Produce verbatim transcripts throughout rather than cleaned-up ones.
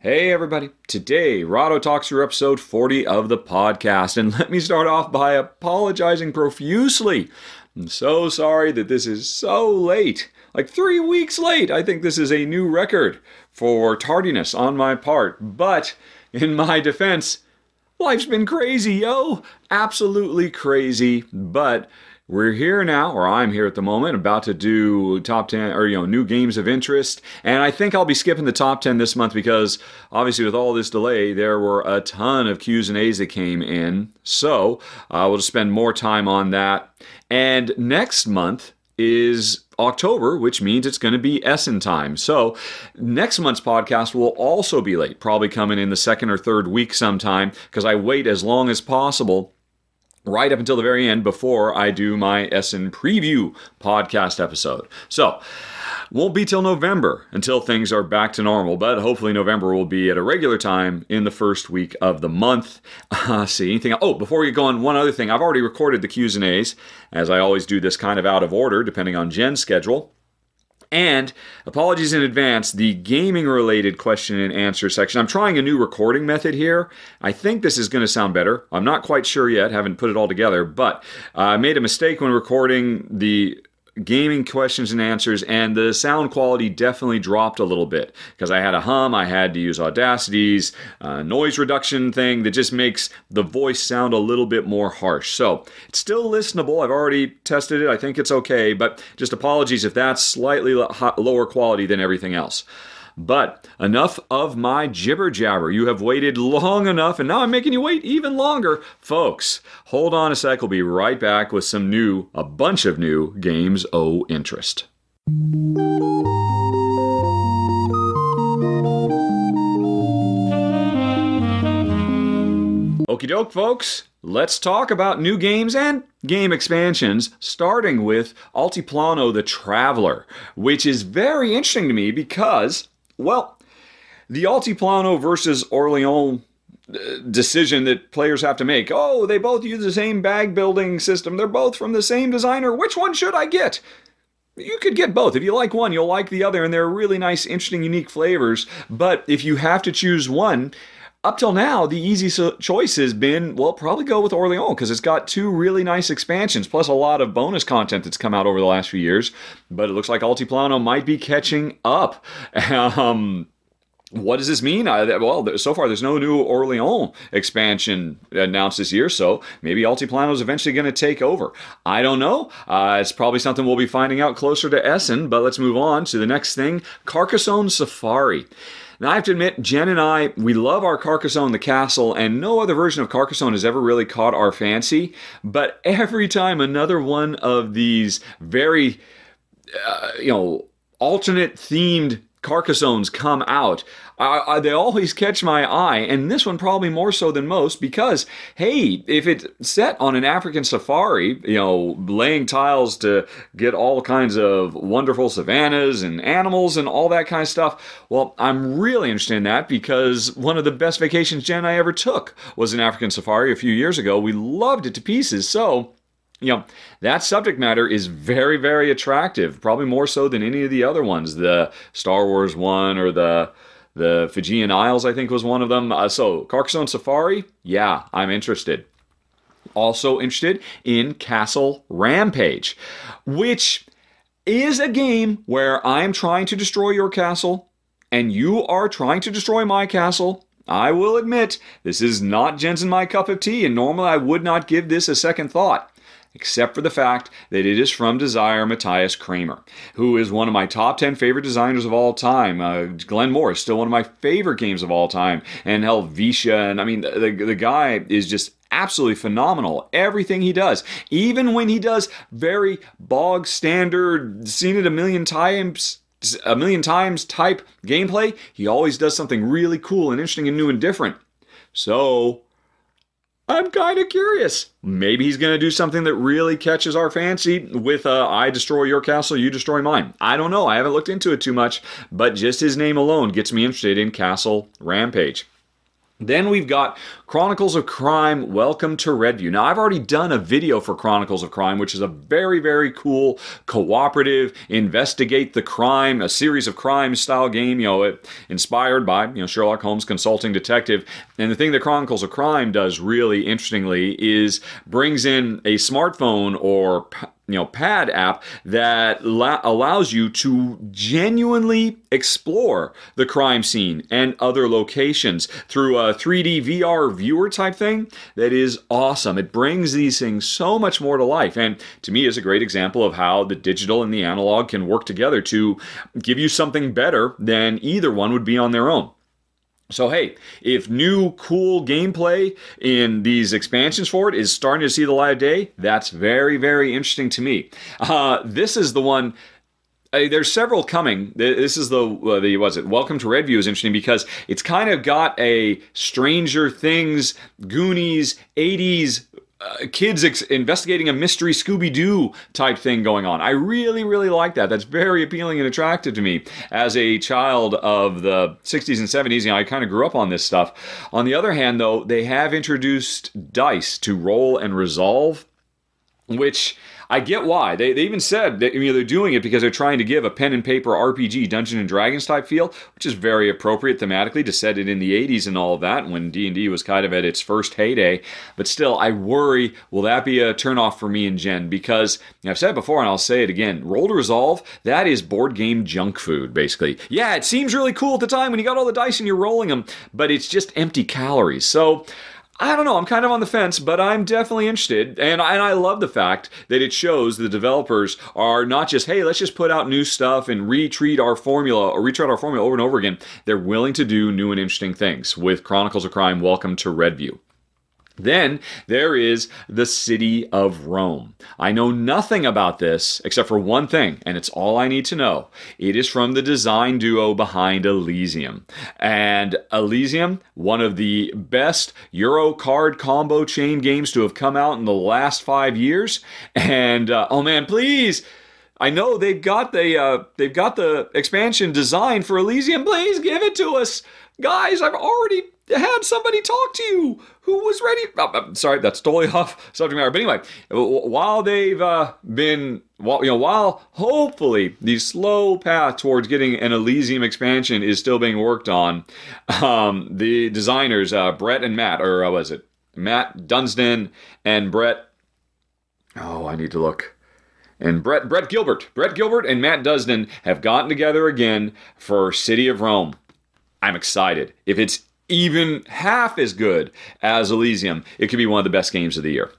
Hey everybody, today Rahdo talks through episode forty of the podcast, and let me start off by apologizing profusely. I'm so sorry that this is so late, like three weeks late. I think this is a new record for tardiness on my part, but in my defense, life's been crazy, yo, absolutely crazy, but we're here now, or I'm here at the moment, about to do top ten, or, you know, new games of interest. And I think I'll be skipping the top ten this month because, obviously, with all this delay, there were a ton of Q's and A's that came in. So, uh, we'll just spend more time on that. And next month is October, which means it's going to be Essen time. So next month's podcast will also be late, probably coming in the second or third week sometime, because I wait as long as possible right up until the very end before I do my Essen preview podcast episode. So, won't be till November until things are back to normal, but hopefully November will be at a regular time in the first week of the month. Uh, see, anything else? Oh, before we get going, one other thing. I've already recorded the Q's and A's, as I always do this kind of out of order, depending on Jen's schedule. And apologies in advance, the gaming-related question and answer section. I'm trying a new recording method here. I think this is going to sound better. I'm not quite sure yet, haven't put it all together, but I made a mistake when recording the gaming questions and answers, and the sound quality definitely dropped a little bit because I had a hum. I had to use Audacity's uh, noise reduction thing that just makes the voice sound a little bit more harsh. So it's still listenable. I've already tested it. I think it's okay, but just apologies if that's slightly lower quality than everything else. But enough of my jibber jabber. You have waited long enough, and now I'm making you wait even longer. Folks, hold on a sec. We'll be right back with some new, a bunch of new games of interest. Okie doke, folks. Let's talk about new games and game expansions, starting with Altiplano the Traveler, which is very interesting to me because, well, the Altiplano versus Orléans decision that players have to make. Oh, they both use the same bag building system. They're both from the same designer. Which one should I get? You could get both. If you like one, you'll like the other, and they're really nice, interesting, unique flavors. But if you have to choose one, up till now, the easy so choice has been, well, probably go with Orléans because it's got two really nice expansions, plus a lot of bonus content that's come out over the last few years. But it looks like Altiplano might be catching up. Um, what does this mean? I, well, so far, there's no new Orléans expansion announced this year, so maybe Altiplano is eventually going to take over. I don't know. Uh, it's probably something we'll be finding out closer to Essen, but let's move on to the next thing, Carcassonne Safari. Now, I have to admit, Jen and I, we love our Carcassonne the Castle, and no other version of Carcassonne has ever really caught our fancy. But every time another one of these very, uh, you know, alternate themed Carcassonnes come out, I, I, they always catch my eye, and this one probably more so than most because, hey, if it's set on an African safari, you know, laying tiles to get all kinds of wonderful savannas and animals and all that kind of stuff, well, I'm really interested in that because one of the best vacations Jen and I ever took was an African safari a few years ago. We loved it to pieces, so, you know, that subject matter is very, very attractive, probably more so than any of the other ones, the Star Wars one or the the Fijian Isles, I think was one of them. Uh, so Carcassonne Safari, yeah, I'm interested. Also interested in Castle Rampage, which is a game where I'm trying to destroy your castle and you are trying to destroy my castle. I will admit, this is not Jen's and my cup of tea, and normally I would not give this a second thought, except for the fact that it is from designer Matthias Kramer, who is one of my top ten favorite designers of all time. Uh, Glenn Moore is still one of my favorite games of all time, and Helvetia, and I mean, the, the guy is just absolutely phenomenal. Everything he does, even when he does very bog standard, seen it a million times, a million times type gameplay, he always does something really cool and interesting and new and different. So I'm kind of curious. Maybe he's going to do something that really catches our fancy with uh, I destroy your castle, you destroy mine. I don't know. I haven't looked into it too much, but just his name alone gets me interested in Castle Rampage. Then we've got Chronicles of Crime: Welcome to Redview. Now, I've already done a video for Chronicles of Crime, which is a very, very cool, cooperative, investigate the crime, a series of crime style game, you know, it, inspired by, you know, Sherlock Holmes consulting detective. And the thing that Chronicles of Crime does really interestingly is brings in a smartphone or you know, pad app that allows you to genuinely explore the crime scene and other locations through a three D V R viewer type thing that is awesome. It brings these things so much more to life, and to me is a great example of how the digital and the analog can work together to give you something better than either one would be on their own. So hey, if new cool gameplay in these expansions for it is starting to see the light of day, that's very, very interesting to me. Uh, this is the one. Uh, there's several coming. This is the, uh, the what's it? Welcome to Redview is interesting because it's kind of got a Stranger Things, Goonies, eighties. Uh, kids ex investigating a mystery Scooby-Doo type thing going on. I really, really like that. That's very appealing and attractive to me. As a child of the sixties and seventies, you know, I kind of grew up on this stuff. On the other hand, though, they have introduced dice to roll and resolve, which I get why. They, they even said that, you know, they're doing it because they're trying to give a pen and paper R P G, Dungeons and Dragons type feel, which is very appropriate thematically to set it in the eighties and all of that when D and D was kind of at its first heyday. But still, I worry, will that be a turnoff for me and Jen? Because, you know, I've said it before and I'll say it again, roll to resolve, that is board game junk food, basically. Yeah, it seems really cool at the time when you got all the dice and you're rolling them, but it's just empty calories. So I don't know, I'm kind of on the fence, but I'm definitely interested, and I, and I love the fact that it shows the developers are not just, hey, let's just put out new stuff and retread our formula, or retread our formula over and over again. They're willing to do new and interesting things with Chronicles of Crime: Welcome to Redview. Then there is the city of Rome. I know nothing about this except for one thing, and it's all I need to know. It is from the design duo behind Elysium. And Elysium, one of the best Euro card combo chain games to have come out in the last five years. And, uh, oh man, please! I know they've got the uh, they've got the expansion design for Elysium. Please give it to us, guys. I've already had somebody talk to you who was ready. Oh, I'm sorry, that's totally off subject matter. But anyway, while they've uh, been, while, you know, while hopefully the slow path towards getting an Elysium expansion is still being worked on, um, the designers uh, Brett and Matt, or uh, was it Matt Dunstan and Brett? Oh, I need to look. And Brett, Brett Gilbert, Brett Gilbert and Matt Dunstan have gotten together again for City of Rome. I'm excited. If it's even half as good as Elysium, it could be one of the best games of the year.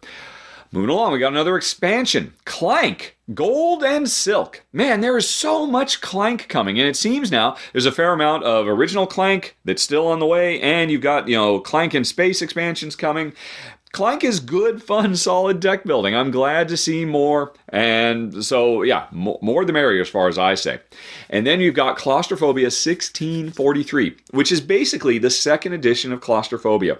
Moving along, we got another expansion, Clank, Gold and Silk. Man, there is so much Clank coming, and it seems now there's a fair amount of original Clank that's still on the way, and you've got, you know, Clank and Space expansions coming. Clank is good, fun, solid deck building. I'm glad to see more. And so, yeah, more the merrier as far as I say. And then you've got Claustrophobia sixteen forty-three, which is basically the second edition of Claustrophobia,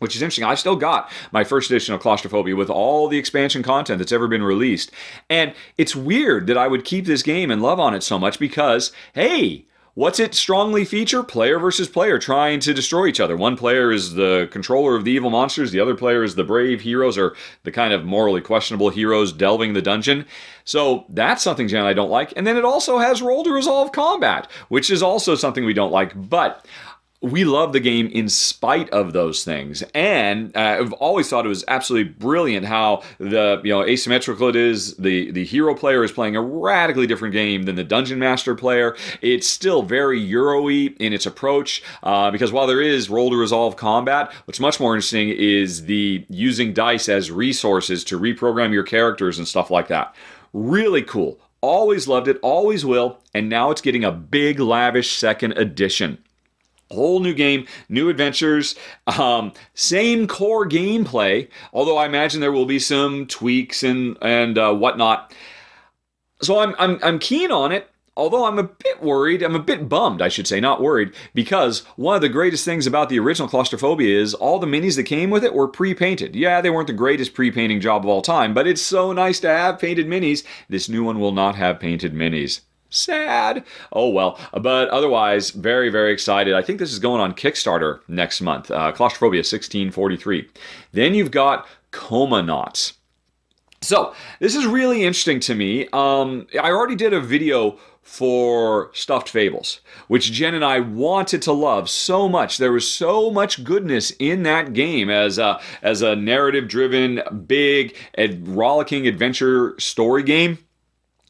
which is interesting. I've still got my first edition of Claustrophobia with all the expansion content that's ever been released. And it's weird that I would keep this game and love on it so much because, hey, what's it strongly feature? Player versus player trying to destroy each other. One player is the controller of the evil monsters. The other player is the brave heroes or the kind of morally questionable heroes delving the dungeon. So that's something Jen and I don't like. And then it also has roll to resolve combat, which is also something we don't like. But we love the game in spite of those things. And uh, I've always thought it was absolutely brilliant how the, you know, asymmetrical it is. The, the hero player is playing a radically different game than the dungeon master player. It's still very Euro-y in its approach uh, because while there is roll to resolve combat, what's much more interesting is the using dice as resources to reprogram your characters and stuff like that. Really cool. Always loved it, always will, and now it's getting a big, lavish second edition. Whole new game, new adventures, um, same core gameplay, although I imagine there will be some tweaks and, and uh, whatnot. So I'm, I'm, I'm keen on it, although I'm a bit worried, I'm a bit bummed, I should say, not worried, because one of the greatest things about the original Claustrophobia is all the minis that came with it were pre-painted. Yeah, they weren't the greatest pre-painting job of all time, but it's so nice to have painted minis. This new one will not have painted minis. Sad. Oh, well. But otherwise, very, very excited. I think this is going on Kickstarter next month. Uh, Claustrophobia sixteen forty-three. Then you've got Comanauts. So, this is really interesting to me. Um, I already did a video for Stuffed Fables, which Jen and I wanted to love so much. There was so much goodness in that game as a, as a narrative-driven, big, and rollicking adventure story game,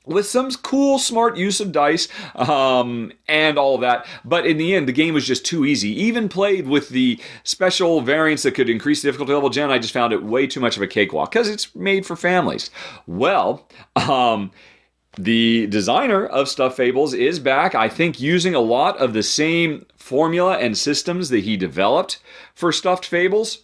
with some cool, smart use of dice um, and all that. But in the end, the game was just too easy. Even played with the special variants that could increase the difficulty level, Jen, I just found it way too much of a cakewalk because it's made for families. Well, um, the designer of Stuffed Fables is back, I think, using a lot of the same formula and systems that he developed for Stuffed Fables.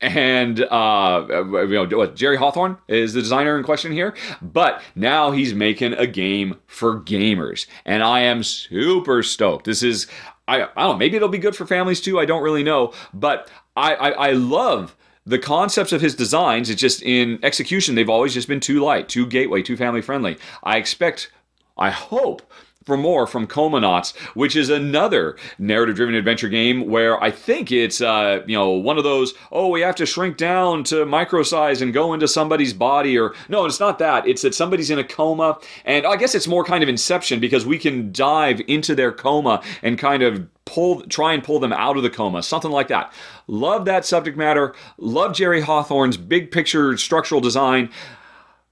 And uh, you know, Jerry Hawthorne is the designer in question here, but now he's making a game for gamers, and I am super stoked. This is, I, I don't know, maybe it'll be good for families too. I don't really know, but I, I, I love the concepts of his designs. It's just in execution, they've always just been too light, too gateway, too family friendly. I expect, I hope, for more from Comanauts, which is another narrative-driven adventure game where I think it's, uh, you know, one of those, oh, we have to shrink down to micro-size and go into somebody's body, or, no, it's not that. It's that somebody's in a coma, and I guess it's more kind of Inception because we can dive into their coma and kind of pull, try and pull them out of the coma, something like that. Love that subject matter. Love Jerry Hawthorne's big-picture structural design.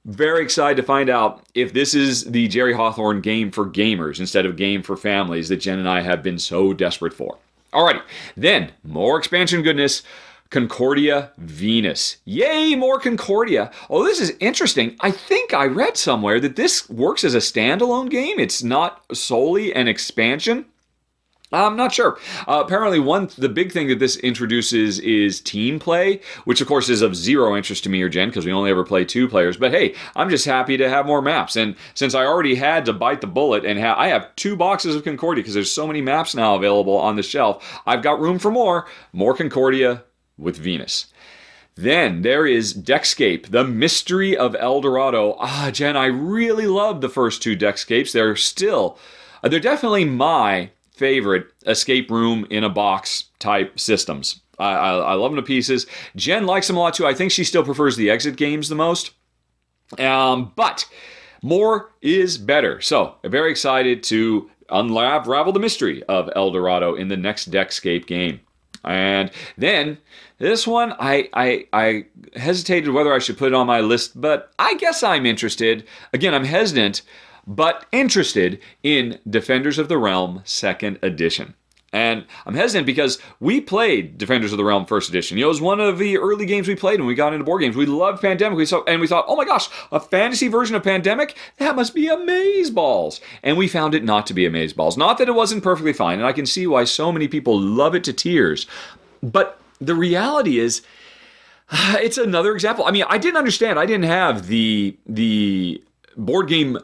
Very excited to find out if this is the Jerry Hawthorne game for gamers instead of game for families that Jen and I have been so desperate for. Alrighty, then more expansion goodness. Concordia Venus. Yay, more Concordia. Oh, this is interesting. I think I read somewhere that this works as a standalone game. It's not solely an expansion. I'm not sure. Uh, apparently, one the big thing that this introduces is team play, which of course is of zero interest to me or Jen because we only ever play two players. But hey, I'm just happy to have more maps. And since I already had to bite the bullet and ha I have two boxes of Concordia because there's so many maps now available on the shelf, I've got room for more. More Concordia with Venus. Then there is Deckscape, The Mystery of El Dorado. Ah, Jen, I really love the first two Deckscapes. They're still, they're definitely my favorite escape room in a box type systems. I, I, I love them to pieces. Jen likes them a lot too. I think she still prefers the exit games the most. Um, but more is better. So I'm very excited to unravel the mystery of El Dorado in the next Deckscape game. And then this one, I, I, I hesitated whether I should put it on my list, but I guess I'm interested. Again, I'm hesitant, but interested in Defenders of the Realm second Edition. And I'm hesitant because we played Defenders of the Realm first Edition. You know, it was one of the early games we played when we got into board games. We loved Pandemic, we saw, and we thought, oh my gosh, a fantasy version of Pandemic? That must be amazeballs. And we found it not to be amazeballs. Not that it wasn't perfectly fine, and I can see why so many people love it to tears. But the reality is, uh, it's another example. I mean, I didn't understand. I didn't have the, the board game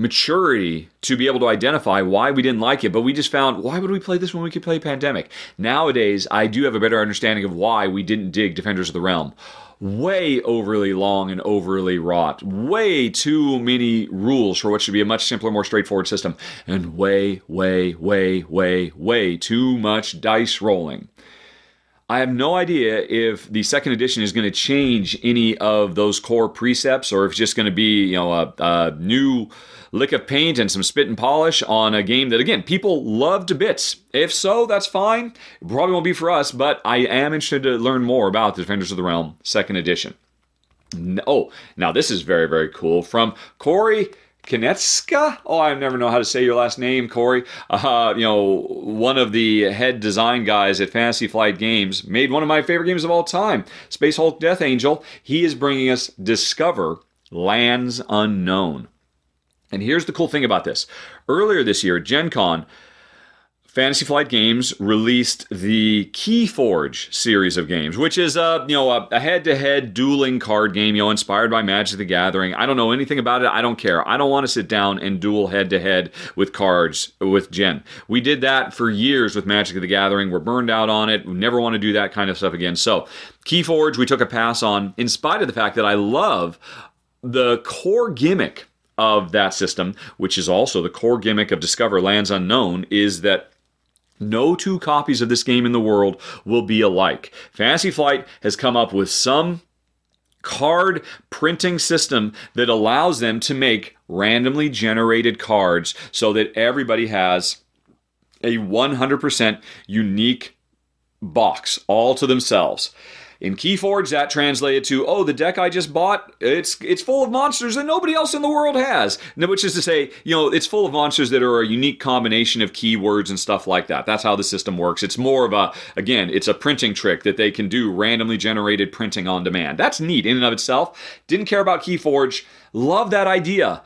maturity to be able to identify why we didn't like it, but we just found, why would we play this when we could play Pandemic? Nowadays, I do have a better understanding of why we didn't dig Defenders of the Realm. Way overly long and overly wrought. Way too many rules for what should be a much simpler, more straightforward system. And way, way, way, way, way too much dice rolling. I have no idea if the second edition is going to change any of those core precepts, or if it's just going to be, you know, a, a new lick of paint and some spit and polish on a game that, again, people love to bits. If so, that's fine. It probably won't be for us, but I am interested to learn more about the Defenders of the Realm second Edition. Oh, now this is very, very cool. From Corey Konetska? Oh, I never know how to say your last name, Corey. Uh, you know, one of the head design guys at Fantasy Flight Games, made one of my favorite games of all time, Space Hulk Death Angel. He is bringing us Discover: Lands Unknown. And here's the cool thing about this. Earlier this year, Gen Con, Fantasy Flight Games released the Keyforge series of games, which is a, you know, a head-to-head dueling card game, you know, inspired by Magic the Gathering. I don't know anything about it. I don't care. I don't want to sit down and duel head-to-head with cards with Jen. We did that for years with Magic the Gathering. We're burned out on it. We never want to do that kind of stuff again. So Keyforge, we took a pass on, in spite of the fact that I love the core gimmick of that system, which is also the core gimmick of Discover Lands Unknown, is that no two copies of this game in the world will be alike. Fantasy Flight has come up with some card printing system that allows them to make randomly generated cards so that everybody has a one hundred percent unique box all to themselves. In Keyforge, that translated to, oh, the deck I just bought, it's it's full of monsters that nobody else in the world has. Which is to say, you know, it's full of monsters that are a unique combination of keywords and stuff like that. That's how the system works. It's more of a, again, it's a printing trick that they can do randomly generated printing on demand. That's neat in and of itself. Didn't care about Keyforge. Love that idea.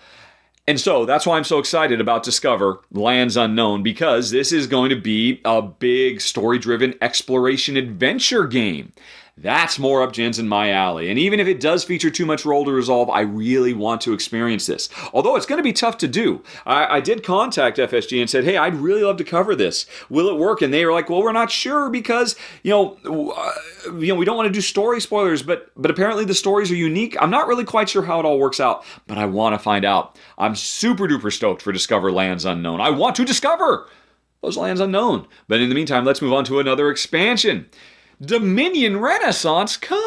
And so that's why I'm so excited about Discover Lands Unknown, because this is going to be a big story-driven exploration adventure game. That's more up Jen's and my alley. And even if it does feature too much roll to resolve, I really want to experience this. Although it's going to be tough to do. I, I did contact F S G and said, hey, I'd really love to cover this. Will it work? And they were like, well, we're not sure because, you know, uh, you know, we don't want to do story spoilers, but, but apparently the stories are unique. I'm not really quite sure how it all works out, but I want to find out. I'm super duper stoked for Discover Lands Unknown. I want to discover those lands unknown. But in the meantime, let's move on to another expansion. Dominion Renaissance, come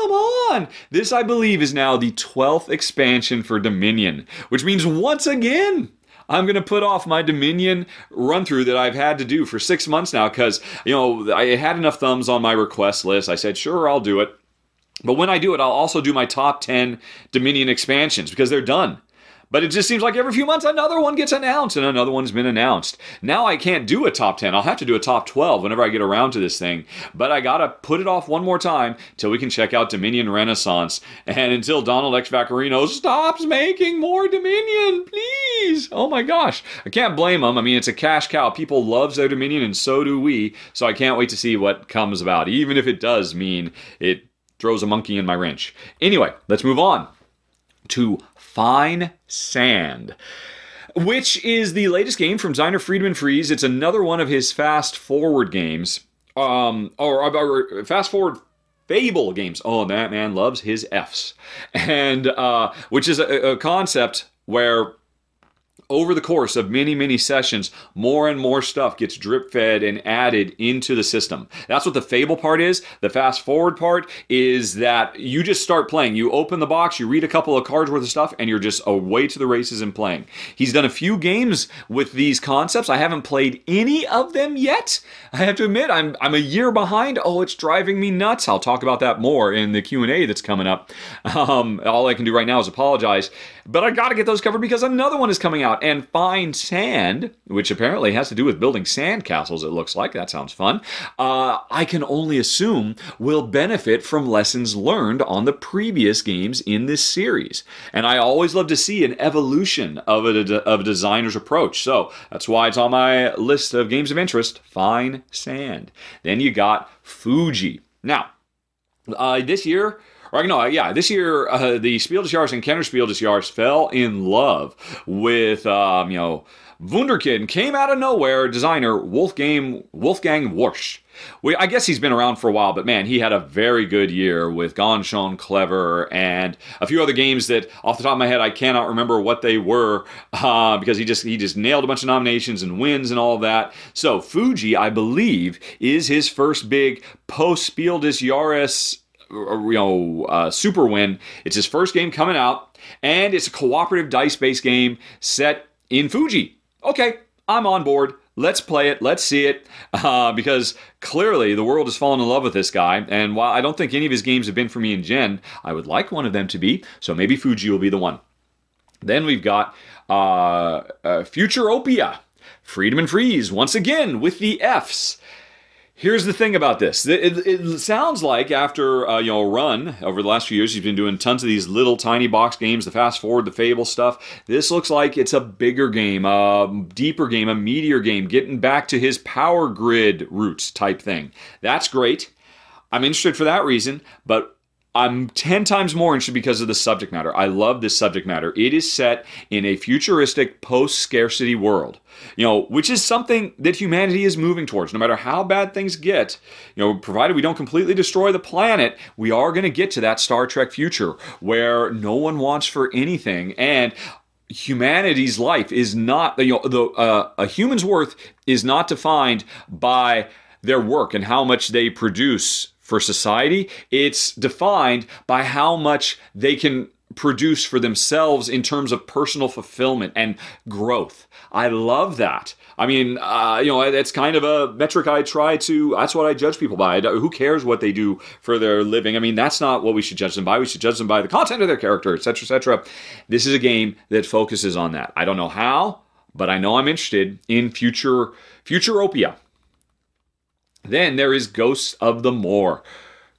on! This, I believe, is now the twelfth expansion for Dominion, which means once again, I'm going to put off my Dominion run-through that I've had to do for six months now because, you know, I had enough thumbs on my request list. I said, sure, I'll do it. But when I do it, I'll also do my top ten Dominion expansions because they're done. But it just seems like every few months another one gets announced and another one's been announced. Now I can't do a top ten. I'll have to do a top twelve whenever I get around to this thing. But I gotta put it off one more time till we can check out Dominion Renaissance. And until Donald X Vaccarino stops making more Dominion, please. Oh my gosh. I can't blame him. I mean, it's a cash cow. People love their Dominion and so do we. So I can't wait to see what comes about, even if it does mean it throws a monkey in my wrench. Anyway, let's move on to Fine Sand, which is the latest game from designer Friedemann Friese. It's another one of his fast-forward games, um, or, or fast-forward fable games. Oh, that man loves his Fs. And uh, which is a, a concept where over the course of many, many sessions, more and more stuff gets drip-fed and added into the system. That's what the fable part is. The fast-forward part is that you just start playing. You open the box, you read a couple of cards worth of stuff, and you're just away to the races and playing. He's done a few games with these concepts. I haven't played any of them yet. I have to admit, I'm, I'm a year behind. Oh, it's driving me nuts. I'll talk about that more in the Q and A that's coming up. Um, all I can do right now is apologize. But I got to get those covered because another one is coming out. And Fine Sand, which apparently has to do with building sand castles, it looks like. That sounds fun. Uh, I can only assume will benefit from lessons learned on the previous games in this series. And I always love to see an evolution of a, of a designer's approach. So that's why it's on my list of games of interest, Fine Sand. Then you got Fuji. Now, uh, this year... Or, no, yeah, this year uh, the Spiel des Jahres and Counterspiel des Jahres fell in love with, um, you know, Wunderkind came out of nowhere designer Wolfgang, Wolfgang Warsch. We, I guess he's been around for a while, but man, he had a very good year with Ganshon Clever and a few other games that, off the top of my head, I cannot remember what they were uh, because he just he just nailed a bunch of nominations and wins and all that. So Fuji, I believe, is his first big post-Spiel des Jahres, you know, uh, super win. It's his first game coming out, and it's a cooperative dice-based game set in Fuji. Okay, I'm on board. Let's play it. Let's see it. Uh, because clearly the world has fallen in love with this guy, and while I don't think any of his games have been for me and Jen, I would like one of them to be, so maybe Fuji will be the one. Then we've got uh, uh, Futuropia. Friedemann Friese, once again, with the Fs. Here's the thing about this. It, it, it sounds like after uh, you know, a run over the last few years, you've been doing tons of these little tiny box games, the Fast Forward, the Fable stuff. This looks like it's a bigger game, a deeper game, a meatier game, getting back to his Power Grid roots type thing. That's great. I'm interested for that reason, but I'm ten times more interested because of the subject matter. I love this subject matter. It is set in a futuristic post-scarcity world, you know, which is something that humanity is moving towards. No matter how bad things get, you know, provided we don't completely destroy the planet, we are going to get to that Star Trek future where no one wants for anything. And humanity's life is not, you know, the uh, a human's worth is not defined by their work and how much they produce for society. It's defined by how much they can produce for themselves in terms of personal fulfillment and growth. I love that. I mean, uh, you know, it's kind of a metric I try to, that's what I judge people by. Who cares what they do for their living? I mean, that's not what we should judge them by. We should judge them by the content of their character, et cetera, et cetera. This is a game that focuses on that. I don't know how, but I know I'm interested in future Futuropia. Then there is Ghosts of the Moor.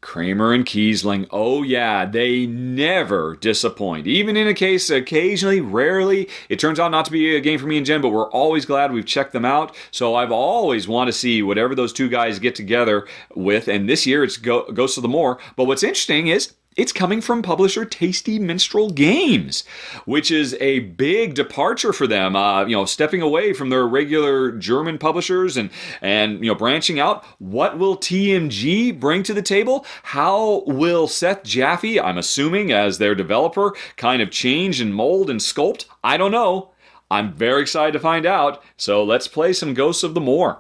Kramer and Kiesling, oh yeah, they never disappoint. Even in a case, occasionally, rarely, it turns out not to be a game for me and Jen, but we're always glad we've checked them out. So I've always wanted to see whatever those two guys get together with, and this year it's Ghosts of the Moor. But what's interesting is it's coming from publisher Tasty Minstrel Games, which is a big departure for them, uh, you know, stepping away from their regular German publishers and, and, you know, branching out. What will T M G bring to the table? How will Seth Jaffe, I'm assuming, as their developer, kind of change and mold and sculpt? I don't know. I'm very excited to find out. So let's play some Ghosts of the Moor.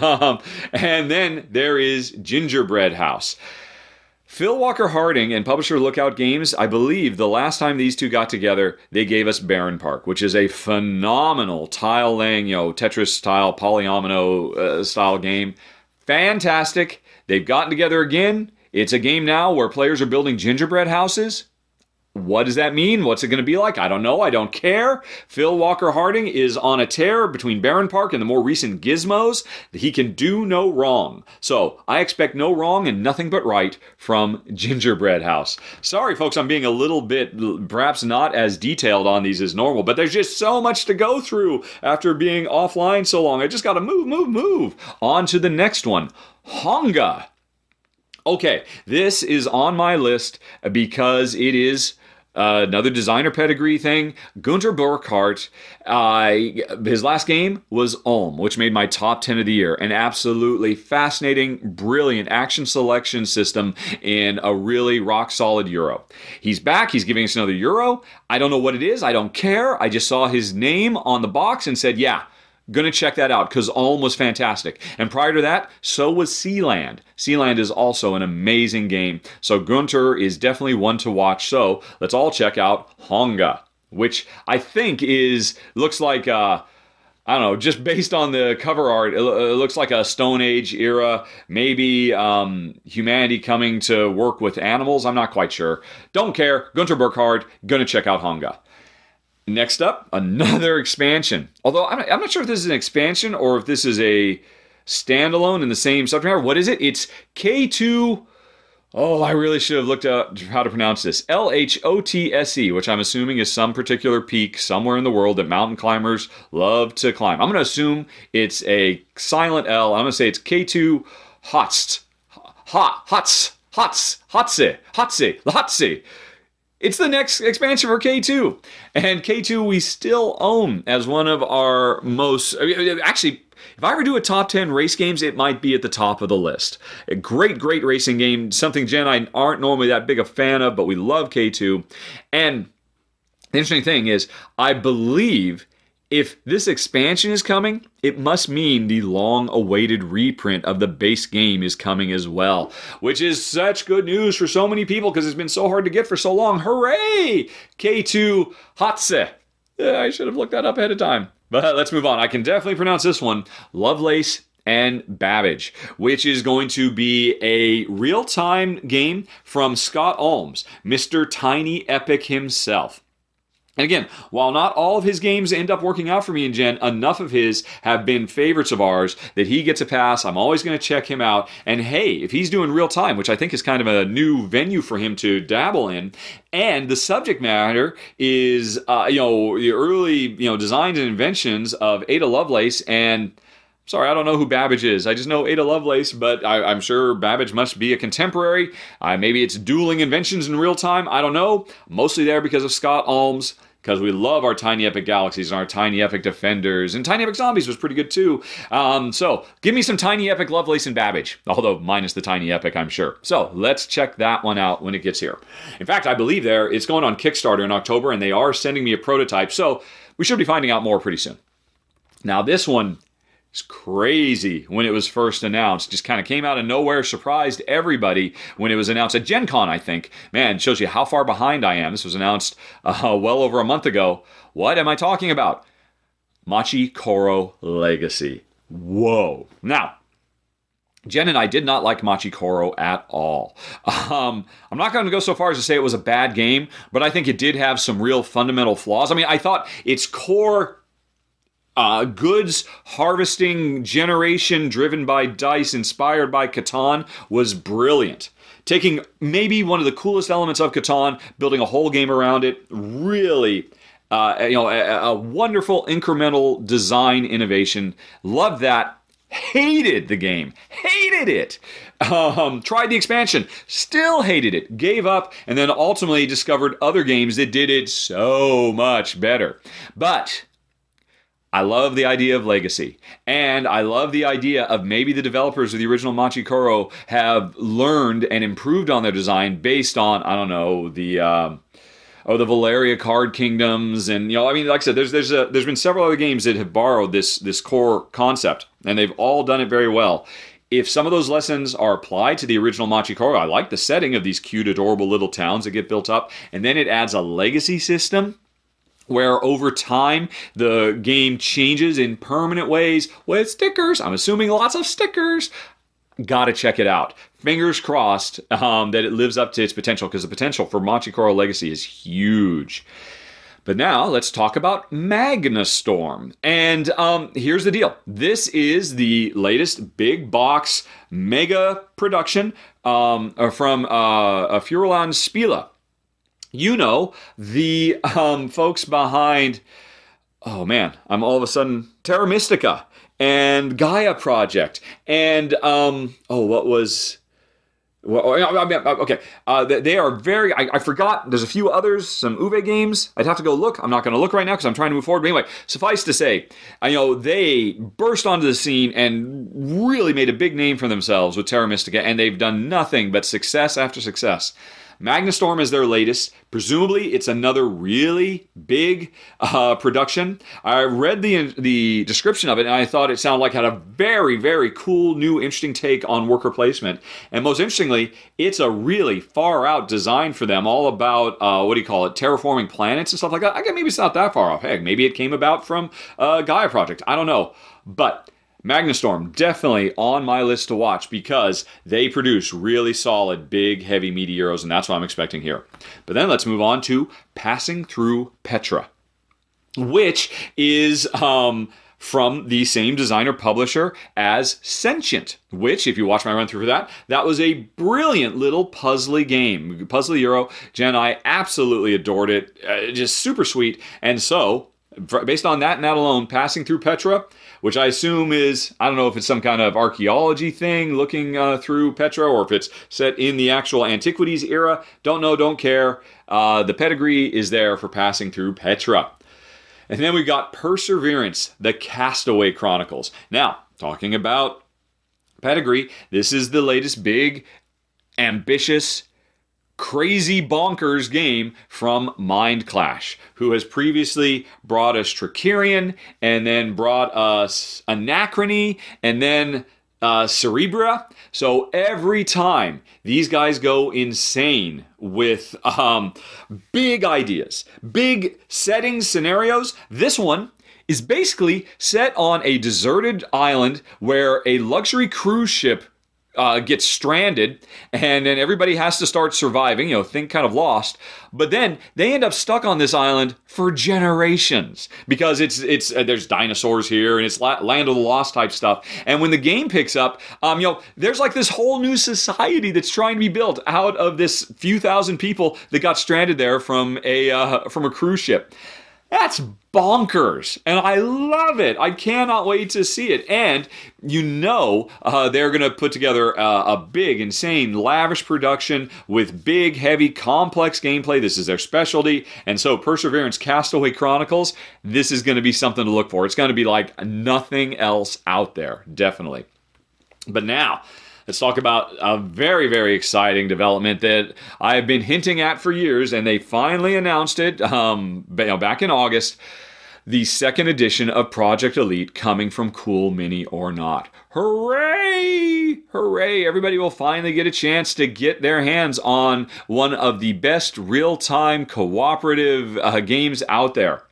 Um, and then there is Gingerbread House. Phil Walker-Harding and publisher Lookout Games, I believe the last time these two got together, they gave us Barenpark, which is a phenomenal tile-laying, you know, Tetris-style, polyomino-style uh, game. Fantastic. They've gotten together again. It's a game now where players are building gingerbread houses. What does that mean? What's it going to be like? I don't know. I don't care. Phil Walker-Harding is on a tear between Barenpark and the more recent Gizmos. He can do no wrong. So I expect no wrong and nothing but right from Gingerbread House. Sorry, folks, I'm being a little bit, perhaps not as detailed on these as normal, but there's just so much to go through after being offline so long. I just got to move, move, move. On to the next one. Honga. Okay, this is on my list because it is... Uh, another designer pedigree thing. Günter Burkhardt, uh, his last game was Ulm, which made my top ten of the year. An absolutely fascinating, brilliant action selection system in a really rock-solid Euro. He's back. He's giving us another Euro. I don't know what it is. I don't care. I just saw his name on the box and said, yeah, gonna check that out because Ulm was fantastic. And prior to that, so was Sealand. Sealand is also an amazing game. So Günter is definitely one to watch. So let's all check out Honga, which I think is, looks like, uh, I don't know, just based on the cover art, it looks like a Stone Age era. Maybe um, humanity coming to work with animals. I'm not quite sure. Don't care. Günter Burkhardt, gonna check out Honga. Next up, another expansion. Although I'm not, I'm not sure if this is an expansion or if this is a standalone in the same subject matter. What is it? It's K two. Oh, I really should have looked up how to pronounce this. L H O T S E, which I'm assuming is some particular peak somewhere in the world that mountain climbers love to climb. I'm going to assume it's a silent L. I'm going to say it's K two Hotz. Ha, Hotz. Hotz. Hotze. Hotze. Hotze. It's the next expansion for K two. And K two we still own as one of our most... Actually, if I were to do a top ten race games, it might be at the top of the list. A great, great racing game. Something Jen and I aren't normally that big a fan of, but we love K two. And the interesting thing is, I believe... if this expansion is coming, it must mean the long-awaited reprint of the base game is coming as well, which is such good news for so many people because it's been so hard to get for so long. Hooray! K two Hotze. Yeah, I should have looked that up ahead of time. But let's move on. I can definitely pronounce this one. Lovelace and Babbage, which is going to be a real-time game from Scott Almes, Mister Tiny Epic himself. And again, while not all of his games end up working out for me and Jen, enough of his have been favorites of ours that he gets a pass. I'm always going to check him out. And hey, if he's doing real time, which I think is kind of a new venue for him to dabble in, and the subject matter is, uh, you know, the early, you know, designs and inventions of Ada Lovelace and... Sorry, I don't know who Babbage is. I just know Ada Lovelace, but I, I'm sure Babbage must be a contemporary. Uh, maybe it's dueling inventions in real time. I don't know. Mostly there because of Scott Almes. because we love our Tiny Epic Galaxies and our Tiny Epic Defenders, and Tiny Epic Zombies was pretty good too. Um, so give me some Tiny Epic Lovelace and Babbage, although minus the Tiny Epic, I'm sure. So let's check that one out when it gets here. In fact, I believe there it's going on Kickstarter in October, and they are sending me a prototype, so we should be finding out more pretty soon. Now this one is crazy when it was first announced. Just kind of came out of nowhere, surprised everybody when it was announced at Gen Con, I think. Man, it shows you how far behind I am. This was announced uh, well over a month ago. What am I talking about? Machi Koro Legacy. Whoa. Now, Jen and I did not like Machi Koro at all. Um, I'm not going to go so far as to say it was a bad game, but I think it did have some real fundamental flaws. I mean, I thought its core Uh, goods harvesting generation driven by dice, inspired by Catan, was brilliant. Taking maybe one of the coolest elements of Catan, building a whole game around it, really, uh, you know, a, a wonderful incremental design innovation. Loved that. Hated the game. Hated it. Um, tried the expansion. Still hated it. Gave up, and then ultimately discovered other games that did it so much better. But I love the idea of legacy, and I love the idea of maybe the developers of the original Machi Koro have learned and improved on their design based on, I don't know, the um, oh the Valeria Card Kingdoms, and you know, I mean, like I said, there's there's a, there's been several other games that have borrowed this this core concept, and they've all done it very well. If some of those lessons are applied to the original Machi Koro, I like the setting of these cute, adorable little towns that get built up, and then it adds a legacy system where over time the game changes in permanent ways with stickers. I'm assuming lots of stickers. Gotta check it out. Fingers crossed um, that it lives up to its potential, because the potential for Machi Koro Legacy is huge. But now let's talk about Magnastorm. And um, here's the deal. This is the latest big box mega production um, from uh, Futuropia Spiele. You know, the um, folks behind, oh man, I'm all of a sudden, Terra Mystica and Gaia Project and, um, oh, what was, well, okay, uh, they are very, I, I forgot, there's a few others, some Uwe games. I'd have to go look. I'm not going to look right now because I'm trying to move forward. But anyway, suffice to say, I know they burst onto the scene and really made a big name for themselves with Terra Mystica, and they've done nothing but success after success. Magnastorm is their latest. Presumably, it's another really big uh, production. I read the the description of it, and I thought it sounded like it had a very, very cool, new, interesting take on worker placement. And most interestingly, it's a really far-out design for them, all about, uh, what do you call it, terraforming planets and stuff like that. I guess maybe it's not that far off. Heck, maybe it came about from uh, Gaia Project. I don't know. But Magnastorm, definitely on my list to watch, because they produce really solid, big, heavy, meaty Euros, and that's what I'm expecting here. But then let's move on to Passing Through Petra, which is um, from the same designer-publisher as Sentient, which, if you watch my run-through for that, that was a brilliant little puzzly game. Puzzly Euro. Jen and I absolutely adored it. Uh, just super sweet. And so, based on that and that alone, Passing Through Petra, which I assume is, I don't know if it's some kind of archaeology thing, looking uh, through Petra, or if it's set in the actual Antiquities era. Don't know, don't care. Uh, the pedigree is there for Passing Through Petra. And then we've got Perseverance, the Castaway Chronicles. Now, talking about pedigree, this is the latest big, ambitious, crazy bonkers game from Mind Clash, who has previously brought us Tricerion, and then brought us Anachrony, and then uh, Cerebra. So every time these guys go insane with um, big ideas, big settings, scenarios. This one is basically set on a deserted island where a luxury cruise ship Uh, gets stranded, and then everybody has to start surviving, you know, think kind of Lost, but then they end up stuck on this island for generations, because it's, it's uh, there's dinosaurs here, and it's la Land of the Lost type stuff, and when the game picks up, um, you know, there's like this whole new society that's trying to be built out of this few thousand people that got stranded there from a, uh, from a cruise ship. That's bonkers, and I love it. I cannot wait to see it. And you know uh, they're going to put together uh, a big, insane, lavish production with big, heavy, complex gameplay. This is their specialty. And so Perseverance Castaway Chronicles, this is going to be something to look for. It's going to be like nothing else out there, definitely. But now, let's talk about a very, very exciting development that I've been hinting at for years, and they finally announced it um, back in August. The second edition of Project Elite coming from Cool Mini or Not. Hooray! Hooray! Everybody will finally get a chance to get their hands on one of the best real-time cooperative uh, games out there.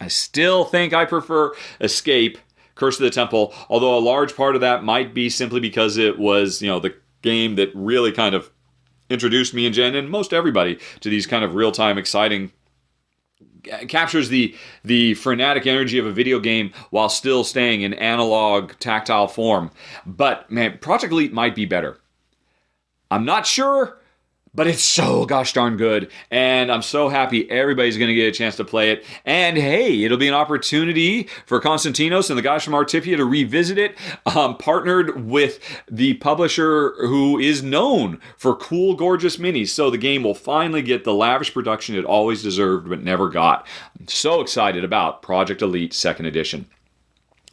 I still think I prefer Escape, Curse of the Temple, although a large part of that might be simply because it was, you know, the game that really kind of introduced me and Jen and most everybody to these kind of real-time, exciting, captures the the frenetic energy of a video game while still staying in analog, tactile form. But, man, Project Elite might be better. I'm not sure, but it's so gosh darn good, and I'm so happy everybody's going to get a chance to play it. And hey, it'll be an opportunity for Konstantinos and the guys from Artifia to revisit it, um, partnered with the publisher who is known for cool, gorgeous minis. So the game will finally get the lavish production it always deserved but never got. I'm so excited about Project Elite second Edition.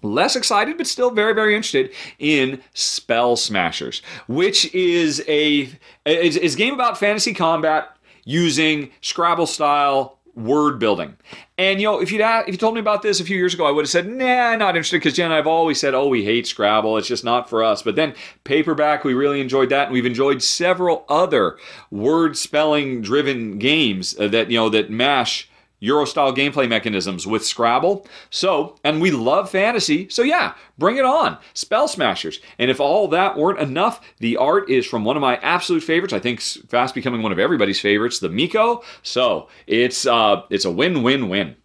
Less excited, but still very, very interested in Spell Smashers, which is a, is, is a game about fantasy combat using Scrabble-style word building. And, you know, if you'd asked, if you told me about this a few years ago, I would have said, nah, not interested, because Jen and I have always said, oh, we hate Scrabble, it's just not for us. But then Paperback, we really enjoyed that, and we've enjoyed several other word-spelling-driven games that, you know, that mash Euro-style gameplay mechanisms with Scrabble. So, and we love fantasy, so yeah, bring it on. Spell Smashers. And if all that weren't enough, the art is from one of my absolute favorites. I think fast becoming one of everybody's favorites, the Miko. So, it's, uh, it's a win-win-win.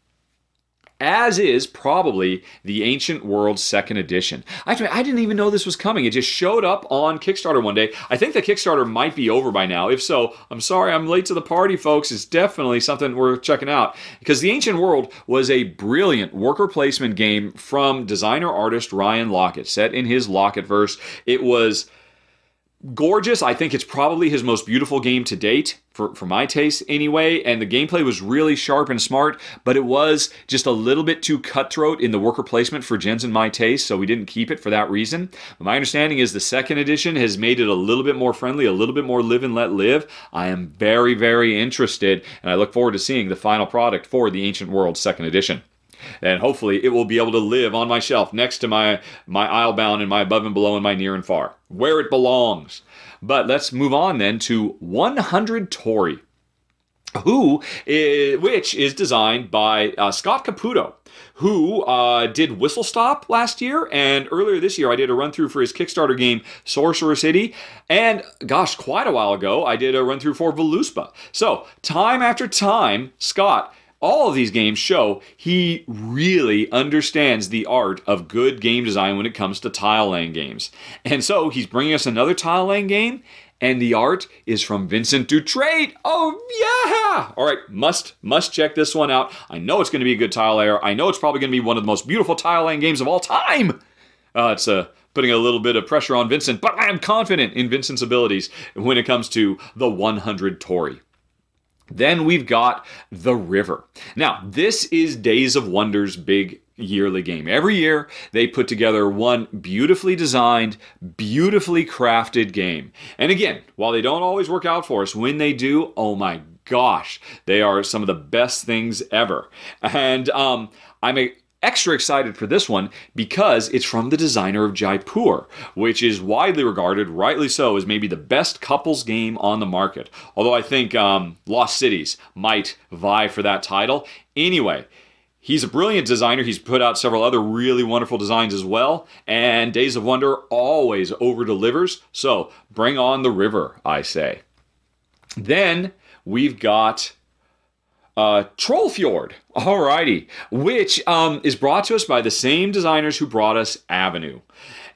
As is probably the Ancient Worlds second Edition. Actually, I didn't even know this was coming. It just showed up on Kickstarter one day. I think the Kickstarter might be over by now. If so, I'm sorry I'm late to the party, folks. It's definitely something worth checking out. Because the Ancient World was a brilliant worker placement game from designer-artist Ryan Lockett, set in his Lockettverse. It was gorgeous. I think it's probably his most beautiful game to date, for, for my taste anyway, and the gameplay was really sharp and smart, but it was just a little bit too cutthroat in the worker placement for Jen's and my taste, so we didn't keep it for that reason. My understanding is the second edition has made it a little bit more friendly, a little bit more live and let live. I am very, very interested, and I look forward to seeing the final product for the Ancient World second Edition. And hopefully it will be able to live on my shelf next to my, my Islebound and my Above and Below and my Near and Far, where it belongs. But let's move on then to one hundred Tori, who is, which is designed by uh, Scott Caputo, who uh, did Whistle Stop last year, and earlier this year I did a run-through for his Kickstarter game Sorcerer City, and gosh, quite a while ago I did a run-through for Voluspa. So, time after time, Scott, all of these games show he really understands the art of good game design when it comes to tile laying games. And so he's bringing us another tile laying game, and the art is from Vincent Dutrate. Oh, yeah! All right, must, must check this one out. I know it's going to be a good tile layer. I know it's probably going to be one of the most beautiful tile laying games of all time. Uh, it's a... putting a little bit of pressure on Vincent, but I am confident in Vincent's abilities when it comes to the one hundred Tori. Then we've got The River. Now, this is Days of Wonder's big yearly game. Every year, they put together one beautifully designed, beautifully crafted game. And again, while they don't always work out for us, when they do, oh my gosh, they are some of the best things ever. And um, I'm a... extra excited for this one because it's from the designer of Jaipur, which is widely regarded, rightly so, as maybe the best couples game on the market. Although I think um, Lost Cities might vie for that title. Anyway, he's a brilliant designer. He's put out several other really wonderful designs as well. And Days of Wonder always over-delivers. So bring on The River, I say. Then we've got Uh, Trollfjord, alrighty, which um, is brought to us by the same designers who brought us Avenue.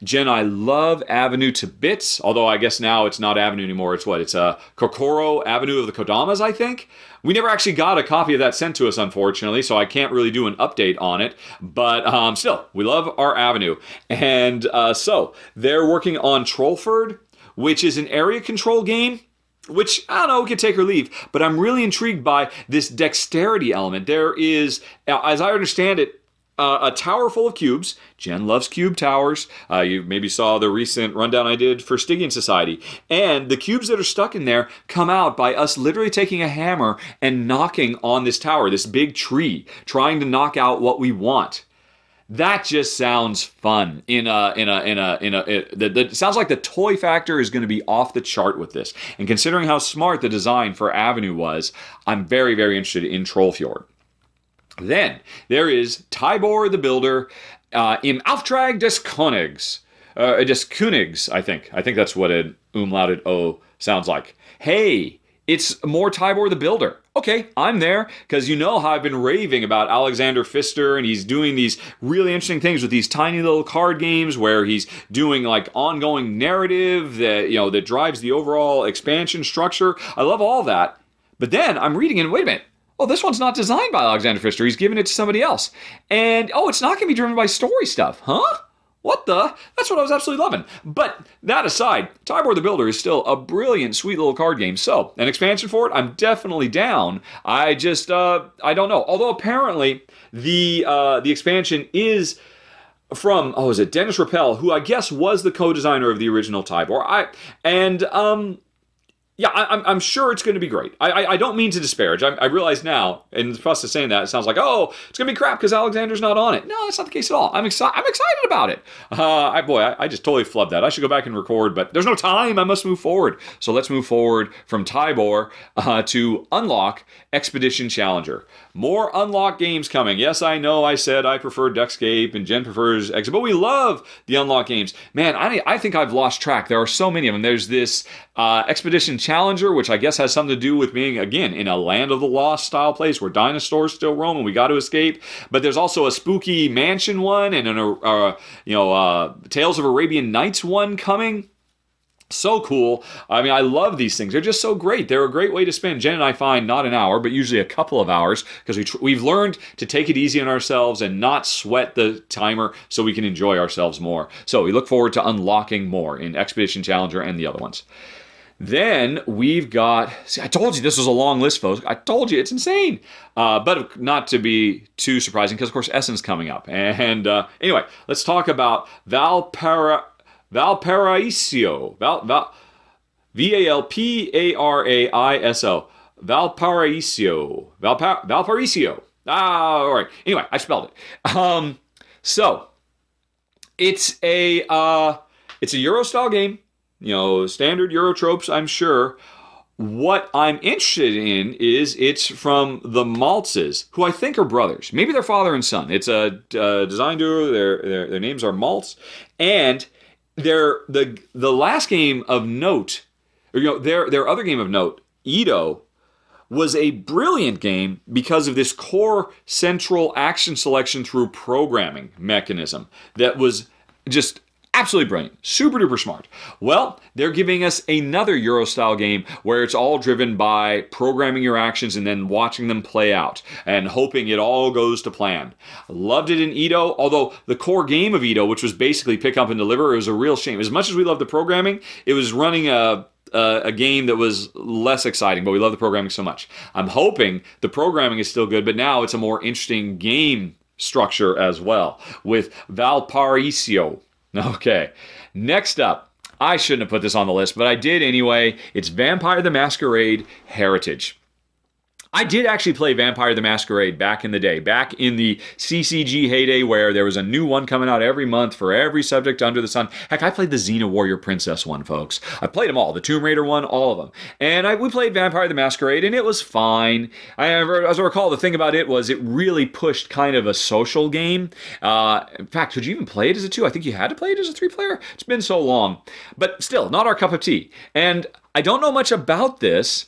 Jen, I love Avenue to Bits, although I guess now it's not Avenue anymore. It's what? It's uh, Kokoro Avenue of the Kodamas, I think? We never actually got a copy of that sent to us, unfortunately, so I can't really do an update on it. But um, still, we love our Avenue. And uh, so, they're working on Trollford, which is an area control game, which, I don't know, we could take or leave, but I'm really intrigued by this dexterity element. There is, as I understand it, Uh, a tower full of cubes. Jen loves cube towers. Uh, you maybe saw the recent rundown I did for Stygian Society. And the cubes that are stuck in there come out by us literally taking a hammer and knocking on this tower, this big tree, trying to knock out what we want. That just sounds fun. In a in a in a in a. It the, the, sounds like the toy factor is going to be off the chart with this. And considering how smart the design for Avenue was, I'm very very interested in Trollfjord. Then, there is Tybor the Builder, uh, Im Auftrag des Königs, uh, des Königs, I think. I think that's what an umlauted O sounds like. Hey, it's more Tybor the Builder. Okay, I'm there, because you know how I've been raving about Alexander Pfister, and he's doing these really interesting things with these tiny little card games where he's doing like ongoing narrative that, you know, that drives the overall expansion structure. I love all that. But then, I'm reading and wait a minute. Oh, this one's not designed by Alexander Pfister. He's giving it to somebody else. And, oh, it's not going to be driven by story stuff. Huh? What the? That's what I was absolutely loving. But that aside, Tybor the Builder is still a brilliant, sweet little card game. So, an expansion for it, I'm definitely down. I just, uh, I don't know. Although, apparently, the, uh, the expansion is from, oh, is it Dennis Rappel, who I guess was the co-designer of the original Tybor. I, and, um... Yeah, I, I'm sure it's going to be great. I, I, I don't mean to disparage. I, I realize now, in the process of saying that, it sounds like, oh, it's going to be crap because Alexander's not on it. No, that's not the case at all. I'm excited. I'm excited about it. Uh, I, boy, I, I just totally flubbed that. I should go back and record, but there's no time. I must move forward. So let's move forward from Tybor uh, to Unlock Expedition Challenger. More Unlock games coming. Yes, I know. I said I prefer Duckscape and Jen prefers Exit, but we love the Unlock games. Man, I I think I've lost track. There are so many of them. There's this uh, Expedition Challenger. Challenger, which I guess has something to do with being, again, in a Land of the Lost style place where dinosaurs still roam and we got to escape. But there's also a spooky mansion one and an, uh, you know, uh, Tales of Arabian Nights one coming. So cool. I mean, I love these things. They're just so great. They're a great way to spend, Jen and I find, not an hour, but usually a couple of hours, because we tr we've learned to take it easy on ourselves and not sweat the timer so we can enjoy ourselves more. So we look forward to unlocking more in Expedition Challenger and the other ones. Then we've got, see, I told you this was a long list, folks. I told you, it's insane. Uh, but not to be too surprising, because, of course, Essen's coming up. And uh, anyway, let's talk about Valpara, Valparaiso. Val, Val, V A L P A R A I S O. Valparaiso. Valpar, Valparaiso. Ah, all right. Anyway, I spelled it. Um, so, it's a, uh, it's a Euro-style game. You know, standard Euro tropes, I'm sure. What I'm interested in is it's from the Maltzes, who I think are brothers. Maybe they're father and son. It's a, a design duo. Their, their their names are Maltz, and their the the last game of note, or, you know, their their other game of note, Edo, was a brilliant game because of this core central action selection through programming mechanism that was just absolutely brilliant. Super duper smart. Well, they're giving us another Euro style game where it's all driven by programming your actions and then watching them play out and hoping it all goes to plan. Loved it in Edo, although the core game of Edo, which was basically pick up and deliver, it was a real shame. As much as we loved the programming, it was running a Uh, a game that was less exciting, but we love the programming so much. I'm hoping the programming is still good, but now it's a more interesting game structure as well with Valparaiso. Okay, next up, I shouldn't have put this on the list, but I did anyway. It's Vampire the Masquerade Heritage. I did actually play Vampire the Masquerade back in the day, back in the C C G heyday where there was a new one coming out every month for every subject under the sun. Heck, I played the Xena Warrior Princess one, folks. I played them all, the Tomb Raider one, all of them. And I, we played Vampire the Masquerade, and it was fine. I, as I recall, the thing about it was it really pushed kind of a social game. Uh, in fact, could you even play it as a two? I think you had to play it as a three-player. It's been so long. But still, not our cup of tea. And I don't know much about this.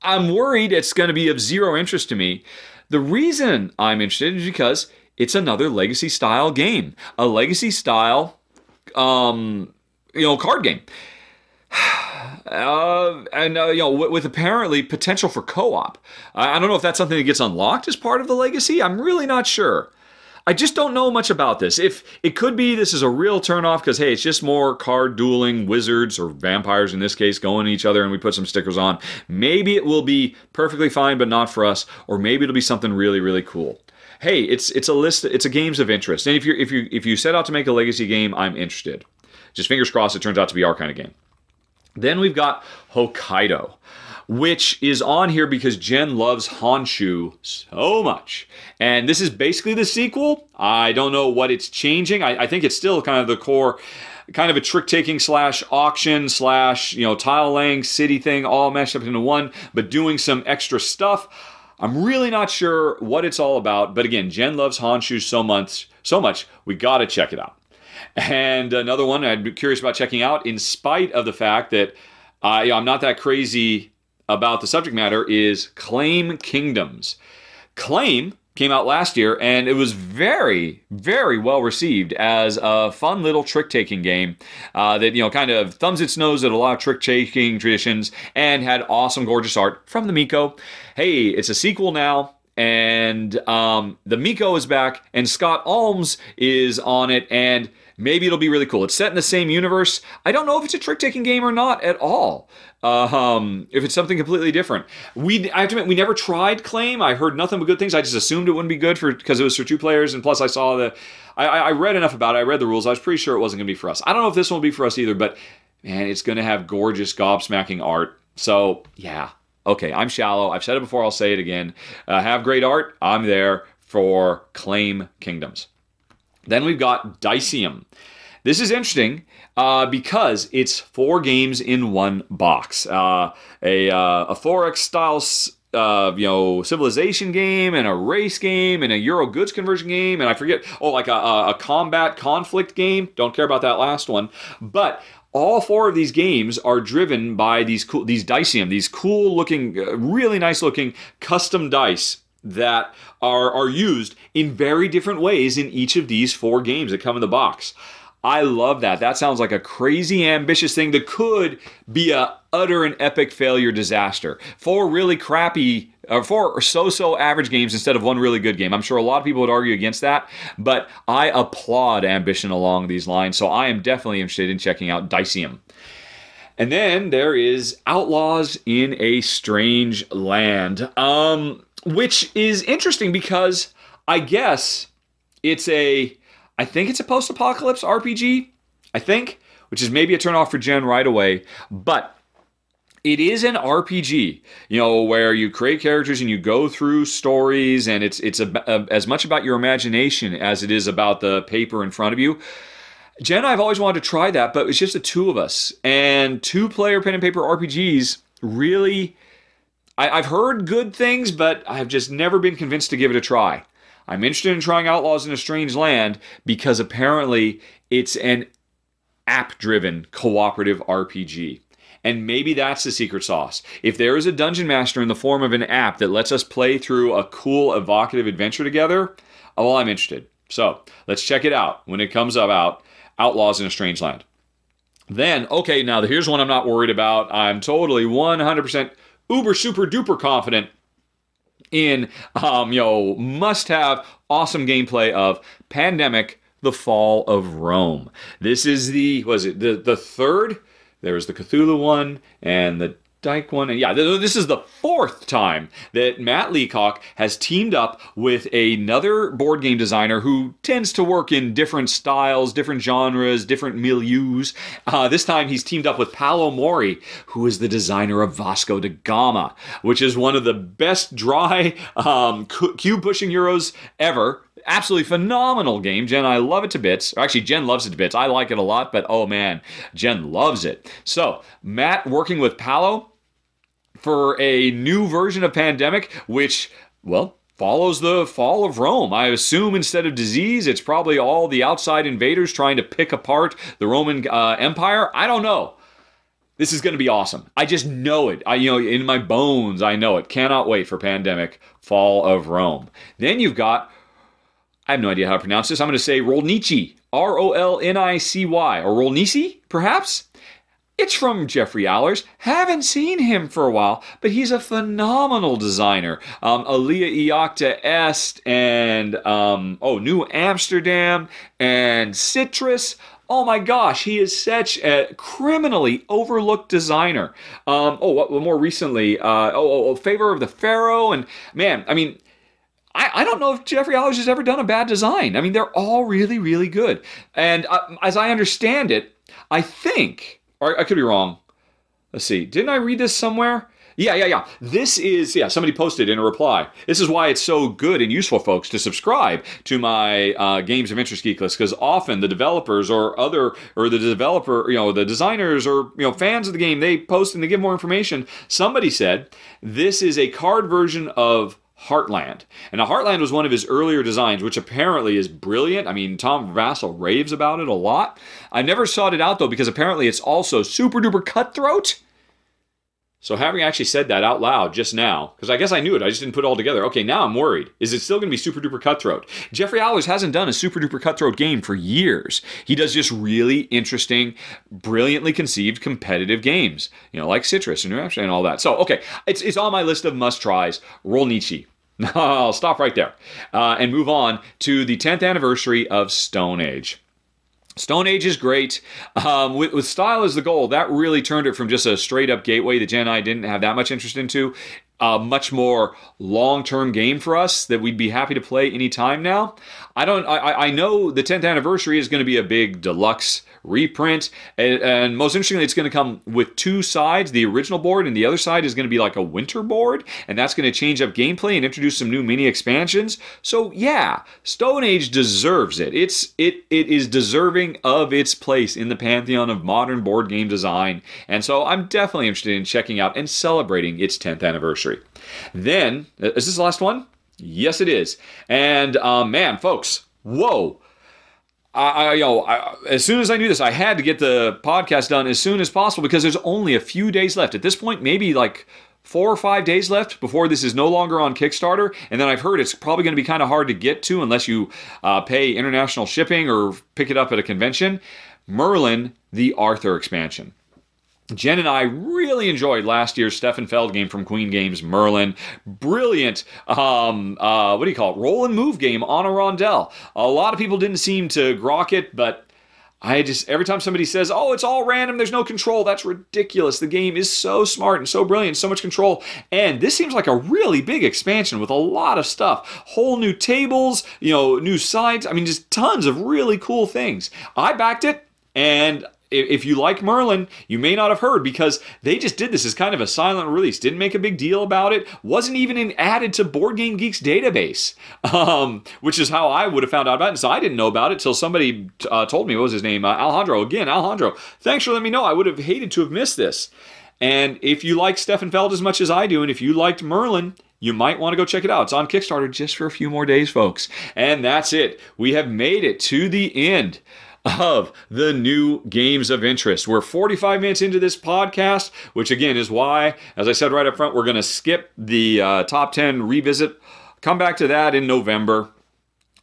I'm worried it's going to be of zero interest to me. The reason I'm interested is because it's another Legacy-style game. A Legacy-style, um, you know, card game. Uh, and, uh, you know, with, with apparently potential for co-op. I, I don't know if that's something that gets unlocked as part of the Legacy. I'm really not sure. I just don't know much about this. If it could be this is a real turnoff because, hey, it's just more card dueling wizards or vampires in this case going at each other and we put some stickers on. Maybe it will be perfectly fine but not for us, or maybe it'll be something really, really cool. Hey, it's it's a list, it's a games of interest. And if you if you if you set out to make a Legacy game, I'm interested. Just fingers crossed it turns out to be our kind of game. Then we've got Hokkaido, which is on here because Jen loves Honshu so much. And this is basically the sequel. I don't know what it's changing. I, I think it's still kind of the core, kind of a trick-taking slash auction slash, you know, tile-laying city thing all mashed up into one, but doing some extra stuff. I'm really not sure what it's all about. But again, Jen loves Honshu so much, so much we got to check it out. And another one I'd be curious about checking out, in spite of the fact that I, I'm not that crazy about the subject matter, is Claim Kingdoms. Claim came out last year, and it was very, very well received as a fun little trick-taking game uh, that, you know, kind of thumbs its nose at a lot of trick-taking traditions and had awesome, gorgeous art from the Miko. Hey, it's a sequel now. And um, the Miko is back, and Scott Almes is on it, and maybe it'll be really cool. It's set in the same universe. I don't know if it's a trick-taking game or not at all. Uh, um, if it's something completely different. We, I have to admit, we never tried Claim. I heard nothing but good things. I just assumed it wouldn't be good for because it was for two players, and plus I saw the... I, I read enough about it. I read the rules. I was pretty sure it wasn't going to be for us. I don't know if this one will be for us either, but man, it's going to have gorgeous, gobsmacking art. So, yeah. Okay, I'm shallow. I've said it before. I'll say it again. Uh, have great art. I'm there for Claim Kingdoms. Then we've got Diceum. This is interesting uh, because it's four games in one box. Uh, a uh, a forex style uh, you know, civilization game, and a race game, and a Euro goods conversion game, and I forget. Oh, like a, a combat conflict game. Don't care about that last one, but. All four of these games are driven by these cool, these Diceum, these cool looking, really nice looking custom dice that are, are used in very different ways in each of these four games that come in the box. I love that. That sounds like a crazy ambitious thing that could be a utter and epic failure disaster. Four really crappy, or four so-so average games instead of one really good game. I'm sure a lot of people would argue against that, but I applaud ambition along these lines, so I am definitely interested in checking out Diceum. And then there is Outlaws in a Strange Land, um, which is interesting because I guess it's a... I think it's a post-apocalypse R P G, I think, which is maybe a turnoff for Jen right away, but it is an R P G, you know, where you create characters and you go through stories, and it's it's a, a, as much about your imagination as it is about the paper in front of you. Jen and I have always wanted to try that, but it's just the two of us, and two-player pen and paper R P Gs really, I, I've heard good things, but I've just never been convinced to give it a try. I'm interested in trying Outlaws in a Strange Land because apparently it's an app-driven cooperative R P G. And maybe that's the secret sauce. If there is a dungeon master in the form of an app that lets us play through a cool, evocative adventure together, well, I'm interested. So let's check it out when it comes about Outlaws in a Strange Land. Then, okay, now here's one I'm not worried about. I'm totally one hundred percent uber, super, duper confident in, um, you know, must-have awesome gameplay of Pandemic, The Fall of Rome. This is the, was it the, the third? There was the Cthulhu one and the Dyke one. And yeah, this is the fourth time that Matt Leacock has teamed up with another board game designer who tends to work in different styles, different genres, different milieus. Uh, this time he's teamed up with Paolo Mori, who is the designer of Vasco da Gama, which is one of the best dry um, cube-pushing Euros ever. Absolutely phenomenal game. Jen, I love it to bits. Or actually, Jen loves it to bits. I like it a lot, but oh man, Jen loves it. So, Matt working with Paolo for a new version of Pandemic, which, well, follows the fall of Rome. I assume instead of disease, it's probably all the outside invaders trying to pick apart the Roman uh, Empire. I don't know. This is going to be awesome. I just know it. I, you know, in my bones, I know it. Cannot wait for Pandemic, Fall of Rome. Then you've got I have no idea how to pronounce this. I'm going to say Rolnici, R O L N I C Y, or Rolnici, perhaps? It's from Jeffrey Allers. Haven't seen him for a while, but he's a phenomenal designer. Um, Alia Iacta Est and, um, oh, New Amsterdam and Citrus. Oh my gosh, he is such a criminally overlooked designer. Um, oh, more recently, uh, oh, oh, Favor of the Pharaoh. And man, I mean, I, I don't know if Jeffrey Allers has ever done a bad design. I mean, they're all really, really good. And uh, as I understand it, I think, or I could be wrong. Let's see, didn't I read this somewhere? Yeah, yeah, yeah. This is, yeah, somebody posted in a reply. This is why it's so good and useful, folks, to subscribe to my uh, Games of Interest Geek list, because often the developers or other, or the developer, you know, the designers or, you know, fans of the game, they post and they give more information. Somebody said, this is a card version of Heartland. And now Heartland was one of his earlier designs, which apparently is brilliant. I mean, Tom Vassell raves about it a lot. I never sought it out, though, because apparently it's also super duper cutthroat. So having actually said that out loud just now, because I guess I knew it, I just didn't put it all together. Okay, now I'm worried. Is it still going to be super duper cutthroat? Jeffrey Allers hasn't done a super duper cutthroat game for years. He does just really interesting, brilliantly conceived competitive games, you know, like Citrus and New Hampshire and all that. So, okay, it's, it's on my list of must-tries, Rolnici. I'll stop right there uh, and move on to the tenth anniversary of Stone Age. Stone Age is great. Um, with, with style as the goal, that really turned it from just a straight-up gateway that Jen and I didn't have that much interest into, a much more long-term game for us that we'd be happy to play any time now. I don't. I, I know the tenth anniversary is going to be a big deluxe reprint, and, and most interestingly, it's going to come with two sides, the original board, and the other side is going to be like a winter board, and that's going to change up gameplay and introduce some new mini expansions. So yeah, Stone Age deserves it. It's it it is deserving of its place in the pantheon of modern board game design, and so I'm definitely interested in checking out and celebrating its tenth anniversary. Then, is this the last one? Yes, it is. And uh, man, folks, whoa. I, you know, I, as soon as I knew this, I had to get the podcast done as soon as possible because there's only a few days left. At this point, maybe like four or five days left before this is no longer on Kickstarter. And then I've heard it's probably going to be kind of hard to get to unless you uh, pay international shipping or pick it up at a convention. Merlin, the Arthur expansion. Jen and I really enjoyed last year's Steffenfeld game from Queen Games, Merlin. Brilliant, um, uh, what do you call it, roll and move game on a rondelle. A lot of people didn't seem to grok it, but I just, every time somebody says, oh, it's all random, there's no control, that's ridiculous. The game is so smart and so brilliant, so much control. And this seems like a really big expansion with a lot of stuff. Whole new tables, you know, new sides. I mean, just tons of really cool things. I backed it, and if you like Merlin, you may not have heard because they just did this as kind of a silent release. Didn't make a big deal about it. Wasn't even in, added to Board Game Geek's database, um, which is how I would have found out about it. And so I didn't know about it till somebody uh, told me. What was his name? Uh, Alejandro. Again, Alejandro. Thanks for letting me know. I would have hated to have missed this. And if you like Steffenfeld as much as I do, and if you liked Merlin, you might want to go check it out. It's on Kickstarter just for a few more days, folks. And that's it. We have made it to the end of the new Games of Interest. We're forty-five minutes into this podcast, which again is why, as I said right up front, we're going to skip the uh, top ten revisit. Come back to that in November.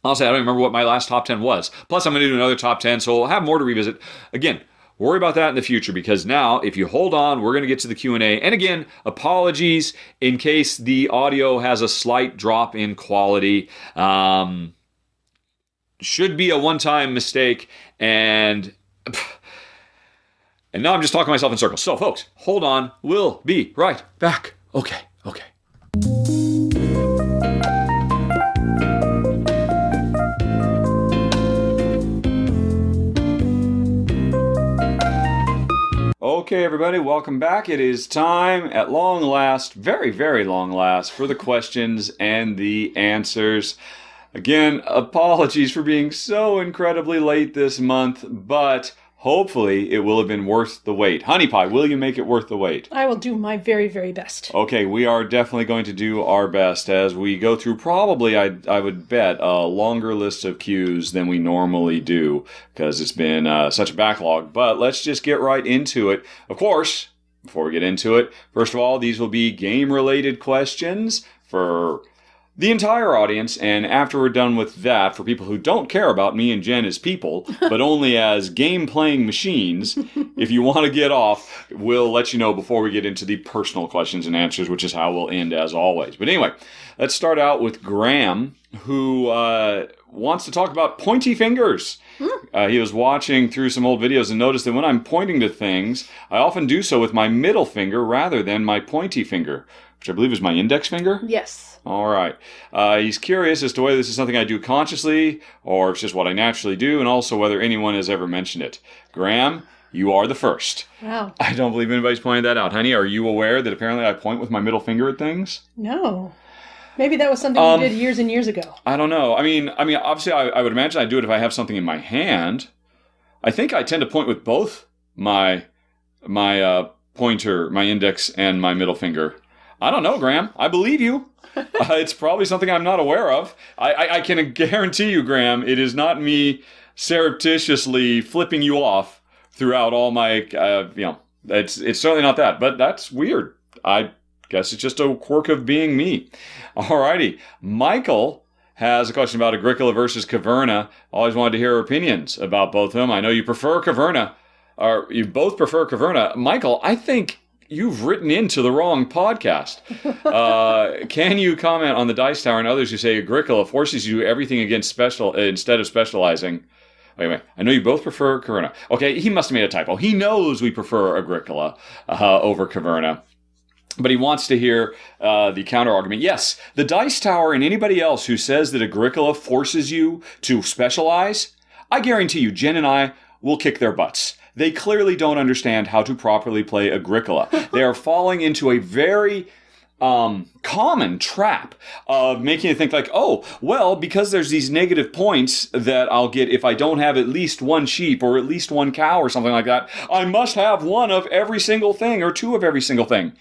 Honestly, I don't remember what my last top ten was. Plus, I'm going to do another top ten, so we'll have more to revisit. Again, worry about that in the future because now, if you hold on, we're going to get to the Q and A. And again, apologies in case the audio has a slight drop in quality. Um, should be a one-time mistake. And, and now I'm just talking myself in circles. So, folks, hold on. We'll be right back. Okay, okay. Okay, everybody, welcome back. It is time, at long last, very, very long last, for the questions and the answers. Again, apologies for being so incredibly late this month, but hopefully it will have been worth the wait. Honey Pie, will you make it worth the wait? I will do my very, very best. Okay, we are definitely going to do our best as we go through probably, I, I would bet, a longer list of cues than we normally do because it's been uh, such a backlog. But let's just get right into it. Of course, before we get into it, first of all, these will be game-related questions for the entire audience, and after we're done with that, for people who don't care about me and Jen as people, but only as game-playing machines, if you want to get off, we'll let you know before we get into the personal questions and answers, which is how we'll end as always. But anyway, let's start out with Graham, who uh, wants to talk about pointy fingers. Hmm. Uh, he was watching through some old videos and noticed that when I'm pointing to things, I often do so with my middle finger rather than my pointy finger, which I believe is my index finger? Yes. All right. Uh, he's curious as to whether this is something I do consciously or it's just what I naturally do, and also whether anyone has ever mentioned it. Graham, you are the first. Wow. I don't believe anybody's pointed that out. Honey, are you aware that apparently I point with my middle finger at things? No. Maybe that was something um, you did years and years ago. I don't know. I mean, I mean, obviously, I, I would imagine I'd do it if I have something in my hand. I think I tend to point with both my, my uh, pointer, my index, and my middle finger. I don't know, Graham. I believe you. Uh, it's probably something I'm not aware of. I, I, I can guarantee you, Graham, it is not me surreptitiously flipping you off throughout all my, uh, you know, it's, it's certainly not that. But that's weird. I guess it's just a quirk of being me. All righty. Michael has a question about Agricola versus Caverna. Always wanted to hear her opinions about both of them. I know you prefer Caverna, or you both prefer Caverna. Michael, I think you've written into the wrong podcast. Uh, can you comment on the Dice Tower and others who say Agricola forces you to do everything against special uh, instead of specializing? Wait a minute. I know you both prefer Caverna. Okay, he must have made a typo. He knows we prefer Agricola uh, over Caverna. But he wants to hear uh, the counter-argument. Yes, the Dice Tower and anybody else who says that Agricola forces you to specialize, I guarantee you, Jen and I will kick their butts. They clearly don't understand how to properly play Agricola. They are falling into a very um, common trap of making you think like, oh, well, because there's these negative points that I'll get if I don't have at least one sheep or at least one cow or something like that, I must have one of every single thing or two of every single thing.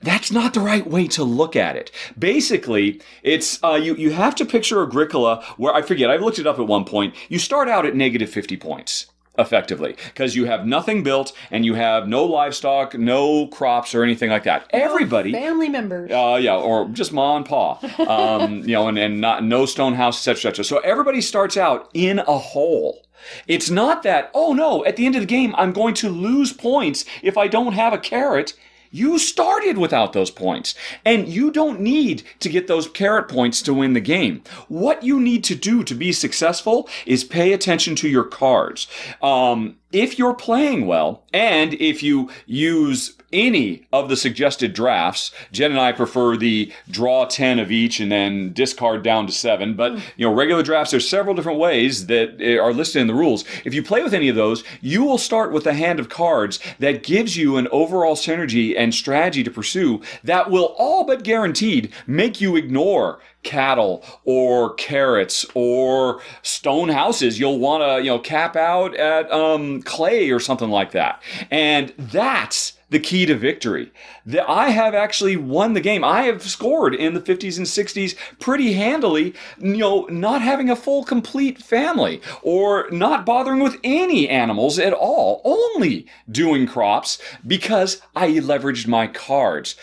That's not the right way to look at it. Basically, it's uh, you, you have to picture Agricola where, I forget, I've looked it up at one point, you start out at negative fifty points. Effectively, because you have nothing built and you have no livestock, no crops or anything like that. No everybody, family members, uh, yeah, or just ma and pa, um, you know, and, and not no stone house, et cetera, et cetera. So everybody starts out in a hole. It's not that, oh no, at the end of the game I'm going to lose points if I don't have a carrot. You started without those points, and you don't need to get those carrot points to win the game. What you need to do to be successful is pay attention to your cards. Um, if you're playing well, and if you use any of the suggested drafts, Jen and I prefer the draw ten of each and then discard down to seven, but you know, regular drafts, there's several different ways that are listed in the rules. If you play with any of those, you will start with a hand of cards that gives you an overall synergy and strategy to pursue that will all but guaranteed make you ignore cattle or carrots or stone houses. You'll want to, you know, cap out at um, clay or something like that. And that's the key to victory. That I have actually won the game. I have scored in the fifties and sixties pretty handily, you know, not having a full complete family or not bothering with any animals at all, only doing crops because I leveraged my cards.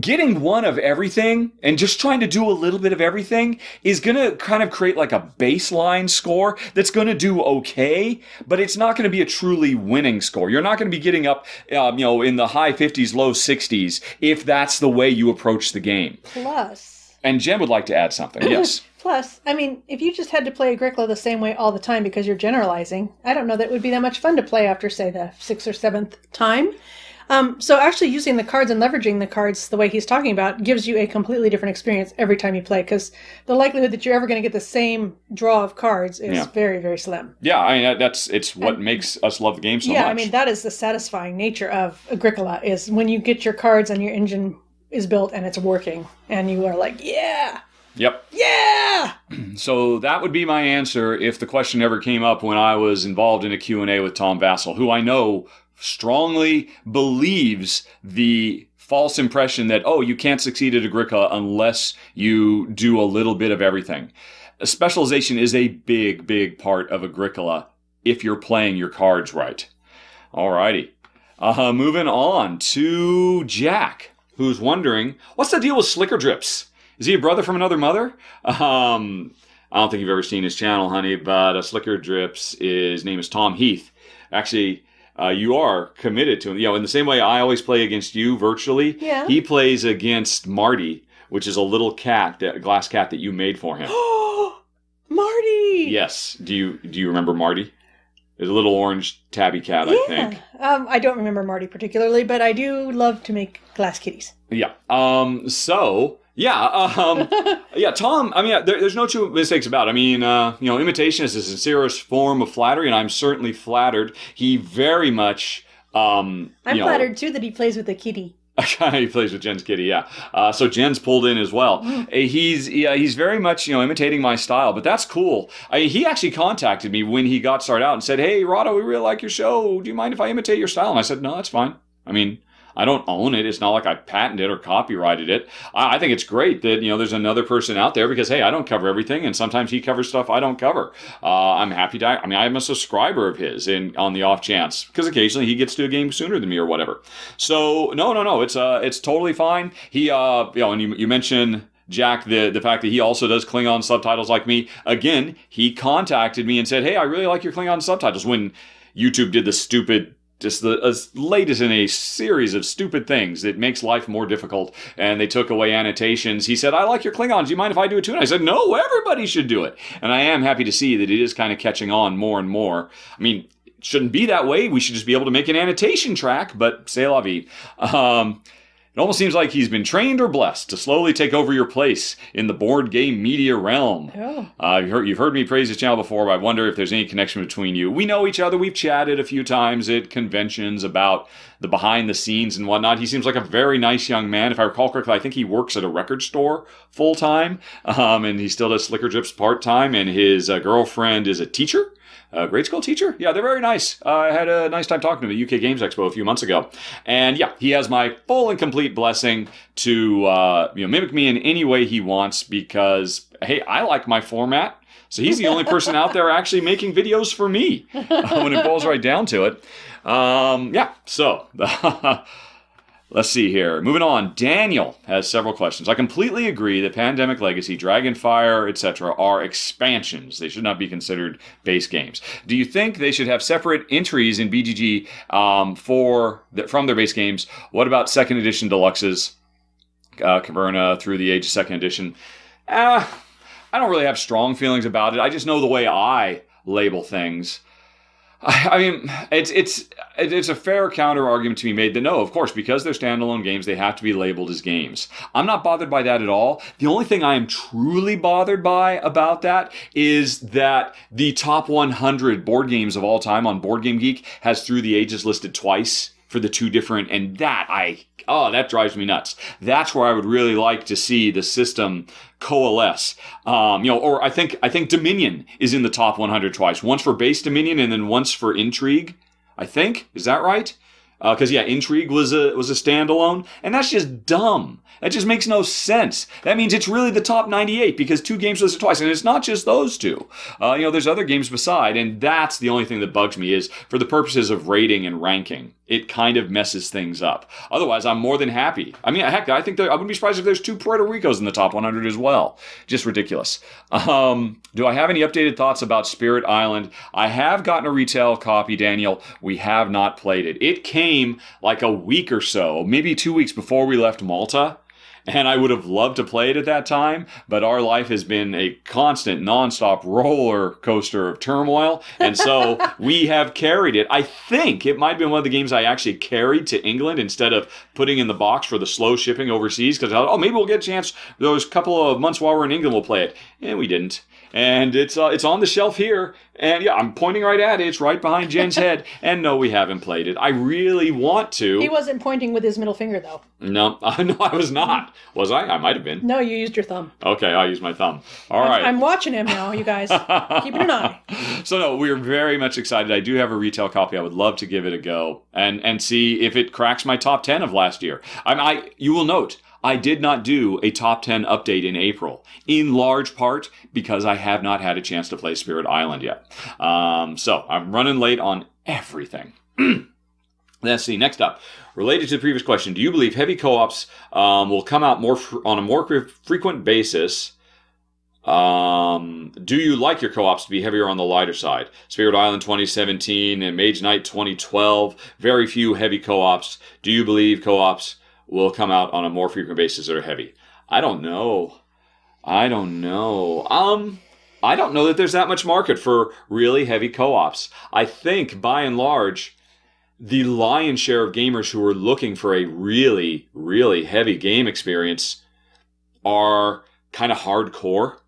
Getting one of everything and just trying to do a little bit of everything is going to kind of create like a baseline score that's going to do okay, but it's not going to be a truly winning score. You're not going to be getting up, um, you know, in the high fifties, low sixties if that's the way you approach the game. Plus. And Jen would like to add something. Yes. Plus, I mean, if you just had to play Agricola the same way all the time because you're generalizing, I don't know that it would be that much fun to play after, say, the sixth or seventh time. Um, so actually using the cards and leveraging the cards the way he's talking about gives you a completely different experience every time you play, because the likelihood that you're ever going to get the same draw of cards is yeah. very, very slim. Yeah, I mean, that's it's what and, makes us love the game so yeah, much. Yeah, I mean, that is the satisfying nature of Agricola, is when you get your cards and your engine is built and it's working, and you are like, yeah! Yep. Yeah! So that would be my answer if the question ever came up when I was involved in a Q and A with Tom Vassell, who I know strongly believes the false impression that, oh, you can't succeed at Agricola unless you do a little bit of everything. Specialization is a big, big part of Agricola if you're playing your cards right. Alrighty. Uh, moving on to Jack, who's wondering, what's the deal with slicker drips? Is he a brother from another mother? Um, I don't think you've ever seen his channel, honey, but uh, Slicker Drips, his name is Tom Heath. Actually, uh, you are committed to him. You know, in the same way I always play against you virtually, yeah. He plays against Marty, which is a little cat, that, a glass cat that you made for him. Marty! Yes. Do you do you remember Marty? It's a little orange tabby cat, yeah. I think. Um, I don't remember Marty particularly, but I do love to make glass kitties. Yeah. Um, so, yeah. Um, yeah, Tom, I mean, there, there's no two mistakes about it. I mean, uh, you know, imitation is the sincerest form of flattery, and I'm certainly flattered. He very much... Um, I'm you know, flattered, too, that he plays with a kitty. He plays with Jen's kitty, yeah. Uh, so Jen's pulled in as well. He's yeah, he's very much you know imitating my style, but that's cool. I, he actually contacted me when he got started out and said, "Hey, Rahdo, we really like your show. Do you mind if I imitate your style?" And I said, "No, that's fine. I mean, I don't own it. It's not like I patented or copyrighted it. I, I think it's great that you know there's another person out there because hey, I don't cover everything, and sometimes he covers stuff I don't cover. Uh, I'm happy to. I mean, I'm a subscriber of his, in on the off chance because occasionally he gets to a game sooner than me or whatever. So no, no, no. It's uh, it's totally fine. He uh, you know, and you, you mentioned Jack, the the fact that he also does Klingon subtitles like me. Again, he contacted me and said, "Hey, I really like your Klingon subtitles." When YouTube did the stupid. Just the uh, latest in a series of stupid things that makes life more difficult. And they took away annotations. He said, I like your Klingons. Do you mind if I do it too? And I said, no, everybody should do it. And I am happy to see that it is kind of catching on more and more. I mean, it shouldn't be that way. We should just be able to make an annotation track, but c'est la vie. Um, it almost seems like he's been trained or blessed to slowly take over your place in the board game media realm. Yeah. Uh, you've, heard, you've heard me praise this channel before, but I wonder if there's any connection between you. We know each other. We've chatted a few times at conventions about the behind the scenes and whatnot. He seems like a very nice young man. If I recall correctly, I think he works at a record store full-time, um, and he still does Slicker Drips part-time, and his uh, girlfriend is a teacher. A grade school teacher? Yeah, they're very nice. Uh, I had a nice time talking to him at U K Games Expo a few months ago. And yeah, he has my full and complete blessing to uh, you know mimic me in any way he wants because, hey, I like my format. So he's the only person out there actually making videos for me uh, when it boils right down to it. Um, yeah, so... Let's see here. Moving on. Daniel has several questions. I completely agree that Pandemic Legacy, Dragonfire, et cetera are expansions. They should not be considered base games. Do you think they should have separate entries in B G G um, for the, from their base games? What about second edition deluxes, uh, Caverna, Through the Age of second edition? Uh, I don't really have strong feelings about it. I just know the way I label things. I mean, it's it's it's a fair counter argument to be made that no, of course, because they're standalone games, they have to be labeled as games. I'm not bothered by that at all. The only thing I am truly bothered by about that is that the top one hundred board games of all time on Board Game Geek has Through the Ages listed twice for the two different, and that I oh that drives me nuts. That's where I would really like to see the system coalesce. Um, you know, or I think I think Dominion is in the top one hundred twice. Once for base Dominion, and then once for Intrigue. I think is that right? Because uh, yeah, Intrigue was a was a standalone, and that's just dumb. That just makes no sense. That means it's really the top ninety-eight because two games listed twice, and it's not just those two. Uh, you know, there's other games beside, and that's the only thing that bugs me is for the purposes of rating and ranking, it kind of messes things up. Otherwise, I'm more than happy. I mean, heck, I think there, I wouldn't be surprised if there's two Puerto Ricos in the top one hundred as well. Just ridiculous. Um, do I have any updated thoughts about Spirit Island? I have gotten a retail copy, Daniel. We have not played it. It came like a week or so, maybe two weeks before we left Malta. And I would have loved to play it at that time, but our life has been a constant, nonstop roller coaster of turmoil. And so we have carried it. I think it might have been one of the games I actually carried to England instead of putting in the box for the slow shipping overseas. Because I thought, oh, maybe we'll get a chance those couple of months while we're in England, we'll play it. And we didn't. And it's uh, it's on the shelf here. And yeah, I'm pointing right at it. It's right behind Jen's head. And no, we haven't played it. I really want to. He wasn't pointing with his middle finger, though. No, uh, no, I was not. Was I? I might have been. No, you used your thumb. Okay, I used my thumb. All I'm, right. I'm watching him now, you guys. Keeping an eye. So no, we're very much excited. I do have a retail copy. I would love to give it a go and, and see if it cracks my top ten of last year. I, I you will note, I did not do a top ten update in April, in large part because I have not had a chance to play Spirit Island yet. Um, so I'm running late on everything. Let's see, next up, related to the previous question, do you believe heavy co-ops um, will come out more fr on a more fre frequent basis? Um, do you like your co-ops to be heavier on the lighter side? Spirit Island twenty seventeen and Mage Knight twenty twelve, very few heavy co-ops. Do you believe co-ops will come out on a more frequent basis that are heavy? I don't know. I don't know. Um... I don't know that there's that much market for really heavy co-ops. I think, by and large, the lion's share of gamers who are looking for a really, really heavy game experience are kind of hardcore.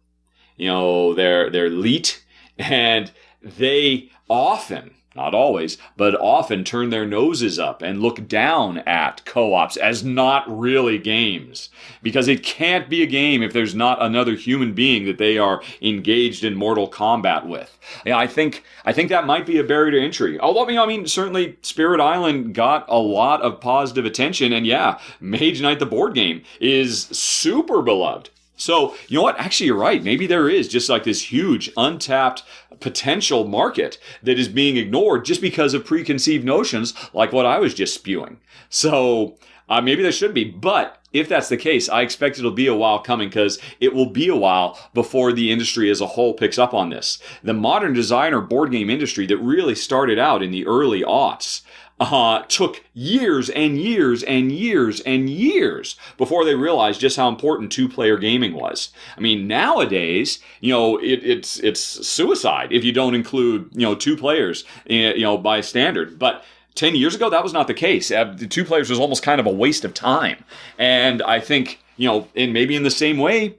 You know, they're, they're elite, and they often, not always, but often turn their noses up and look down at co-ops as not really games. Because it can't be a game if there's not another human being that they are engaged in mortal combat with. Yeah, I think I think that might be a barrier to entry. Although, I mean, certainly Spirit Island got a lot of positive attention, and yeah, Mage Knight the board game is super beloved. So, you know what? Actually, you're right. Maybe there is just like this huge untapped potential market that is being ignored just because of preconceived notions like what I was just spewing. So, uh, maybe there should be. But if that's the case, I expect it'll be a while coming, because it will be a while before the industry as a whole picks up on this. The modern designer board game industry that really started out in the early aughts Uh, took years and years and years and years before they realized just how important two-player gaming was. I mean, nowadays, you know, it, it's it's suicide if you don't include, you know, two players, you know, by standard. But ten years ago, that was not the case. Uh, the two players was almost kind of a waste of time. And I think, you know, and maybe in the same way,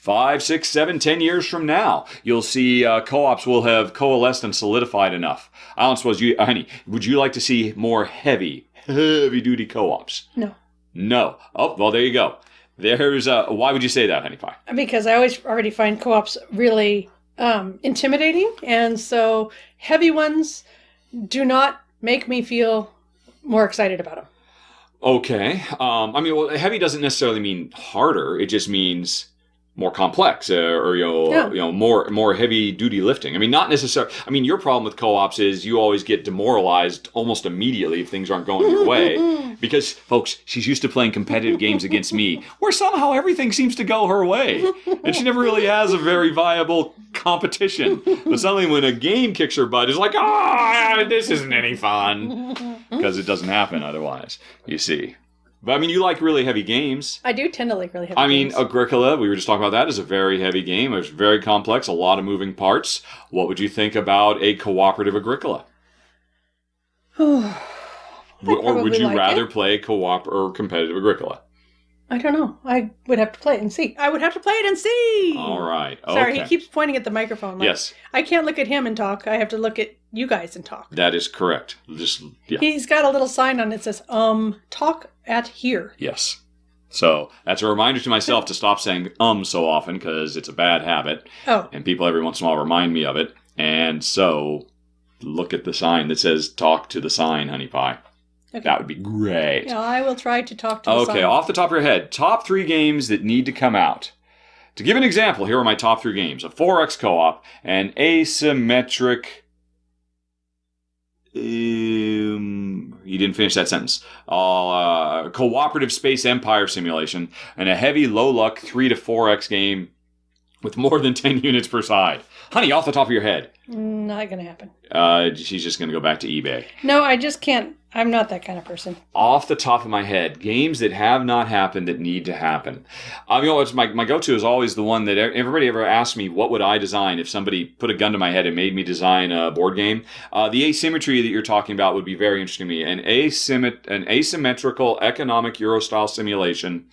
Five, six, seven, ten years from now, you'll see uh, co-ops will have coalesced and solidified enough. I don't suppose you, honey, would you like to see more heavy, heavy-duty co-ops? No. No. Oh, well, there you go. There's uh, why would you say that, honey pie? Because I always already find co-ops really um, intimidating, and so heavy ones do not make me feel more excited about them. Okay. Um, I mean, well, heavy doesn't necessarily mean harder. It just means more complex, uh, or you know, yeah. you know, more more heavy duty lifting. I mean, not necessarily. I mean, your problem with co-ops is you always get demoralized almost immediately if things aren't going your way. Because, folks, she's used to playing competitive games against me, where somehow everything seems to go her way, and she never really has a very viable competition. But suddenly, when a game kicks her butt, it's like, ah, oh, this isn't any fun, because it doesn't happen otherwise. You see. But, I mean, you like really heavy games. I do tend to like really heavy games. I mean, games. Agricola, we were just talking about that, is a very heavy game. It's very complex, a lot of moving parts. What would you think about a cooperative Agricola? Or would you like rather it. play co-op or competitive Agricola? I don't know. I would have to play it and see. I would have to play it and see! All right. Okay. Sorry, he keeps pointing at the microphone. Like, yes. I can't look at him and talk. I have to look at you guys and talk. That is correct. Just, yeah. He's got a little sign on it that says, um, talk at here. Yes. So that's a reminder to myself to stop saying um so often, because it's a bad habit. Oh. And people every once in a while remind me of it. And so look at the sign that says talk to the sign, honey pie. Okay. That would be great. Yeah, I will try to talk to the Okay, sign. Off the top of your head, top three games that need to come out. To give an example, here are my top three games. A four X co-op, an asymmetric... Um, you didn't finish that sentence. Uh, cooperative space empire simulation, and a heavy low-luck three to four X game with more than ten units per side. Honey, off the top of your head. Not going to happen. Uh, she's just going to go back to eBay. No, I just can't. I'm not that kind of person. Off the top of my head, games that have not happened that need to happen. I mean, it's my, my go-to is always the one that everybody ever asks me, what would I design if somebody put a gun to my head and made me design a board game? Uh, the asymmetry that you're talking about would be very interesting to me. An, asymmet an asymmetrical economic Euro-style simulation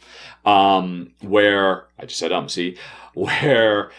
um, where, I just said um, see, where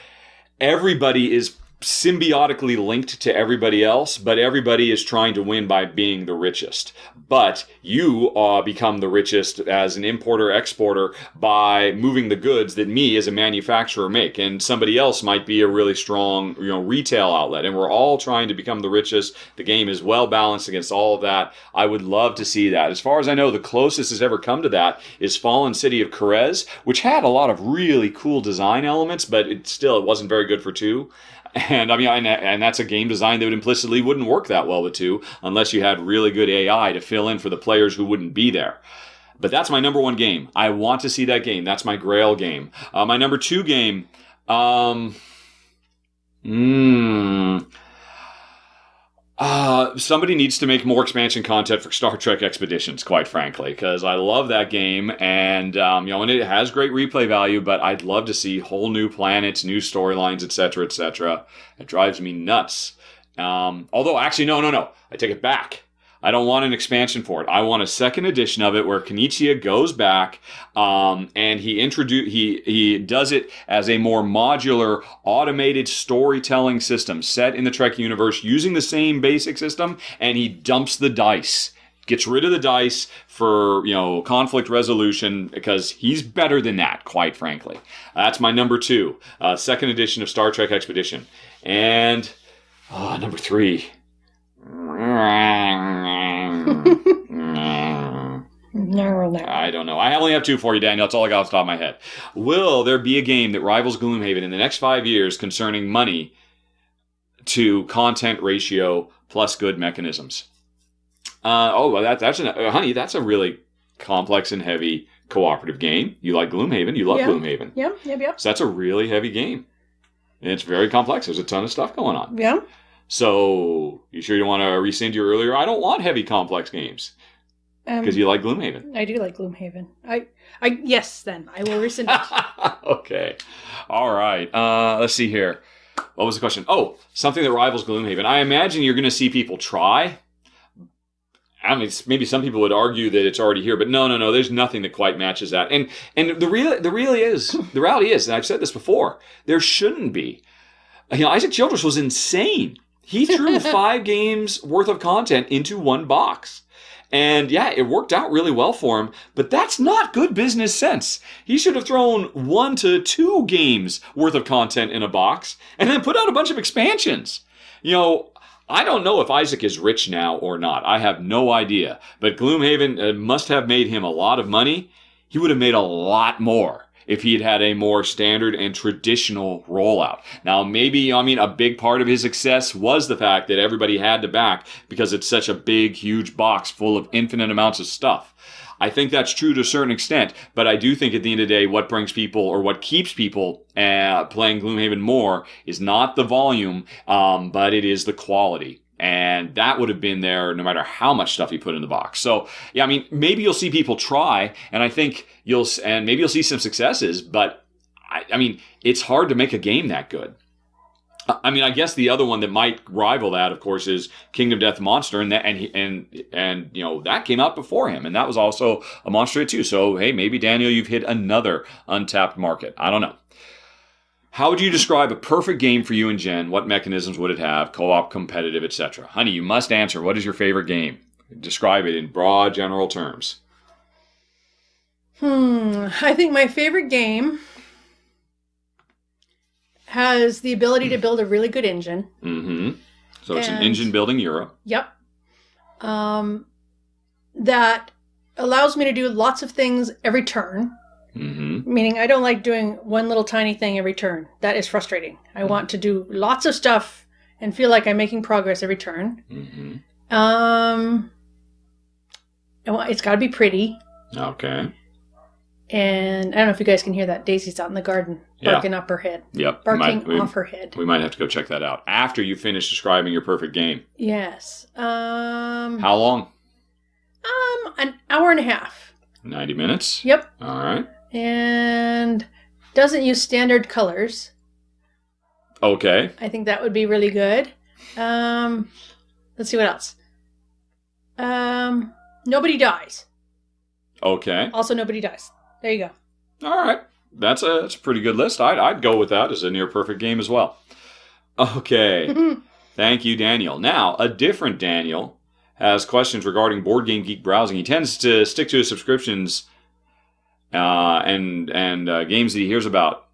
everybody is symbiotically linked to everybody else, but everybody is trying to win by being the richest. But you uh, become the richest as an importer-exporter by moving the goods that me as a manufacturer make, and somebody else might be a really strong, you know, retail outlet. And we're all trying to become the richest. The game is well balanced against all of that. I would love to see that. As far as I know, the closest has ever come to that is Fallen City of Carrez, which had a lot of really cool design elements, but it still it wasn't very good for two. And I mean, and, and that's a game design that implicitly wouldn't work that well with two, unless you had really good A I to fill in for the players who wouldn't be there. But that's my number one game. I want to see that game. That's my Grail game. Uh, my number two game, um, mm, uh, somebody needs to make more expansion content for Star Trek Expeditions, quite frankly, because I love that game, and um, you know, and it has great replay value. But I'd love to see whole new planets, new storylines, et cetera, et cetera. It drives me nuts. Um, although, actually, no, no, no, I take it back. I don't want an expansion for it. I want a second edition of it where Kenichia goes back um, and he introduce he he does it as a more modular, automated storytelling system set in the Trek universe using the same basic system, and he dumps the dice. Gets rid of the dice for, you know, conflict resolution, because he's better than that, quite frankly. That's my number two. Uh, second edition of Star Trek Expedition. And oh, number three. I don't know. I only have two for you, Daniel. That's all I got off the top of my head. Will there be a game that rivals Gloomhaven in the next five years concerning money to content ratio plus good mechanisms? Uh, oh, well, that, that's an, uh, honey, that's a really complex and heavy cooperative game. You like Gloomhaven. You love yeah. Gloomhaven. Yep, yep, yep. So that's a really heavy game. And it's very complex. There's a ton of stuff going on. Yeah. So, you sure you want to rescind your earlier? I don't want heavy, complex games. Because um, you like Gloomhaven. I do like Gloomhaven. I, I yes, then. I will rescind it. Okay. All right. Uh, let's see here. What was the question? Oh, something that rivals Gloomhaven. I imagine you're going to see people try. I mean, maybe some people would argue that it's already here, but no, no, no. There's nothing that quite matches that. And and the real, the really is, the reality is, and I've said this before, there shouldn't be. You know, Isaac Childress was insane. He threw five games worth of content into one box. And yeah, it worked out really well for him, but that's not good business sense. He should have thrown one to two games worth of content in a box and then put out a bunch of expansions. You know, I don't know if Isaac is rich now or not. I have no idea. But Gloomhaven uh, must have made him a lot of money. He would have made a lot more if he had had a more standard and traditional rollout. Now, maybe, I mean, a big part of his success was the fact that everybody had to back because it's such a big, huge box full of infinite amounts of stuff. I think that's true to a certain extent, but I do think at the end of the day, what brings people or what keeps people uh, playing Gloomhaven more is not the volume, um, but it is the quality. And that would have been there no matter how much stuff he put in the box. So, yeah, I mean, maybe you'll see people try, and I think you'll, and maybe you'll see some successes, but, I, I mean, it's hard to make a game that good. I mean, I guess the other one that might rival that, of course, is Kingdom Death Monster, and that, and he, and and you know that came out before him, and that was also a monster too. So, hey, maybe Daniel, you've hit another untapped market. I don't know. How would you describe a perfect game for you and Jen? What mechanisms would it have? Co-op, competitive, et cetera. Honey, you must answer. What is your favorite game? Describe it in broad, general terms. Hmm. I think my favorite game has the ability to build a really good engine. Mm-hmm. So it's and, an engine building Euro. Yep. Um, that allows me to do lots of things every turn. Mm-hmm. Meaning I don't like doing one little tiny thing every turn. That is frustrating. I mm-hmm. want to do lots of stuff and feel like I'm making progress every turn. Mm-hmm. Um, it's got to be pretty. Okay. And I don't know if you guys can hear that. Daisy's out in the garden barking yeah. up her head. Yep. Barking might, we, off her head. We might have to go check that out after you finish describing your perfect game. Yes. Um, How long? Um, an hour and a half. ninety minutes? Yep. All right. And doesn't use standard colors. Okay. I think that would be really good. Um, let's see what else. Um, nobody dies. Okay. Also, nobody dies. There you go. All right. That's a, that's a pretty good list. I'd, I'd go with that as a near-perfect game as well. Okay. Thank you, Daniel. Now, a different Daniel has questions regarding Board Game Geek browsing. He tends to stick to his subscriptions Uh, and and uh, games that he hears about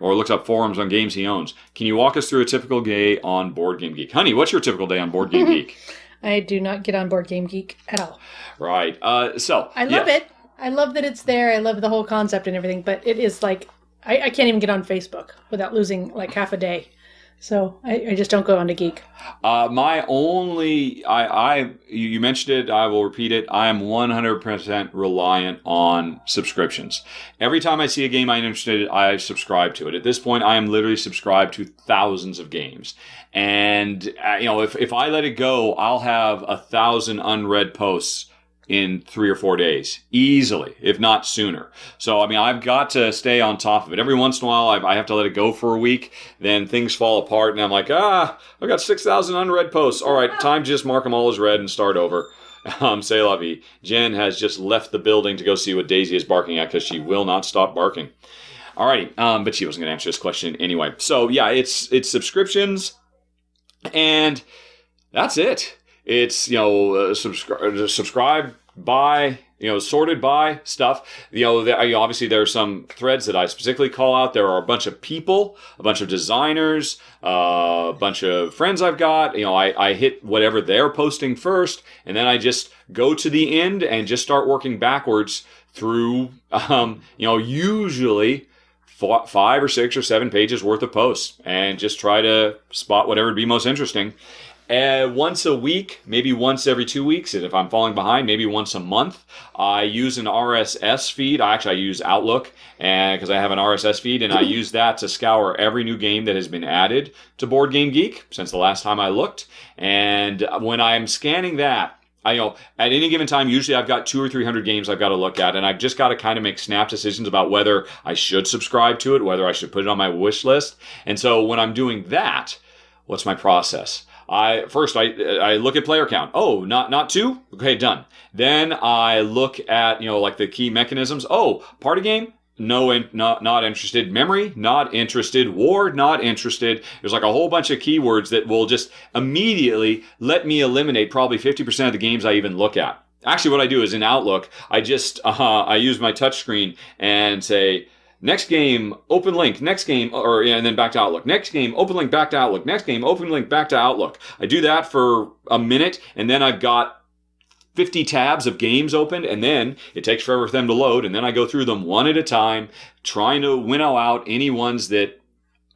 or looks up forums on games he owns. Can you walk us through a typical day on Board Game Geek? Honey, what's your typical day on Board Game Geek? I do not get on Board Game Geek at all. Right. Uh, so I love yes. it. I love that it's there. I love the whole concept and everything, but it is like, I, I can't even get on Facebook without losing like half a day. So I, I just don't go on to geek. Uh, my only, I, I, you mentioned it. I will repeat it. I am one hundred percent reliant on subscriptions. Every time I see a game I'm interested in, I subscribe to it. At this point, I am literally subscribed to thousands of games. And uh, you know, if, if I let it go, I'll have a thousand unread posts in three or four days, easily, if not sooner. So, I mean, I've got to stay on top of it. Every once in a while, I've, I have to let it go for a week. Then things fall apart, and I'm like, ah, I've got six thousand unread posts. All right, time to just mark them all as red and start over. Um, c'est la vie. Jen has just left the building to go see what Daisy is barking at because she will not stop barking. All right, um, but she wasn't going to answer this question anyway. So, yeah, it's it's subscriptions, and that's it. It's, you know, uh, subscri- subscribe, buy, you know, sorted by stuff. You know, there, you know, obviously there are some threads that I specifically call out. There are a bunch of people, a bunch of designers, uh, a bunch of friends I've got. You know, I, I hit whatever they're posting first, and then I just go to the end and just start working backwards through, um, you know, usually four, five or six or seven pages worth of posts and just try to spot whatever would be most interesting. Uh, once a week, maybe once every two weeks, and if I'm falling behind, maybe once a month. I use an R S S feed. I actually I use Outlook because I have an R S S feed, and I use that to scour every new game that has been added to Board Game Geek since the last time I looked. And when I'm scanning that, I know at any given time, usually I've got two or three hundred games I've got to look at, and I've just got to kind of make snap decisions about whether I should subscribe to it, whether I should put it on my wish list. And so when I'm doing that, what's my process? I first I I look at player count. Oh, not not two? Okay, done. Then I look at, you know, like the key mechanisms. Oh, party game? No, in, not not interested. Memory? Not interested. War? Not interested. There's like a whole bunch of keywords that will just immediately let me eliminate probably fifty percent of the games I even look at. Actually, what I do is in Outlook, I just uh, I use my touchscreen and say, next game, open link, next game, or and then back to Outlook. Next game, open link, back to Outlook. Next game, open link, back to Outlook. I do that for a minute, and then I've got fifty tabs of games opened, and then it takes forever for them to load, and then I go through them one at a time, trying to winnow out any ones that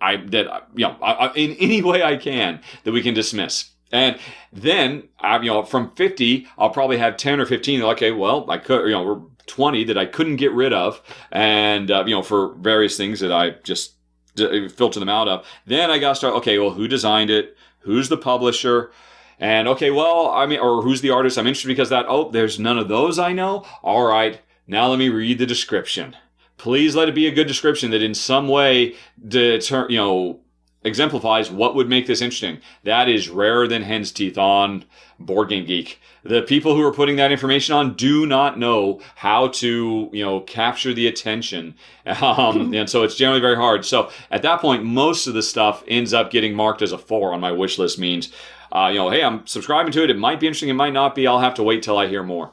I, that you know, I, I, in any way I can, that we can dismiss. And then, I, you know, from fifty, I'll probably have ten or fifteen, okay, well, I could, you know, we're twenty that I couldn't get rid of, and uh, you know, for various things that I just d- filter them out of. Then I gotta start, okay, well, who designed it, who's the publisher, and okay, well, I mean, or who's the artist I'm interested in, because that, oh, there's none of those I know. All right, now let me read the description. Please let it be a good description that in some way deter- you know exemplifies what would make this interesting. That is rarer than hen's teeth on Board Game Geek. The people who are putting that information on do not know how to, you know, capture the attention. Um, and so it's generally very hard. So at that point, most of the stuff ends up getting marked as a four on my wish list. Means, uh, you know, hey, I'm subscribing to it. It might be interesting. It might not be. I'll have to wait till I hear more.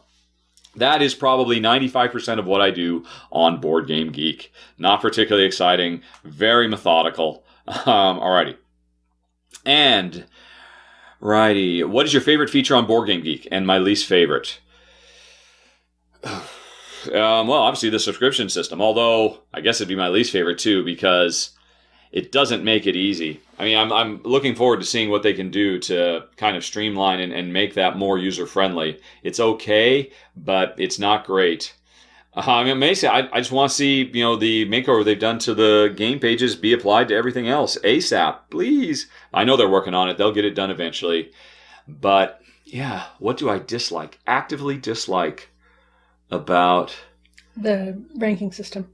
That is probably ninety-five percent of what I do on Board Game Geek. Not particularly exciting. Very methodical. Um, alrighty. And, righty. What is your favorite feature on Board Game Geek and my least favorite? um, well, obviously the subscription system, although I guess it'd be my least favorite too, because it doesn't make it easy. I mean, I'm, I'm looking forward to seeing what they can do to kind of streamline and, and make that more user-friendly. It's okay, but it's not great. Um, it may say, I, I just want to see, you know, the makeover they've done to the game pages be applied to everything else ASAP, please. I know they're working on it. They'll get it done eventually. But, yeah, what do I dislike, actively dislike about... the ranking system.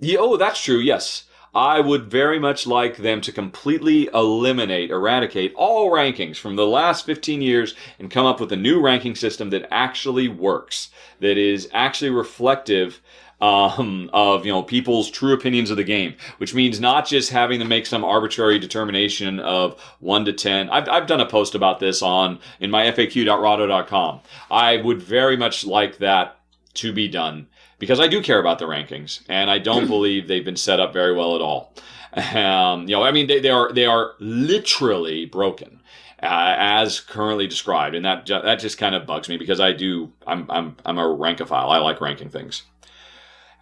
Yeah, oh, that's true, yes. I would very much like them to completely eliminate, eradicate all rankings from the last fifteen years and come up with a new ranking system that actually works, that is actually reflective um, of, you know, people's true opinions of the game, which means not just having them make some arbitrary determination of one to ten. I've, I've done a post about this on in my F A Q dot rahdo dot com. I would very much like that to be done, because I do care about the rankings, and I don't believe they've been set up very well at all. Um, you know, I mean, they, they are they are literally broken, uh, as currently described, and that that just kind of bugs me because I do I'm I'm I'm a rankophile. I like ranking things.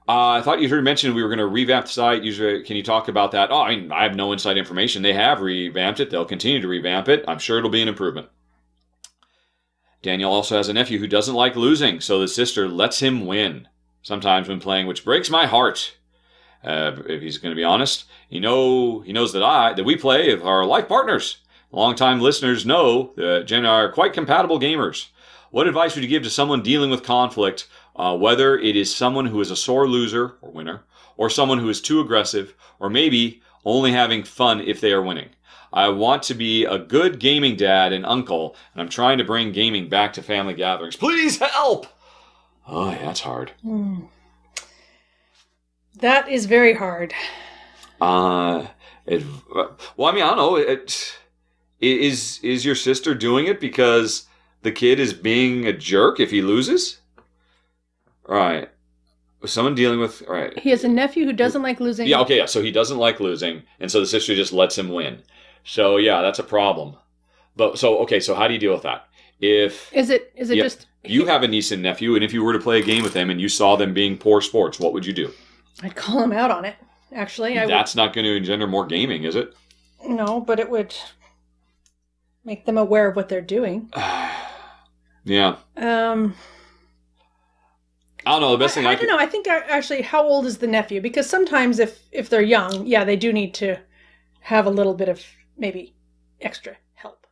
Uh, I thought you heard mentioned we were going to revamp the site. Usually, can you talk about that? Oh, I mean, I have no inside information. They have revamped it. They'll continue to revamp it. I'm sure it'll be an improvement. Daniel also has a nephew who doesn't like losing, so the sister lets him win sometimes when playing, which breaks my heart. Uh, if he's going to be honest, you know, he knows that I that we play are life partners. Long-time listeners know that Jen and I are quite compatible gamers. What advice would you give to someone dealing with conflict, uh, whether it is someone who is a sore loser or winner, or someone who is too aggressive, or maybe only having fun if they are winning? I want to be a good gaming dad and uncle, and I'm trying to bring gaming back to family gatherings. Please help! Oh, yeah, that's hard. Mm. That is very hard. Uh, it, well, I mean, I don't know. It, is, is your sister doing it because the kid is being a jerk if he loses? All right. Someone dealing with... All right. He has a nephew who doesn't like losing. Yeah, okay, yeah. So he doesn't like losing, and so the sister just lets him win. So, yeah, that's a problem. But so, okay, so how do you deal with that? If Is it is it yeah, just... You have a niece and nephew, and if you were to play a game with them and you saw them being poor sports, what would you do? I'd call them out on it, actually. I that's would... not going to engender more gaming, is it? No, but it would make them aware of what they're doing. Yeah. Um, I don't know. The best thing I, I, I could... don't know. I think actually, how old is the nephew? Because sometimes if if they're young, yeah, they do need to have a little bit of maybe extra help.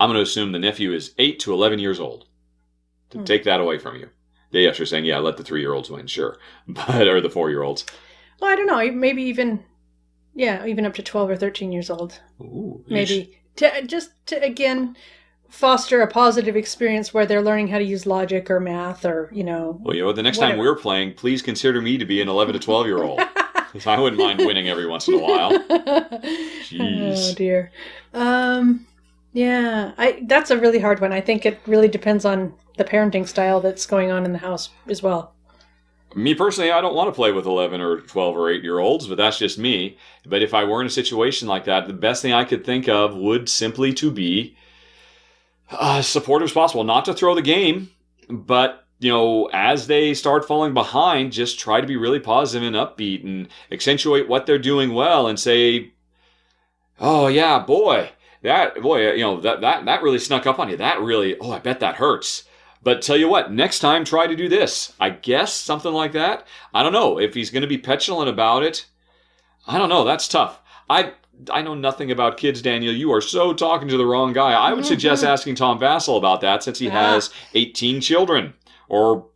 I'm going to assume the nephew is eight to eleven years old. To hmm. take that away from you, yeah, yeah, sure. Saying yeah, let the three-year-olds win, sure, but or the four-year-olds. Well, I don't know. Maybe even yeah, even up to twelve or thirteen years old. Ooh, maybe to, just to again. foster a positive experience where they're learning how to use logic or math or, you know... Well, you know, the next whatever. time we're playing, please consider me to be an eleven to twelve-year-old. Because I wouldn't mind winning every once in a while. Jeez. Oh, dear. Um, yeah, I that's a really hard one. I think it really depends on the parenting style that's going on in the house as well. Me personally, I don't want to play with eleven or twelve or eight-year-olds, but that's just me. But if I were in a situation like that, the best thing I could think of would simply to be Uh, supportive as possible, not to throw the game, but you know, as they start falling behind, just try to be really positive and upbeat and accentuate what they're doing well and say, "Oh yeah, boy, that boy, you know that that that really snuck up on you. That really, oh, I bet that hurts. But tell you what, next time try to do this. I guess something like that. I don't know if he's going to be petulant about it. I don't know. That's tough. I." I know nothing about kids, Daniel. You are so talking to the wrong guy. I would mm-hmm. suggest asking Tom Vassell about that since he yeah. has eighteen children or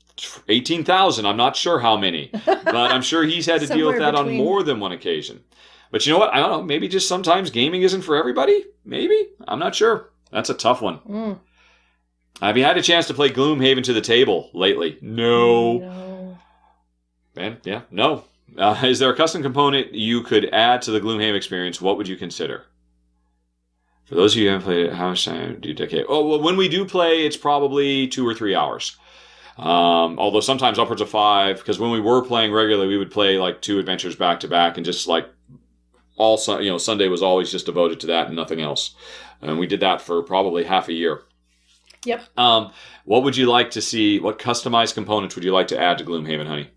eighteen thousand. I'm not sure how many, but I'm sure he's had to deal with that between. on more than one occasion. But you know what? I don't know. Maybe just sometimes gaming isn't for everybody. Maybe. I'm not sure. That's a tough one. Mm. Have you had a chance to play Gloomhaven to the table lately? No. No. Man, yeah, no. Uh, is there a custom component you could add to the Gloomhaven experience? What would you consider? For those of you who haven't played it, how much time do you dedicate? Oh, well, when we do play, it's probably two or three hours. Um, although sometimes upwards of five, because when we were playing regularly, we would play like two adventures back to back and just like all, sun- you know, Sunday was always just devoted to that and nothing else. And we did that for probably half a year. Yep. Um, what would you like to see? What customized components would you like to add to Gloomhaven, honey?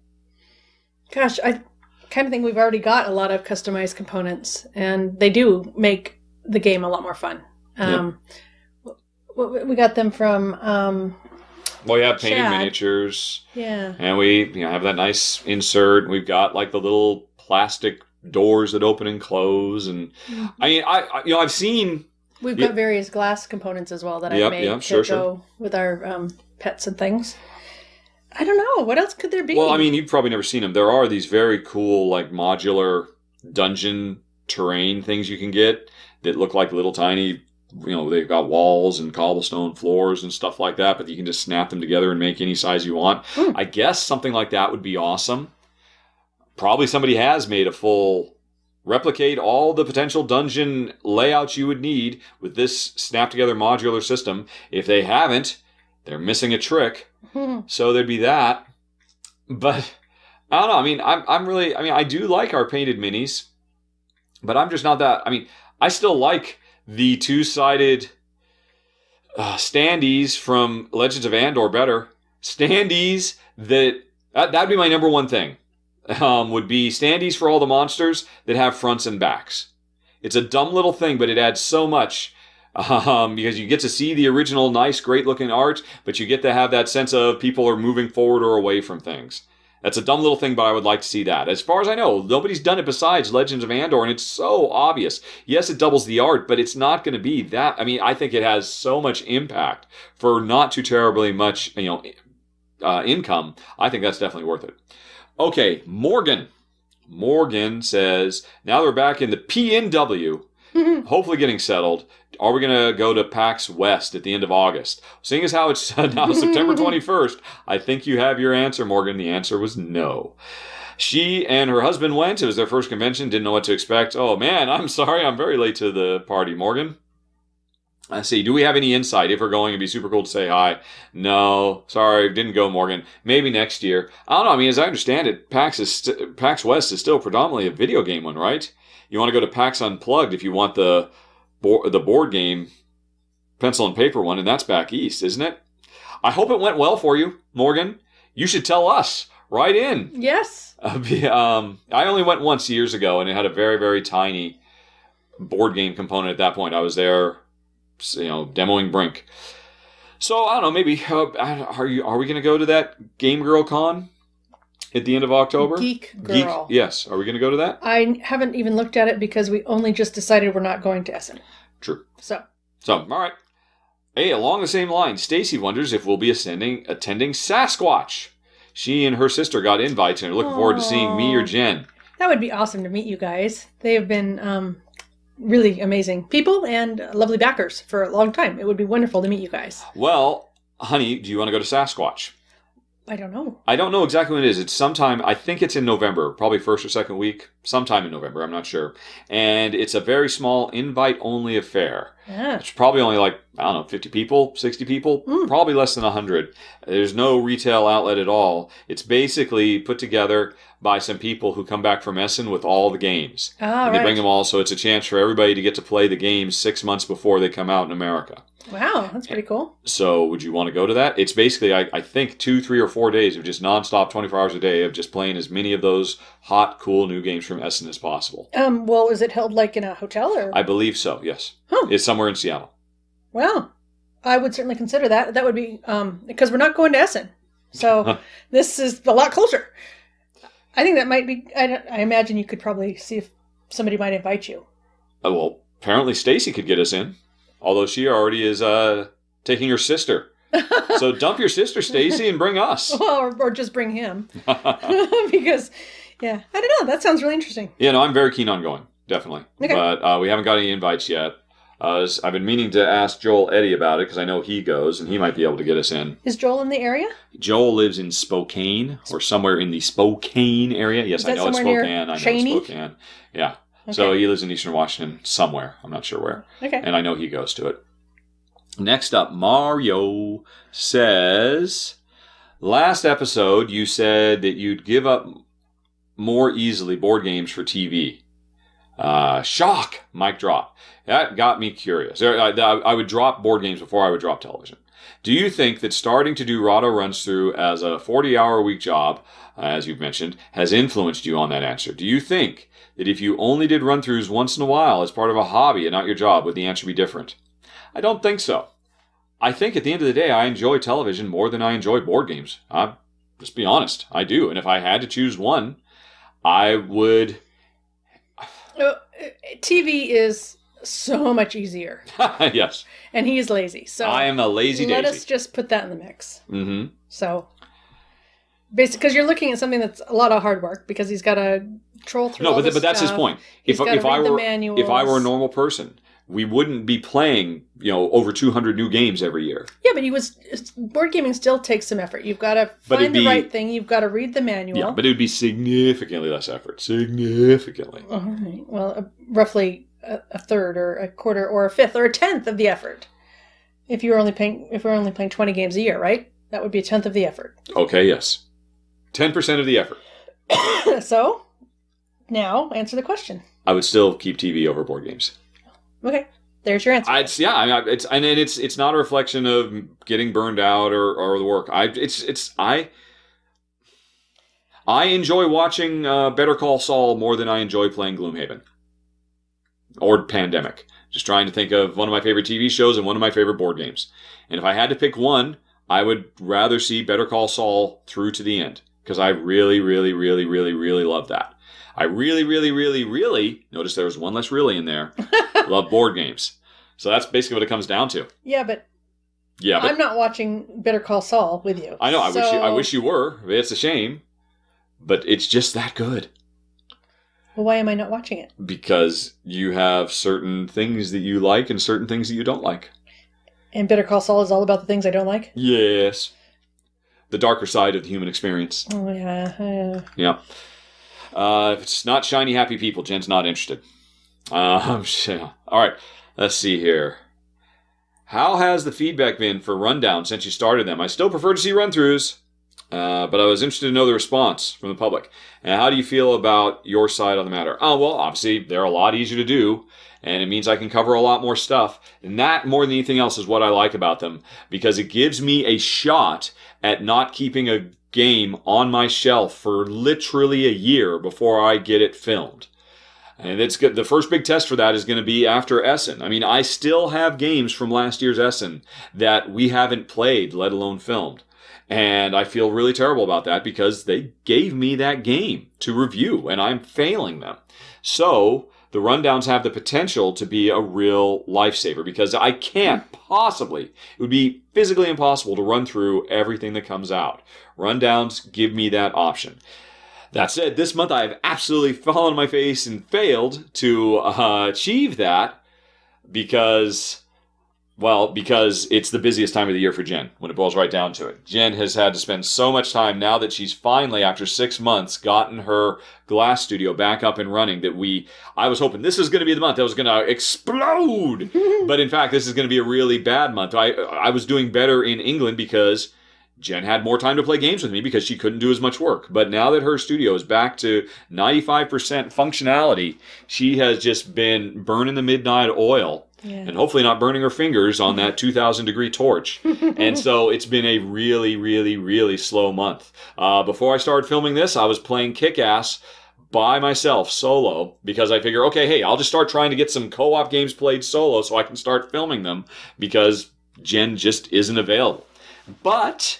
Gosh, I kind of think we've already got a lot of customized components, and they do make the game a lot more fun. Um, yep. We got them from um, well, yeah, painting Chad. miniatures. Yeah, and we you know have that nice insert. We've got like the little plastic doors that open and close, and mm-hmm. I mean, I, I you know I've seen we've got y- various glass components as well that yep, I made yep, to sure, go sure. with our um, pets and things. I don't know. What else could there be? Well, I mean, you've probably never seen them. There are these very cool, like, modular dungeon terrain things you can get that look like little tiny, you know, they've got walls and cobblestone floors and stuff like that, but you can just snap them together and make any size you want. Hmm. I guess something like that would be awesome. Probably somebody has made a full... Replicate all the potential dungeon layouts you would need with this snap-together modular system. If they haven't, they're missing a trick. So there'd be that. But I don't know. I mean, I'm I'm really, I mean, I do like our painted minis, but I'm just not that. I mean, I still like the two-sided uh, standees from Legends of Andor better. Standees that That that'd be my number one thing. Um, would be standees for all the monsters that have fronts and backs. It's a dumb little thing, but it adds so much. Um, because you get to see the original nice, great-looking art, but you get to have that sense of people are moving forward or away from things. That's a dumb little thing, but I would like to see that. As far as I know, nobody's done it besides Legends of Andor, and it's so obvious. Yes, it doubles the art, but it's not going to be that... I mean, I think it has so much impact for not too terribly much, you know, uh, income. I think that's definitely worth it. Okay, Morgan. Morgan says, now they're back in the P N W... hopefully getting settled. Are we going to go to PAX West at the end of August? Seeing as how it's now September twenty-first, I think you have your answer, Morgan. The answer was no. She and her husband went. It was their first convention. Didn't know what to expect. Oh, man, I'm sorry. I'm very late to the party, Morgan. I see. Do we have any insight? If we're going, it'd be super cool to say hi. No. Sorry. Didn't go, Morgan. Maybe next year. I don't know. I mean, as I understand it, PAX, is st- PAX West is still predominantly a video game one, right? You want to go to PAX Unplugged if you want the bo- the board game, pencil and paper one, and that's back east, isn't it? I hope it went well for you, Morgan. You should tell us right in. Yes. Uh, um, I only went once years ago, and it had a very, very tiny board game component at that point. I was there, you know, demoing Brink. So, I don't know, maybe, uh, are, you, are we going to go to that Game Girl Con? At the end of October? Geek Girl. Geek, yes. Are we going to go to that? I haven't even looked at it because we only just decided we're not going to Essen. True. So. So, all right. Hey, along the same line, Stacy wonders if we'll be ascending, attending Sasquatch. She and her sister got invites and are looking Aww. forward to seeing me or Jen. That would be awesome to meet you guys. They have been um, really amazing people and lovely backers for a long time. It would be wonderful to meet you guys. Well, honey, do you want to go to Sasquatch? I don't know. I don't know exactly when it is. It's sometime, I think it's in November, probably first or second week, sometime in November, I'm not sure. And it's a very small invite-only affair. Yeah. It's probably only like, I don't know, fifty people, sixty people, mm. probably less than one hundred. There's no retail outlet at all. It's basically put together by some people who come back from Essen with all the games. Oh, and they right. bring them all, so it's a chance for everybody to get to play the games six months before they come out in America. Wow, that's pretty cool. So would you want to go to that? It's basically, I, I think, two, three, or four days of just nonstop, twenty-four hours a day of just playing as many of those hot, cool new games from Essen as possible. Um, well, is it held like in a hotel? Or I believe so, yes. Huh. It's somewhere in Seattle. Well, I would certainly consider that. That would be, um, because we're not going to Essen. So this is a lot closer. I think that might be, I, don't, I imagine you could probably see if somebody might invite you. Oh, well, apparently Stacy could get us in. Although she already is uh, taking her sister. So dump your sister, Stacy, and bring us. Well, or, or just bring him. Because, yeah, I don't know. That sounds really interesting. Yeah, no, I'm very keen on going, definitely. Okay. But uh, we haven't got any invites yet. Uh, I've been meaning to ask Joel Eddy about it because I know he goes, and he might be able to get us in. Is Joel in the area? Joel lives in Spokane or somewhere in the Spokane area. Yes, I know it's Spokane. I know it's Spokane. Yeah. Okay. So he lives in Eastern Washington somewhere. I'm not sure where. Okay. And I know he goes to it. Next up, Mario says, last episode you said that you'd give up more easily board games for T V. Uh, shock! Mic drop. That got me curious. I, I would drop board games before I would drop television. Do you think that starting to do Rahdo runs through as a forty-hour-a-week job, as you've mentioned, has influenced you on that answer? Do you think that if you only did run-throughs once in a while as part of a hobby and not your job, would the answer be different? I don't think so. I think at the end of the day, I enjoy television more than I enjoy board games. I'll just be honest. I do. And if I had to choose one, I would... Uh, T V is... so much easier. Yes. And he's lazy. So I am a lazy daisy. Let us just put that in the mix. Mm-hmm. So, basically, because you're looking at something that's a lot of hard work because he's got to troll through. No, but, th- but that's his point. If if I were if I were a normal person, we wouldn't be playing, you know, over two hundred new games every year. Yeah, but he was board gaming still takes some effort. You've got to find the be, right thing. You've got to read the manual. Yeah, but it would be significantly less effort. Significantly. All right. Well, uh, roughly. A third or a quarter or a fifth or a tenth of the effort. If you were only playing, if we were only playing twenty games a year, right? That would be a tenth of the effort. Okay, yes. ten percent of the effort. So, now answer the question. I would still keep T V over board games. Okay, there's your answer. I'd, yeah, I mean, it's and it's it's not a reflection of getting burned out or, or the work. I it's it's I I enjoy watching uh, Better Call Saul more than I enjoy playing Gloomhaven. Or Pandemic. Just trying to think of one of my favorite T V shows and one of my favorite board games. And if I had to pick one, I would rather see Better Call Saul through to the end. Because I really, really, really, really, really love that. I really, really, really, really, notice there was one less really in there, love board games. So that's basically what it comes down to. Yeah, but... Yeah, but, I'm not watching Better Call Saul with you. I know. I so... wish you, I wish you were. It's a shame, but it's just that good. Well, why am I not watching it? Because you have certain things that you like and certain things that you don't like. And Better Call Saul is all about the things I don't like? Yes. The darker side of the human experience. Oh, yeah. Yeah. yeah. Uh, if it's not shiny, happy people, Jen's not interested. Um, yeah. All right. Let's see here. How has the feedback been for Rundown since you started them? I still prefer to see run-throughs, uh, but I was interested to know the response from the public. And how do you feel about your side on the matter? Oh, well, obviously, they're a lot easier to do, and it means I can cover a lot more stuff. And that, more than anything else, is what I like about them, because it gives me a shot at not keeping a game on my shelf for literally a year before I get it filmed. And it's good. The first big test for that is going to be after Essen. I mean, I still have games from last year's Essen that we haven't played, let alone filmed. And I feel really terrible about that because they gave me that game to review, and I'm failing them. So the Rundowns have the potential to be a real lifesaver because I can't possibly, it would be physically impossible to run through everything that comes out. Rundowns give me that option. That said, this month I have absolutely fallen on my face and failed to uh, achieve that because, well, because it's the busiest time of the year for Jen, when it boils right down to it. Jen has had to spend so much time now that she's finally, after six months, gotten her glass studio back up and running that we, I was hoping this is going to be the month that was going to explode. But in fact, this is going to be a really bad month. I I was doing better in England because Jen had more time to play games with me because she couldn't do as much work. But now that her studio is back to ninety-five percent functionality, she has just been burning the midnight oil yeah. and hopefully not burning her fingers on that two thousand degree torch. And so it's been a really, really, really slow month. Uh, before I started filming this, I was playing Kick-Ass by myself solo because I figure, okay, hey, I'll just start trying to get some co-op games played solo so I can start filming them because Jen just isn't available. But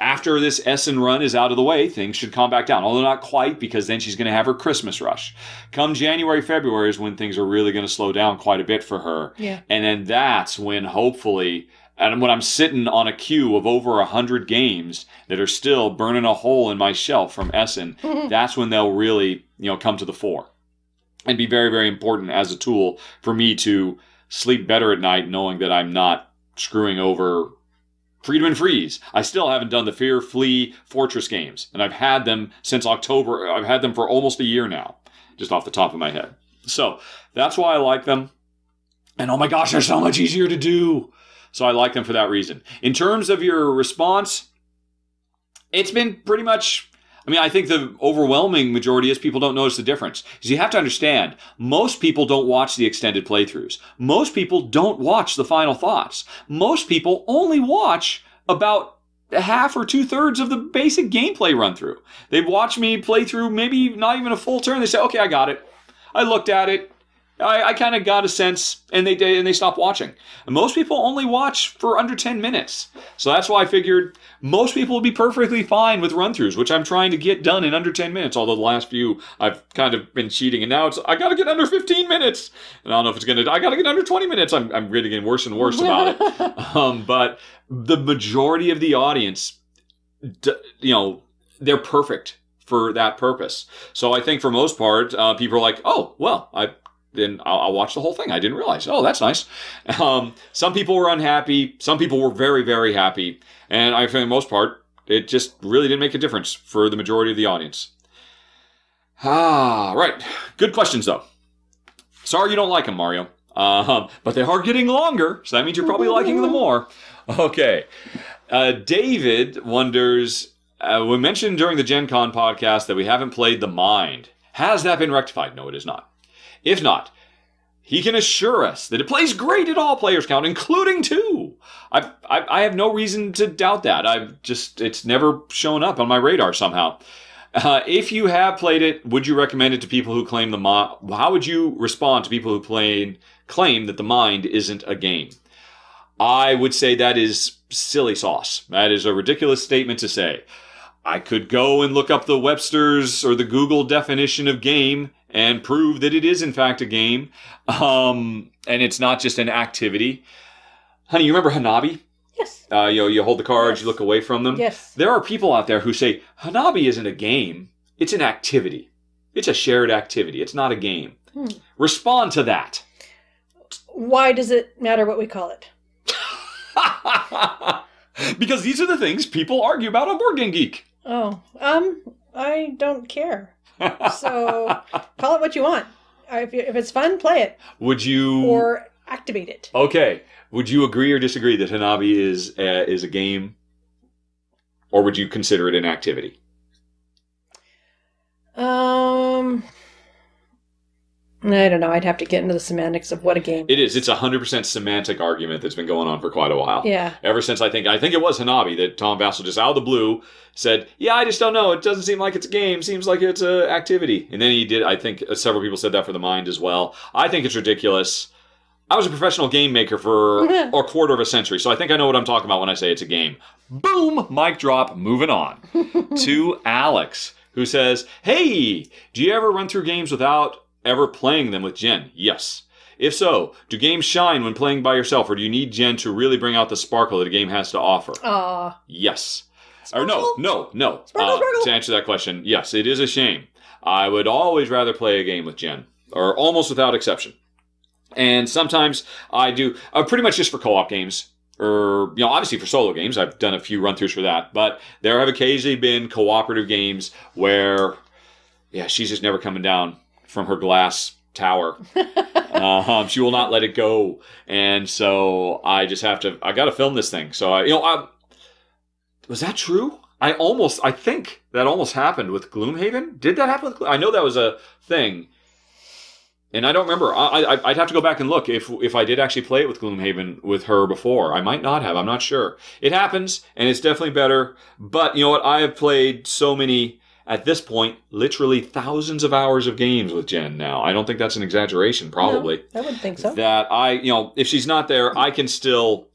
after this Essen run is out of the way, things should calm back down. Although not quite, because then she's going to have her Christmas rush. Come January, February is when things are really going to slow down quite a bit for her. Yeah. And then that's when hopefully, and when I'm sitting on a queue of over one hundred games that are still burning a hole in my shelf from Essen, that's when they'll really, you know, come to the fore. And be very, very important as a tool for me to sleep better at night knowing that I'm not screwing over Friedemann Friese. I still haven't done the Fear, Flee, Fortress games. And I've had them since October. I've had them for almost a year now. Just off the top of my head. So, that's why I like them. And oh my gosh, they're so much easier to do. So I like them for that reason. In terms of your response, it's been pretty much... I mean, I think the overwhelming majority is people don't notice the difference. Because you have to understand, most people don't watch the extended playthroughs. Most people don't watch the final thoughts. Most people only watch about half or two-thirds of the basic gameplay run-through. They watch me play through maybe not even a full turn. They say, okay, I got it. I looked at it. I, I kind of got a sense, and they and they stop watching. And most people only watch for under ten minutes. So that's why I figured most people would be perfectly fine with run-throughs, which I'm trying to get done in under ten minutes, although the last few I've kind of been cheating. And now it's, I got to get under fifteen minutes. And I don't know if it's going to, I got to get under twenty minutes. I'm, I'm really getting worse and worse about it. Um, but the majority of the audience, you know, they're perfect for that purpose. So I think for most part, uh, people are like, oh, well, I then I'll, I'll watch the whole thing. I didn't realize. Oh, that's nice. Um, some people were unhappy. Some people were very, very happy. And I, for the most part, it just really didn't make a difference for the majority of the audience. Ah, right. Good questions, though. Sorry you don't like them, Mario. Uh, but they are getting longer, so that means you're probably liking them more. Okay. Uh, David wonders, uh, we mentioned during the Gen Con podcast that we haven't played The Mind. Has that been rectified? No, it is not. If not, he can assure us that it plays great at all players count, including two. I, I, I have no reason to doubt that. I've just, it's never shown up on my radar somehow. Uh, if you have played it, would you recommend it to people who claim the mind? How would you respond to people who play, claim that the mind isn't a game? I would say that is silly sauce. That is a ridiculous statement to say. I could go and look up the Webster's or the Google definition of game and prove that it is, in fact, a game. Um, and it's not just an activity. Honey, you remember Hanabi? Yes. Uh, you know, you hold the cards, yes. You look away from them. Yes. There are people out there who say, Hanabi isn't a game. It's an activity. It's a shared activity. It's not a game. Hmm. Respond to that. Why does it matter what we call it? Because these are the things people argue about on Board Game Geek. Oh, um, I don't care. So call it what you want. If it's fun, play it. Would you... Or activate it. Okay. Would you agree or disagree that Hanabi is uh, is a game? Or would you consider it an activity? Um... I don't know. I'd have to get into the semantics of what a game is. It is. It's a one hundred percent semantic argument that's been going on for quite a while. Yeah. Ever since I think, I think it was Hanabi that Tom Vassell just out of the blue said, yeah, I just don't know. It doesn't seem like it's a game. Seems like it's an activity. And then he did, I think several people said that for the mind as well. I think it's ridiculous. I was a professional game maker for a quarter of a century, so I think I know what I'm talking about when I say it's a game. Boom! Mic drop. Moving on to Alex, who says, hey, do you ever run through games without... ever playing them with Jen? Yes. If so, do games shine when playing by yourself, or do you need Jen to really bring out the sparkle that a game has to offer? Uh, yes. Sparkle? Or no, no, no. Sparkle, uh, sparkle. To answer that question, yes, it is a shame. I would always rather play a game with Jen, or almost without exception. And sometimes I do, uh, pretty much just for co-op games, or, you know, obviously for solo games. I've done a few run-throughs for that, but there have occasionally been cooperative games where, yeah, she's just never coming down from her glass tower. Uh, she will not let it go. And so I just have to, I got to film this thing. So I, you know, I, was that true? I almost, I think that almost happened with Gloomhaven. Did that happen? With, I know that was a thing. And I don't remember. I, I, I'd have to go back and look if if I did actually play it with Gloomhaven with her before. I might not have. I'm not sure. It happens, and it's definitely better. But you know what? I have played so many, at this point, literally thousands of hours of games with Jen now. I don't think that's an exaggeration, probably. No, I wouldn't think so. That I, you know, if she's not there, I can still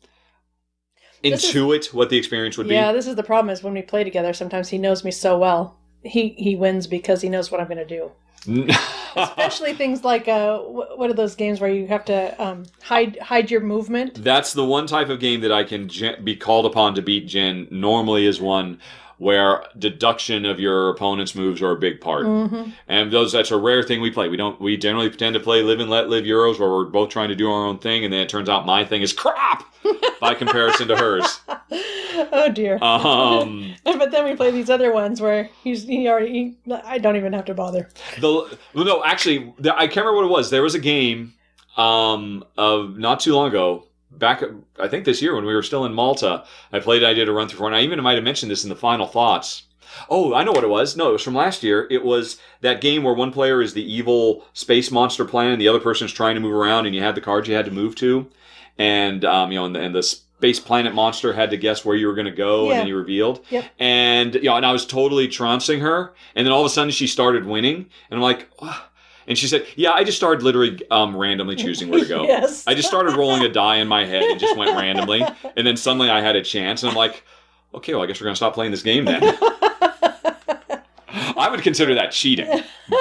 this intuit is, what the experience would yeah, be. Yeah, this is the problem is when we play together, sometimes he knows me so well. He he wins because he knows what I'm going to do. Especially things like, uh, what are those games where you have to um, hide hide your movement? That's the one type of game that I can be called upon to beat Jen normally is one where deduction of your opponent's moves are a big part. Mm-hmm. And those that's a rare thing we play. We don't we generally pretend to play Live and Let Live Euros where we're both trying to do our own thing, and then it turns out my thing is crap by comparison to hers. Oh dear. Um, but then we play these other ones where he's he already he, I don't even have to bother. The no, actually I can't remember what it was. There was a game um of not too long ago. Back, I think this year when we were still in Malta, I played, I did a run through for, and I even might have mentioned this in the final thoughts. Oh, I know what it was. No, it was from last year. It was that game where one player is the evil space monster planet and the other person's trying to move around, and you had the cards you had to move to. And, um, you know, and the, and the space planet monster had to guess where you were going to go, yeah. And then you revealed. Yep. And, you know, and I was totally trouncing her. And then all of a sudden she started winning. And I'm like, oh. And she said, yeah, I just started literally um, randomly choosing where to go. Yes. I just started rolling a die in my head and just went randomly. And then suddenly I had a chance. And I'm like, okay, well, I guess we're going to stop playing this game then. I would consider that cheating,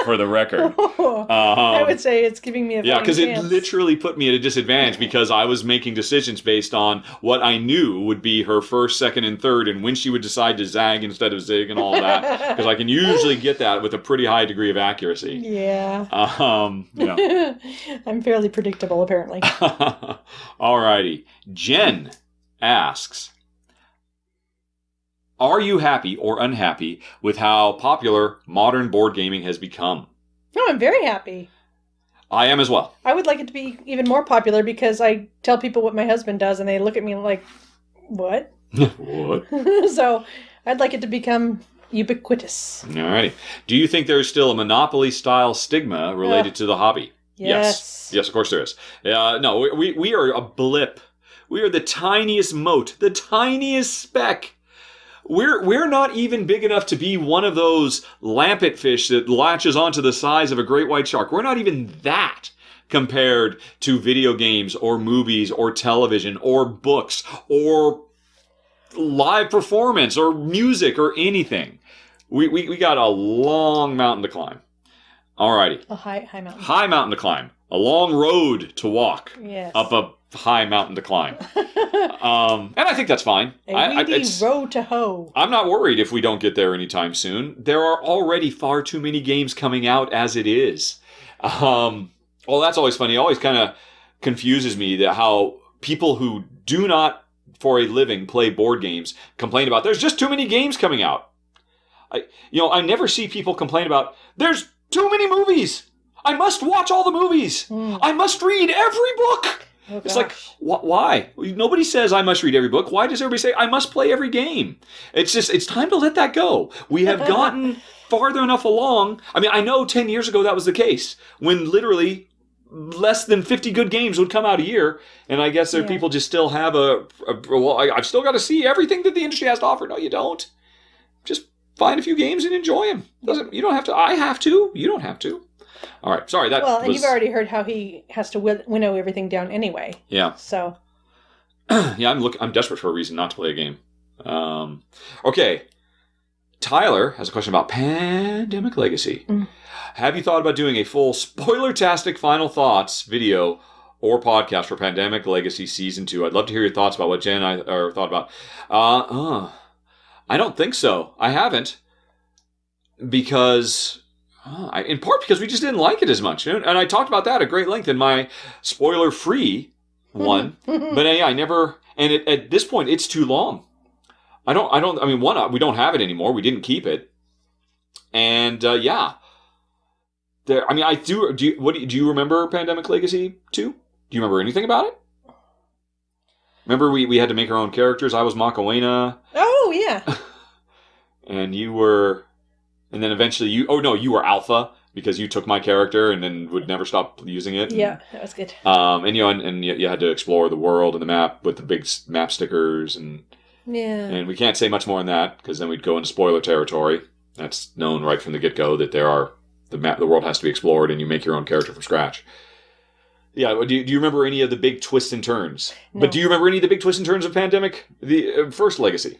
for the record. Oh, um, I would say it's giving me a yeah, because it literally put me at a disadvantage because I was making decisions based on what I knew would be her first, second, and third, and when she would decide to zag instead of zig and all that. Because I can usually get that with a pretty high degree of accuracy. Yeah. Um, yeah. I'm fairly predictable, apparently. All righty. Jen asks, are you happy or unhappy with how popular modern board gaming has become? No, I'm very happy. I am as well. I would like it to be even more popular because I tell people what my husband does and they look at me like, what? What? So I'd like it to become ubiquitous. Alrighty. Do you think there's still a monopoly-style stigma related uh, to the hobby? Yes. yes. Yes, of course there is. Uh, no, we, we are a blip. We are the tiniest mote, the tiniest speck We're we're not even big enough to be one of those lampet fish that latches onto the size of a great white shark. We're not even that compared to video games or movies or television or books or live performance or music or anything. We we, we got a long mountain to climb. Alrighty. A high high mountain. High mountain to climb. A long road to walk. Yes. Up a high mountain to climb. um, and I think that's fine. A I, I, it's, road to hoe. I'm not worried if we don't get there anytime soon. There are already far too many games coming out as it is. Um, well, that's always funny. It always kind of confuses me that how people who do not for a living play board games complain about there's just too many games coming out. I, you know, I never see people complain about there's too many movies. I must watch all the movies. Mm. I must read every book. Oh, it's like, wh why? Nobody says I must read every book. Why does everybody say I must play every game? It's just, it's time to let that go. We have gotten farther enough along. I mean, I know ten years ago that was the case, when literally less than fifty good games would come out a year. And I guess there yeah. people just still have a, a well, I, I've still got to see everything that the industry has to offer. No, you don't. Just find a few games and enjoy them. Doesn't, you don't have to. I have to. You don't have to. All right, sorry. That well, and was... you've already heard how he has to win winnow everything down anyway. Yeah. So. yeah, I'm look. I'm desperate for a reason not to play a game. Um, okay. Tyler has a question about Pandemic Legacy. Mm. Have you thought about doing a full spoiler-tastic final thoughts video or podcast for Pandemic Legacy Season Two? I'd love to hear your thoughts about what Jen and I are thought about. Uh, uh, I don't think so. I haven't because. Uh, in part because we just didn't like it as much. And I talked about that at great length in my spoiler-free one. But yeah, I never... And it, at this point, it's too long. I don't... I don't. I mean, one, we don't have it anymore. We didn't keep it. And, uh, yeah. There, I mean, I do... Do you, what, do you remember Pandemic Legacy two? Do you remember anything about it? Remember we, we had to make our own characters? I was Macaena. Oh, yeah. And you were... And then eventually you, oh no, you were Alpha because you took my character and then would never stop using it. And, yeah, that was good. Um, and you know, and, and you, you had to explore the world and the map with the big map stickers and yeah. And we can't say much more on that because then we'd go into spoiler territory. That's known right from the get-go that there are the map, the world has to be explored, and you make your own character from scratch. Yeah. Do you, do you remember any of the big twists and turns? No. But do you remember any of the big twists and turns of Pandemic, the uh, first Legacy?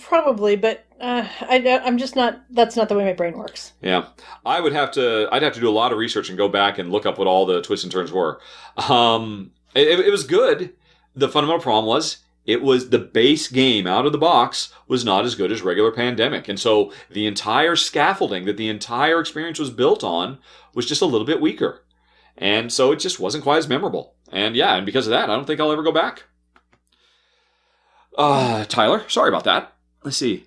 Probably, but uh, I, I'm just not. That's not the way my brain works. Yeah, I would have to. I'd have to do a lot of research and go back and look up what all the twists and turns were. Um, it, it was good. The fundamental problem was it was the base game out of the box was not as good as regular Pandemic, and so the entire scaffolding that the entire experience was built on was just a little bit weaker, and so it just wasn't quite as memorable. And yeah, and because of that, I don't think I'll ever go back. Uh, Tyler, sorry about that. Let's see.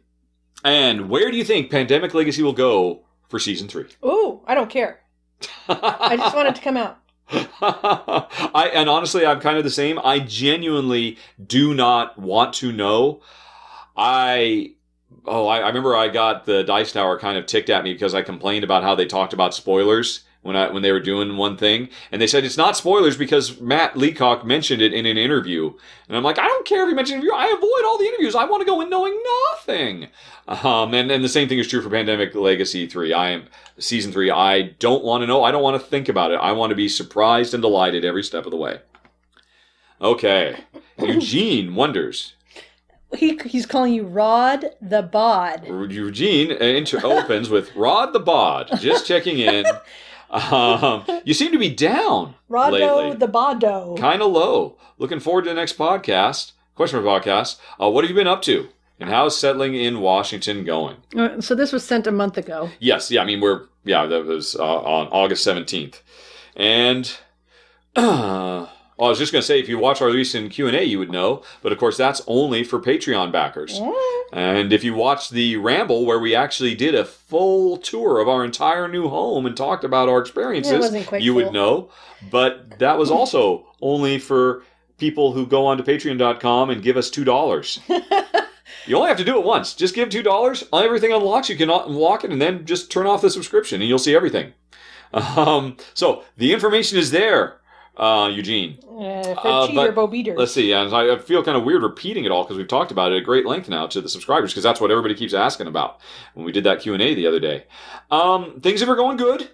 And where do you think Pandemic Legacy will go for Season three? Ooh, I don't care. I just want it to come out. I And honestly, I'm kind of the same. I genuinely do not want to know. I... Oh, I, I remember I got the Dice Tower kind of ticked at me because I complained about how they talked about spoilers when I when they were doing one thing. And they said, it's not spoilers because Matt Leacock mentioned it in an interview. And I'm like, I don't care if he mentioned an interview. I avoid all the interviews. I want to go in knowing nothing. Um, and, and the same thing is true for Pandemic Legacy three. I am Season three. I don't want to know. I don't want to think about it. I want to be surprised and delighted every step of the way. Okay. Eugene wonders... He, he's calling you Rod the Bod. Eugene inter opens with Rod the Bod. Just checking in. Um, you seem to be down Rodo lately. The Bodo. Kind of low. Looking forward to the next podcast. Question for podcast. Uh, what have you been up to? And how's settling in Washington going? Uh, so this was sent a month ago. Yes. Yeah. I mean, we're, yeah, that was uh, on August seventeenth. And... Uh, Oh, I was just going to say, if you watch our recent Q and A, you would know. But, of course, that's only for Patreon backers. Yeah. And if you watch the Ramble, where we actually did a full tour of our entire new home and talked about our experiences, yeah, it wasn't quite you full. Would know. But that was also only for people who go on to Patreon dot com and give us two dollars. You only have to do it once. Just give two dollars. Everything unlocks. You can unlock it and then just turn off the subscription and you'll see everything. Um, so the information is there. Uh, Eugene. Uh, uh, but, Bo let's see. Yeah, I feel kind of weird repeating it all because we've talked about it at great length now to the subscribers because that's what everybody keeps asking about when we did that Q and A the other day. Um, things are going good.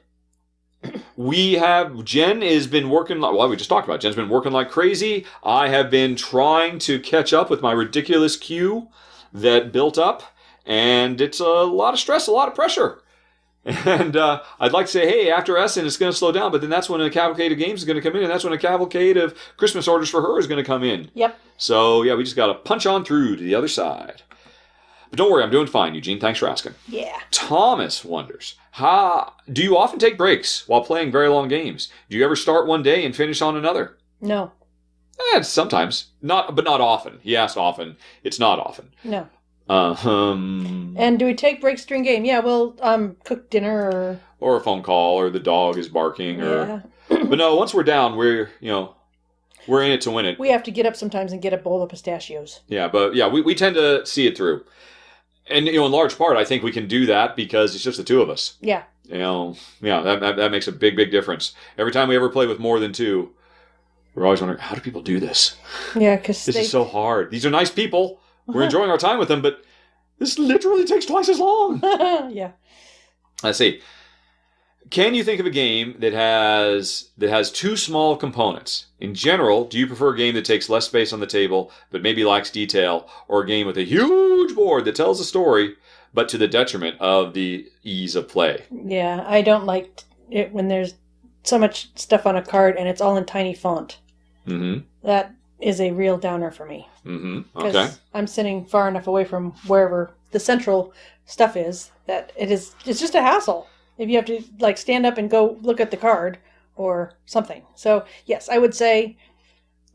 We have, Jen has been working, well, we just talked about it. Jen's been working like crazy. I have been trying to catch up with my ridiculous queue that built up, and it's a lot of stress, a lot of pressure. And uh, I'd like to say, hey, after Essen, it's going to slow down, but then that's when a cavalcade of games is going to come in, and that's when a cavalcade of Christmas orders for her is going to come in. Yep. So, yeah, we just got to punch on through to the other side. But don't worry, I'm doing fine, Eugene. Thanks for asking. Yeah. Thomas wonders, ha, do you often take breaks while playing very long games? Do you ever start one day and finish on another? No. Eh, sometimes. Not, but not often. He asked often. It's not often. No. Uh, um, and do we take breaks during game? Yeah, we'll um, cook dinner or... Or a phone call, or the dog is barking, or... Yeah. But no, once we're down, we're, you know, we're in it to win it. We have to get up sometimes and get a bowl of pistachios. Yeah, but yeah, we, we tend to see it through. And, you know, in large part, I think we can do that because it's just the two of us. Yeah. You know, yeah, that, that, that makes a big, big difference. Every time we ever play with more than two, we're always wondering, how do people do this? Yeah, because This they... is so hard. These are nice people. We're enjoying our time with them, but this literally takes twice as long. Yeah. Let's see. Can you think of a game that has that has two small components? In general, do you prefer a game that takes less space on the table, but maybe lacks detail, or a game with a huge board that tells a story, but to the detriment of the ease of play? Yeah, I don't like it when there's so much stuff on a card and it's all in tiny font. Mm-hmm. That... is a real downer for me. Mm-hmm. Okay. Because I'm sitting far enough away from wherever the central stuff is that it is, it's just a hassle if you have to like stand up and go look at the card or something. So yes, I would say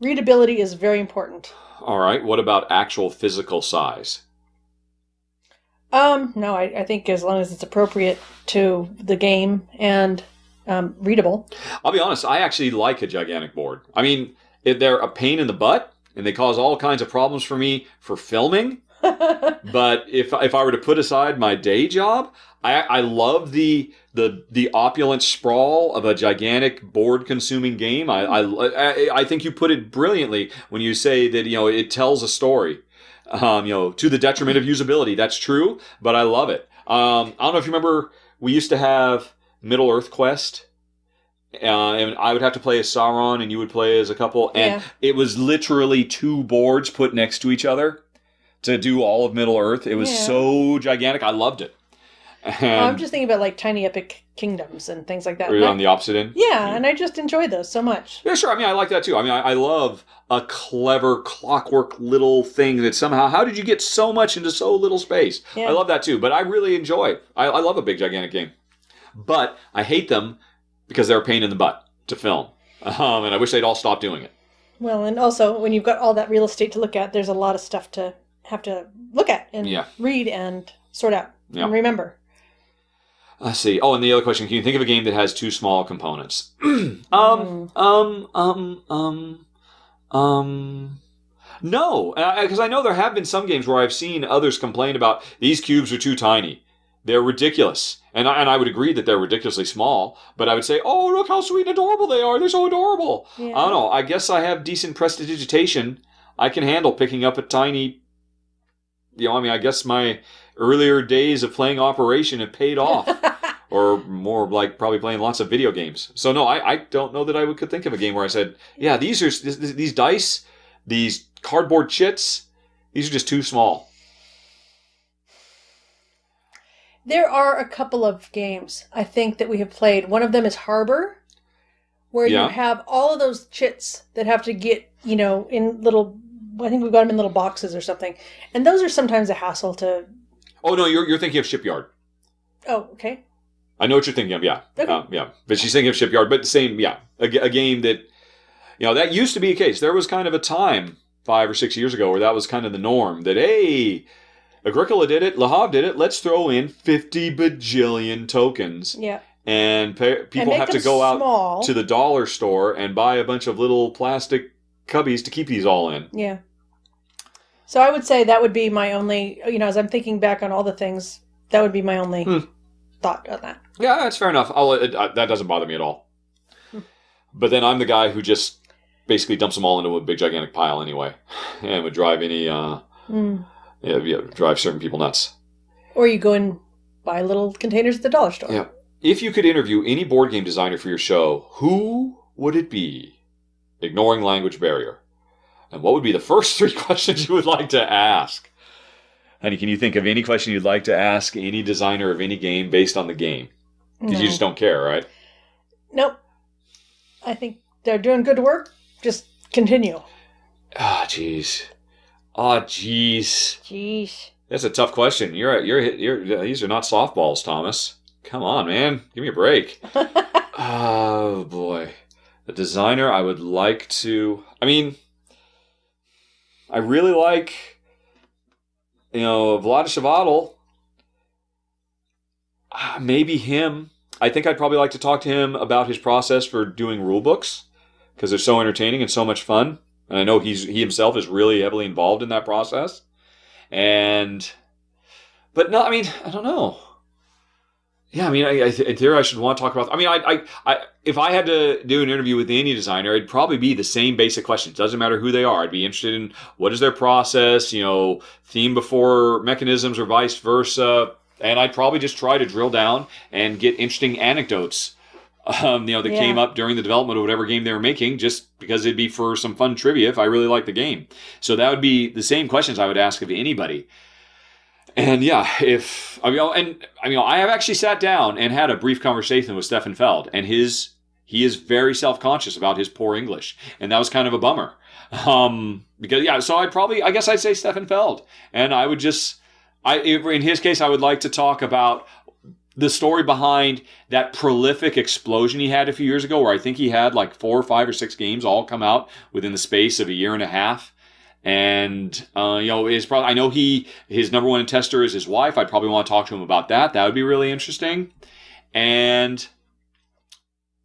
readability is very important. All right. What about actual physical size? Um, no, I, I think as long as it's appropriate to the game and um, readable. I'll be honest. I actually like a gigantic board. I mean, if they're a pain in the butt, and they cause all kinds of problems for me for filming. But if if I were to put aside my day job, I, I love the the the opulent sprawl of a gigantic board-consuming game. I, I I think you put it brilliantly when you say that, you know, it tells a story, um, you know, to the detriment of usability. That's true, but I love it. Um, I don't know if you remember, we used to have Middle Earth Quest. Uh, and I would have to play as Sauron, and you would play as a couple. And yeah. It was literally two boards put next to each other to do all of Middle Earth. It was yeah. so gigantic. I loved it. And I'm just thinking about like Tiny Epic Kingdoms and things like that. Right on the opposite end? Yeah, yeah, and I just enjoy those so much. Yeah, sure. I mean, I like that too. I mean, I, I love a clever clockwork little thing that somehow, how did you get so much into so little space? Yeah. I love that too, but I really enjoy it. I, I love a big, gigantic game. But I hate them because they're a pain in the butt to film. Um, and I wish they'd all stop doing it. Well, and also, when you've got all that real estate to look at, there's a lot of stuff to have to look at and yeah. read and sort out yeah. and remember. Let's see. Oh, and the other question, can you think of a game that has two small components? um, mm. um, um, um, um... No, because I, I know there have been some games where I've seen others complain about, these cubes are too tiny. They're ridiculous. And I, and I would agree that they're ridiculously small, but I would say, oh, look how sweet and adorable they are. They're so adorable. Yeah. I don't know. I guess I have decent prestidigitation. I can handle picking up a tiny, you know, I mean, I guess my earlier days of playing Operation have paid off. Or more like probably playing lots of video games. So, no, I, I don't know that I could think of a game where I said, yeah, these are this, these dice, these cardboard chits, these are just too small. There are a couple of games, I think, that we have played. One of them is Harbor, where yeah. you have all of those chits that have to get, you know, in little, I think we've got them in little boxes or something. And those are sometimes a hassle to... Oh, no, you're, you're thinking of Shipyard. Oh, okay. I know what you're thinking of, yeah. Okay. Um, yeah, but she's thinking of Shipyard, but the same, yeah. A, a game that, you know, that used to be a case. There was kind of a time five or six years ago where that was kind of the norm, that, hey... Agricola did it. Lahav did it. Let's throw in fifty bajillion tokens. Yeah. And pay, people and have to go small. out to the dollar store and buy a bunch of little plastic cubbies to keep these all in. Yeah. So I would say that would be my only, you know, as I'm thinking back on all the things, that would be my only hmm. thought on that. Yeah, that's fair enough. I'll, uh, that doesn't bother me at all. But then I'm the guy who just basically dumps them all into a big gigantic pile anyway, and would drive any uh, mm. yeah, yeah, drive certain people nuts. Or you go and buy little containers at the dollar store. Yeah. If you could interview any board game designer for your show, who would it be? Ignoring language barrier. And what would be the first three questions you would like to ask? Honey, can you think of any question you'd like to ask any designer of any game based on the game? Because no. You just don't care, right? Nope. I think they're doing good work. Just continue. Ah, oh, jeez. Ah, oh, jeez. Jeez. That's a tough question. You're, you're, you're. These are not softballs, Thomas. Come on, man. Give me a break. Oh, boy. The designer I would like to... I mean... I really like, you know, Vlada Shivadl. Uh, maybe him. I think I'd probably like to talk to him about his process for doing rule books, because they're so entertaining and so much fun. And I know he's he himself is really heavily involved in that process. And, but no, I mean, I don't know. Yeah, I mean, I, I th- in theory, I should want to talk about... I mean, I, I, I, if I had to do an interview with any designer, it'd probably be the same basic questions. Doesn't matter who they are. I'd be interested in what is their process, you know, theme before mechanisms or vice versa. And I'd probably just try to drill down and get interesting anecdotes, um, you know, that yeah. came up during the development of whatever game they were making, just because it'd be for some fun trivia if I really liked the game. So that would be the same questions I would ask of anybody. And yeah, if I mean, and I mean, I have actually sat down and had a brief conversation with Stefan Feld, and his he is very self-conscious about his poor English, and that was kind of a bummer, um, because yeah. So I'd probably, I guess, I'd say Stefan Feld, and I would just, I in his case, I would like to talk about the story behind that prolific explosion he had a few years ago, where I think he had like four or five or six games all come out within the space of a year and a half. And, uh, you know, his pro- I know he, his number one tester is his wife. I'd probably want to talk to him about that. That would be really interesting. And,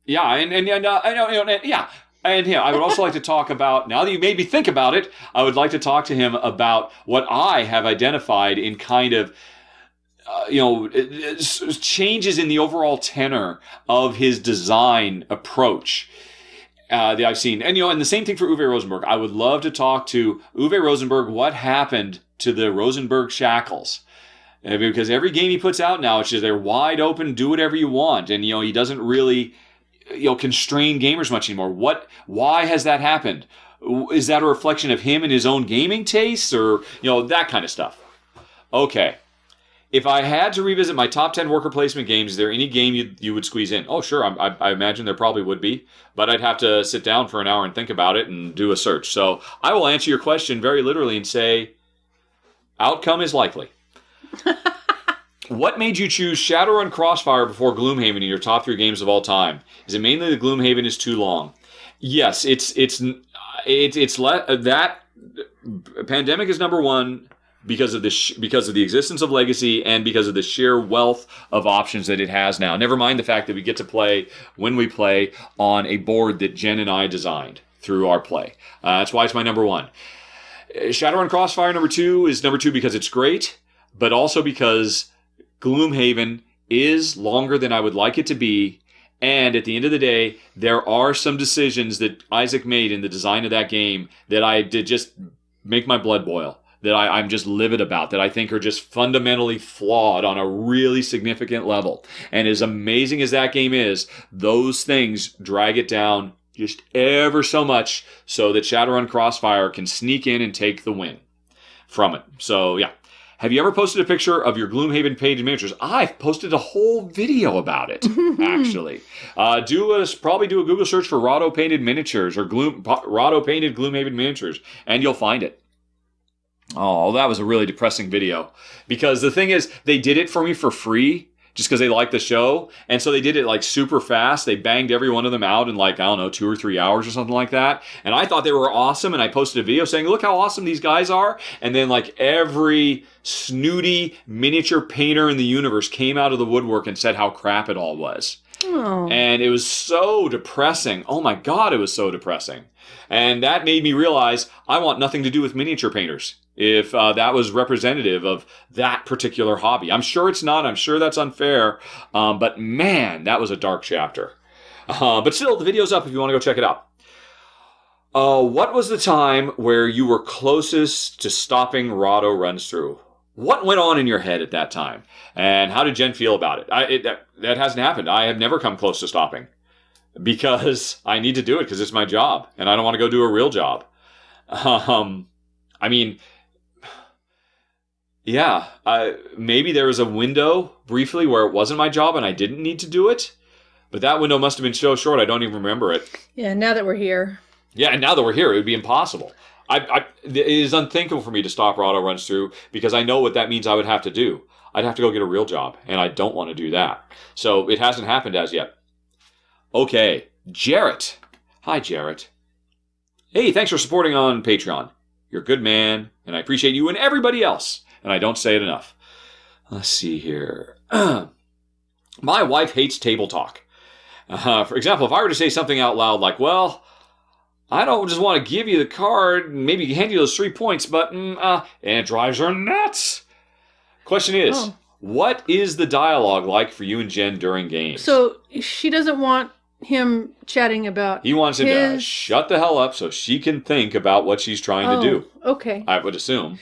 yeah, and, and, and, uh, and, and, and yeah. And yeah, I would also like to talk about, now that you made me think about it, I would like to talk to him about what I have identified in kind of, uh, you know, changes in the overall tenor of his design approach. Uh, that I've seen. And, you know, and the same thing for Uwe Rosenberg. I would love to talk to Uwe Rosenberg. What happened to the Rosenberg shackles? Uh, because every game he puts out now, it's just they're wide open, do whatever you want. And, you know, he doesn't really, you know, constrain gamers much anymore. What, why has that happened? Is that a reflection of him and his own gaming tastes, or, you know, that kind of stuff? Okay. If I had to revisit my top ten worker placement games, is there any game you you would squeeze in? Oh, sure. I, I, I imagine there probably would be. But I'd have to sit down for an hour and think about it and do a search. So I will answer your question very literally and say, outcome is likely. What made you choose Shadowrun Crossfire before Gloomhaven in your top three games of all time? Is it mainly that Gloomhaven is too long? Yes, it's... it's it's, it's le- that... Pandemic is number one. Because of the sh- because of the existence of Legacy, and because of the sheer wealth of options that it has now. Never mind the fact that we get to play when we play on a board that Jen and I designed through our play. Uh, that's why it's my number one. Shadowrun Crossfire number two is number two because it's great, but also because Gloomhaven is longer than I would like it to be. And at the end of the day, there are some decisions that Isaac made in the design of that game that I did just make my blood boil. That I, I'm just livid about, that I think are just fundamentally flawed on a really significant level. And as amazing as that game is, those things drag it down just ever so much so that Shadowrun Crossfire can sneak in and take the win from it. So, yeah. Have you ever posted a picture of your Gloomhaven page in miniatures? I've posted a whole video about it, actually. Uh, do a, probably do a Google search for Rahdo Painted Miniatures or Gloom, Rahdo Painted Gloomhaven Miniatures, and you'll find it. Oh, that was a really depressing video. Because the thing is, they did it for me for free, just because they liked the show. And so they did it like super fast. They banged every one of them out in like, I don't know, two or three hours or something like that. And I thought they were awesome. And I posted a video saying, look how awesome these guys are. And then like every snooty miniature painter in the universe came out of the woodwork and said how crap it all was. Oh. And it was so depressing. Oh my God, it was so depressing. And that made me realize I want nothing to do with miniature painters. If uh, that was representative of that particular hobby. I'm sure it's not. I'm sure that's unfair. Um, but man, that was a dark chapter. Uh, but still, the video's up if you want to go check it out. Uh, what was the time where you were closest to stopping Rahdo Runs Through? What went on in your head at that time? And how did Jen feel about it? I, it that, that hasn't happened. I have never come close to stopping because I need to do it because it's my job and I don't want to go do a real job. Um, I mean, yeah, I, maybe there was a window briefly where it wasn't my job and I didn't need to do it. But that window must have been so short, I don't even remember it. Yeah, now that we're here. Yeah, and now that we're here, it would be impossible. I, I, it is unthinkable for me to stop Rahdo Runs Through because I know what that means I would have to do. I'd have to go get a real job, and I don't want to do that. So it hasn't happened as yet. Okay, Jarrett. Hi, Jarrett. Hey, thanks for supporting on Patreon. You're a good man, and I appreciate you and everybody else, and I don't say it enough. Let's see here. My wife hates table talk. Uh, for example, if I were to say something out loud like, well, I don't just want to give you the card and maybe hand you those three points, but mm, uh, and it drives her nuts. Question is, oh. What is the dialogue like for you and Jen during games? So she doesn't want him chatting about He wants him his... to shut the hell up so she can think about what she's trying oh, to do. Okay. I would assume.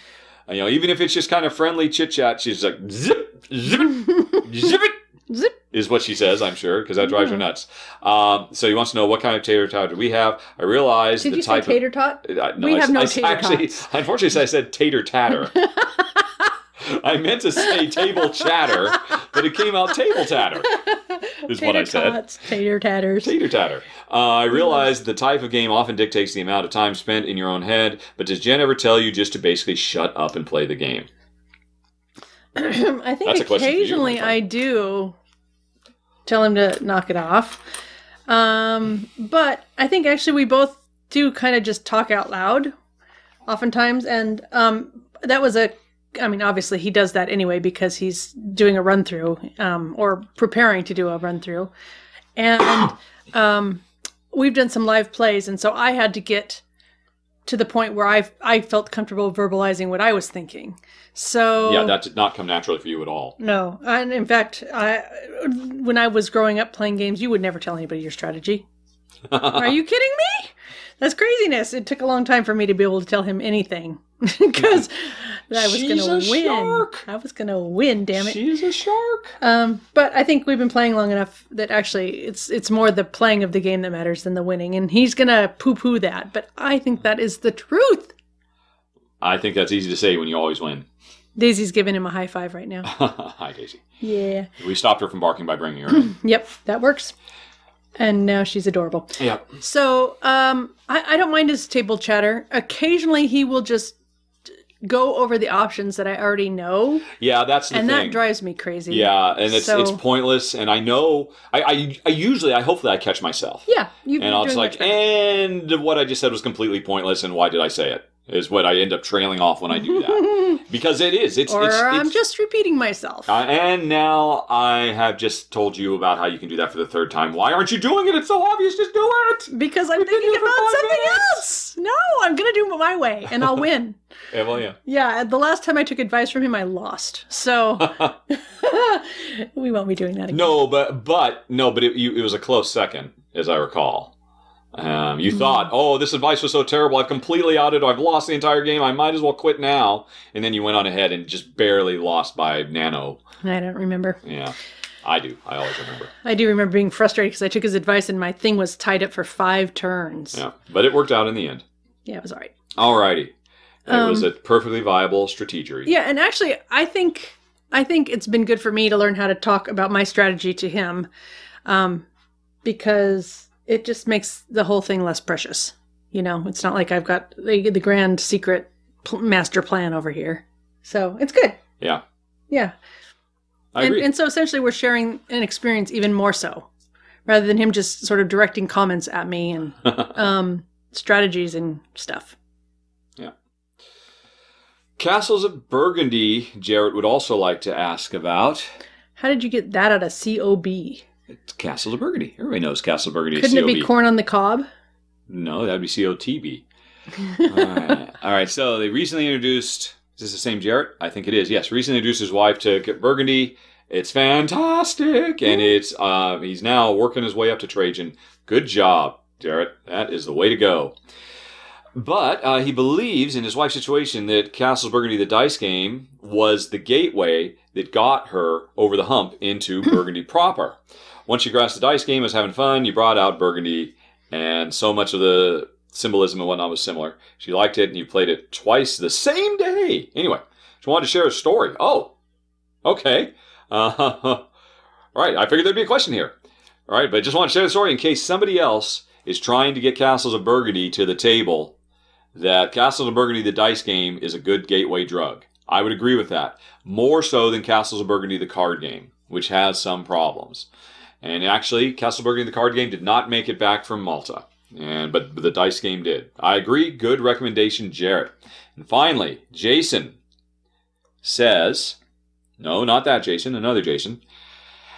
You know, even if it's just kind of friendly chit-chat, she's like, zip, zip it, zip it. Zip. Is what she says, I'm sure, because that drives yeah. her nuts. Um, so he wants to know what kind of tater tot do we have? I realize Did the type tater tot? Of, uh, no, we I, have no I, tater actually, tots. Unfortunately, I said tater tatter. I meant to say table chatter, but it came out table tatter. Is tater what I said. Tots, tater tatters. Tater tatter. Uh, I realize yes. the type of game often dictates the amount of time spent in your own head. But does Jen ever tell you just to basically shut up and play the game? I think occasionally I do tell him to knock it off. Um, but I think actually we both do kind of just talk out loud oftentimes. And um, that was a, I mean, obviously he does that anyway because he's doing a run through um, or preparing to do a run through. And um, we've done some live plays. And so I had to get to the point where I I felt comfortable verbalizing what I was thinking. So yeah, that did not come naturally for you at all. No. And in fact, I, when I was growing up playing games, you would never tell anybody your strategy. Are you kidding me? That's craziness. It took a long time for me to be able to tell him anything because I was going to win. Shark. I was going to win, damn it. She's a shark. Um, but I think we've been playing long enough that actually it's it's more the playing of the game that matters than the winning. And he's going to poo-poo that. But I think that is the truth. I think that's easy to say when you always win. Daisy's giving him a high five right now. Hi, Daisy. Yeah. We stopped her from barking by bringing her in. Yep, that works. And now she's adorable. Yeah. So um, I, I don't mind his table chatter. Occasionally he will just go over the options that I already know. Yeah, that's the and thing. And that drives me crazy. Yeah, and it's so, it's pointless. And I know, I, I, I usually, I hopefully I catch myself. Yeah. You've and I was like, and what I just said was completely pointless. And why did I say it? Is what I end up trailing off when I do that. Because it is. It's, or it's, it's, I'm just repeating myself. Uh, and now I have just told you about how you can do that for the third time. Why aren't you doing it? It's so obvious. Just do it. Because I'm You've thinking about something else. No, I'm going to do it my way, and I'll win. Yeah, well, yeah. Yeah, the last time I took advice from him, I lost. So we won't be doing that again. No, but, but, no, but it, you, it was a close second, as I recall. Um, you thought, oh, this advice was so terrible. I've completely outed. I've lost the entire game. I might as well quit now. And then you went on ahead and just barely lost by nano. I don't remember. Yeah, I do. I always remember. I do remember being frustrated because I took his advice and my thing was tied up for five turns. Yeah, but it worked out in the end. Yeah, it was all right. All righty. It um, was a perfectly viable strategery. Yeah, and actually, I think I think it's been good for me to learn how to talk about my strategy to him um, because... It just makes the whole thing less precious. You know, it's not like I've got the, the grand secret pl- master plan over here. So it's good. Yeah. Yeah. I and, agree. And so essentially we're sharing an experience even more so, rather than him just sort of directing comments at me and um, strategies and stuff. Yeah. Castles of Burgundy, Jarrett would also like to ask about. How did you get that out of C O B? It's Castle of Burgundy. Everybody knows Castle of Burgundy. Couldn't is Couldn't it be corn on the cob? No, that would be C O T B. All, right. All right, so they recently introduced... Is this the same Jarrett? I think it is, yes. Recently introduced his wife to Burgundy It's fantastic, and it's uh, he's now working his way up to Trajan. Good job, Jarrett. That is the way to go. But uh, he believes in his wife's situation that Castle Burgundy, the dice game, was the gateway that got her over the hump into Burgundy proper. Once you grasped the dice game, was having fun, you brought out Burgundy, and so much of the symbolism and whatnot was similar. She liked it, and you played it twice the same day. Anyway, she wanted to share a story. Oh, okay. Uh, all right, I figured there'd be a question here. All right, but I just want to share the story in case somebody else is trying to get Castles of Burgundy to the table, that Castles of Burgundy, the dice game, is a good gateway drug. I would agree with that. More so than Castles of Burgundy, the card game, which has some problems. And actually, Castle Burgundy, the card game, did not make it back from Malta. And but, but the dice game did. I agree. Good recommendation, Jarrett. And finally, Jason says... No, not that Jason. Another Jason.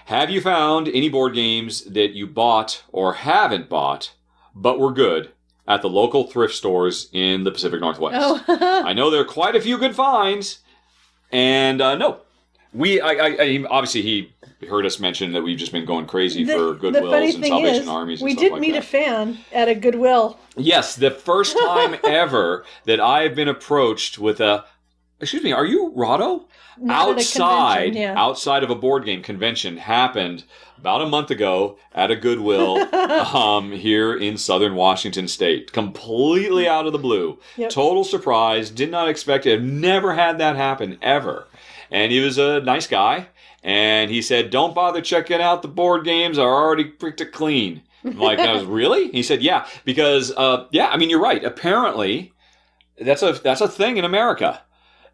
Have you found any board games that you bought or haven't bought, but were good, at the local thrift stores in the Pacific Northwest? Oh. I know there are quite a few good finds, and uh, no. We, I, I, I, obviously, he heard us mention that we've just been going crazy the, for Goodwills and Salvation is, Armies and stuff like that. We did meet a fan at a Goodwill. Yes, the first time ever that I've been approached with a, excuse me, are you Rahdo? Not outside, yeah. Outside of a board game convention happened about a month ago at a Goodwill um, here in southern Washington state. Completely out of the blue. Yep. Total surprise. Did not expect it. I've never had that happen, ever. And he was a nice guy. And he said, don't bother checking out the board games. They're already pretty clean. I'm like, I was, really? He said, yeah. Because, uh, yeah, I mean, you're right. Apparently, that's a that's a thing in America.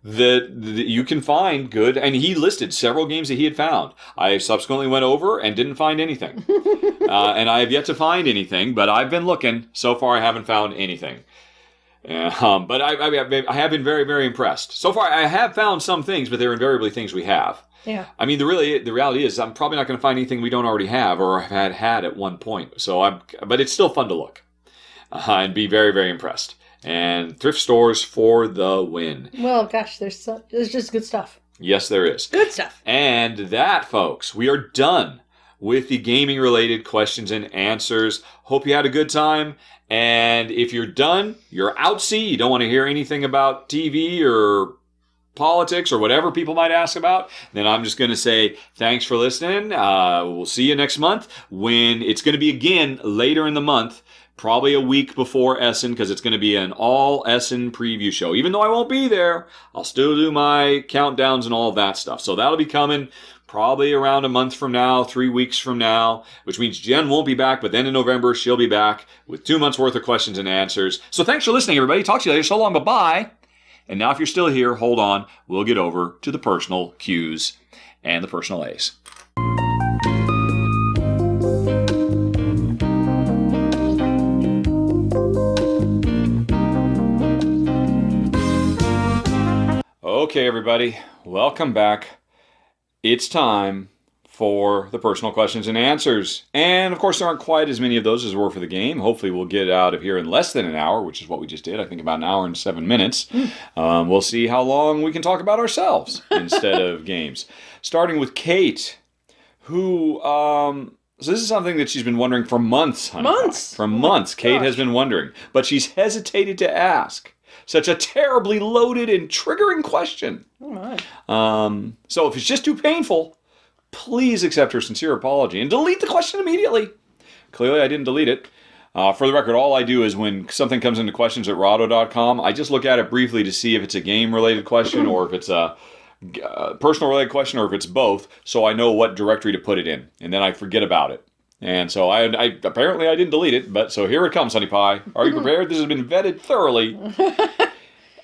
That you can find good, and he listed several games that he had found. I subsequently went over and didn't find anything. uh, and I have yet to find anything, but I've been looking. So far, I haven't found anything. Uh, um, but I, I, I have been very, very impressed. So far, I have found some things, but they're invariably things we have. Yeah. I mean, the really the reality is I'm probably not going to find anything we don't already have or had had at one point. So I'm, but it's still fun to look uh, and be very, very impressed. And thrift stores for the win. Well, gosh, there's so, there's just good stuff. Yes, there is. Good stuff. And that, folks, we are done with the gaming-related questions and answers. Hope you had a good time. And if you're done, you're outsy. You don't want to hear anything about T V or politics or whatever people might ask about, then I'm just going to say thanks for listening. Uh, we'll see you next month when it's going to be again later in the month. Probably a week before Essen, because it's going to be an all Essen preview show. Even though I won't be there, I'll still do my countdowns and all that stuff. So that'll be coming probably around a month from now, three weeks from now, which means Jen won't be back, but then in November, she'll be back with two months worth of questions and answers. So thanks for listening, everybody. Talk to you later. So long. Bye-bye. And now if you're still here, hold on. We'll get over to the personal Q's and the personal A's. Okay, everybody, welcome back. It's time for the personal questions and answers. And, of course, there aren't quite as many of those as there were for the game. Hopefully, we'll get out of here in less than an hour, which is what we just did. I think about an hour and seven minutes. Um, we'll see how long we can talk about ourselves instead of games. Starting with Kate, who... Um, so this is something that she's been wondering for months. Honey, months? For months, Kate Gosh. has been wondering. But she's hesitated to ask. Such a terribly loaded and triggering question. Oh my. Um, so if it's just too painful, please accept her sincere apology and delete the question immediately. Clearly, I didn't delete it. Uh, for the record, all I do is when something comes into questions at Rahdo dot com, I just look at it briefly to see if it's a game-related question or if it's a uh, personal-related question or if it's both, so I know what directory to put it in, and then I forget about it. And so I, I apparently I didn't delete it, but so here it comes, Honey Pie. Are you prepared? This has been vetted thoroughly.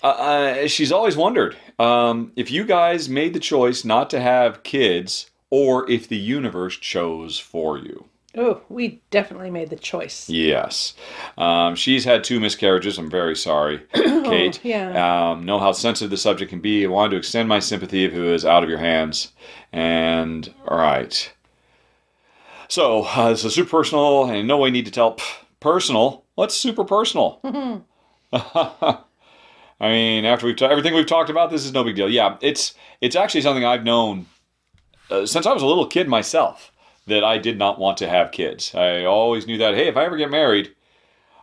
uh, uh, she's always wondered um, if you guys made the choice not to have kids, or if the universe chose for you. Oh, we definitely made the choice. Yes, um, she's had two miscarriages. I'm very sorry, Kate. Oh, yeah. Um, know how sensitive the subject can be. I wanted to extend my sympathy if it was out of your hands. And all right. So, uh, this is super personal, and no way need to tell. Pff, personal? What's super personal? I mean, after we've everything we've talked about, this is no big deal. Yeah, it's it's actually something I've known uh, since I was a little kid myself, that I did not want to have kids. I always knew that, hey, if I ever get married,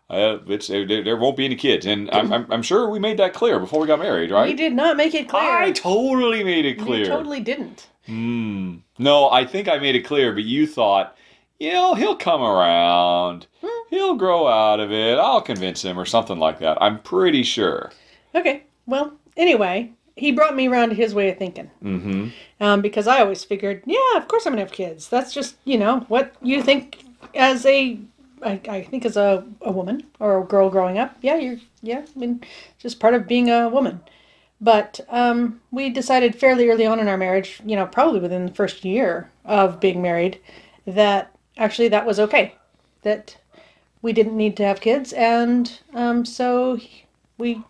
uh, it's, it, there won't be any kids. And I'm, I'm, I'm sure we made that clear before we got married, right? We did not make it clear. I totally made it clear. You totally didn't. Mm. No, I think I made it clear, but you thought, you know, he'll come around. He'll grow out of it. I'll convince him or something like that. I'm pretty sure. Okay. Well, anyway, he brought me around to his way of thinking. Mm-hmm. Um, because I always figured, yeah, of course I'm going to have kids. That's just, you know, what you think as a, I, I think as a, a woman or a girl growing up. Yeah, you're, yeah, I mean, just part of being a woman. But um, we decided fairly early on in our marriage, you know, probably within the first year of being married, that actually that was okay. That we didn't need to have kids. And um, so we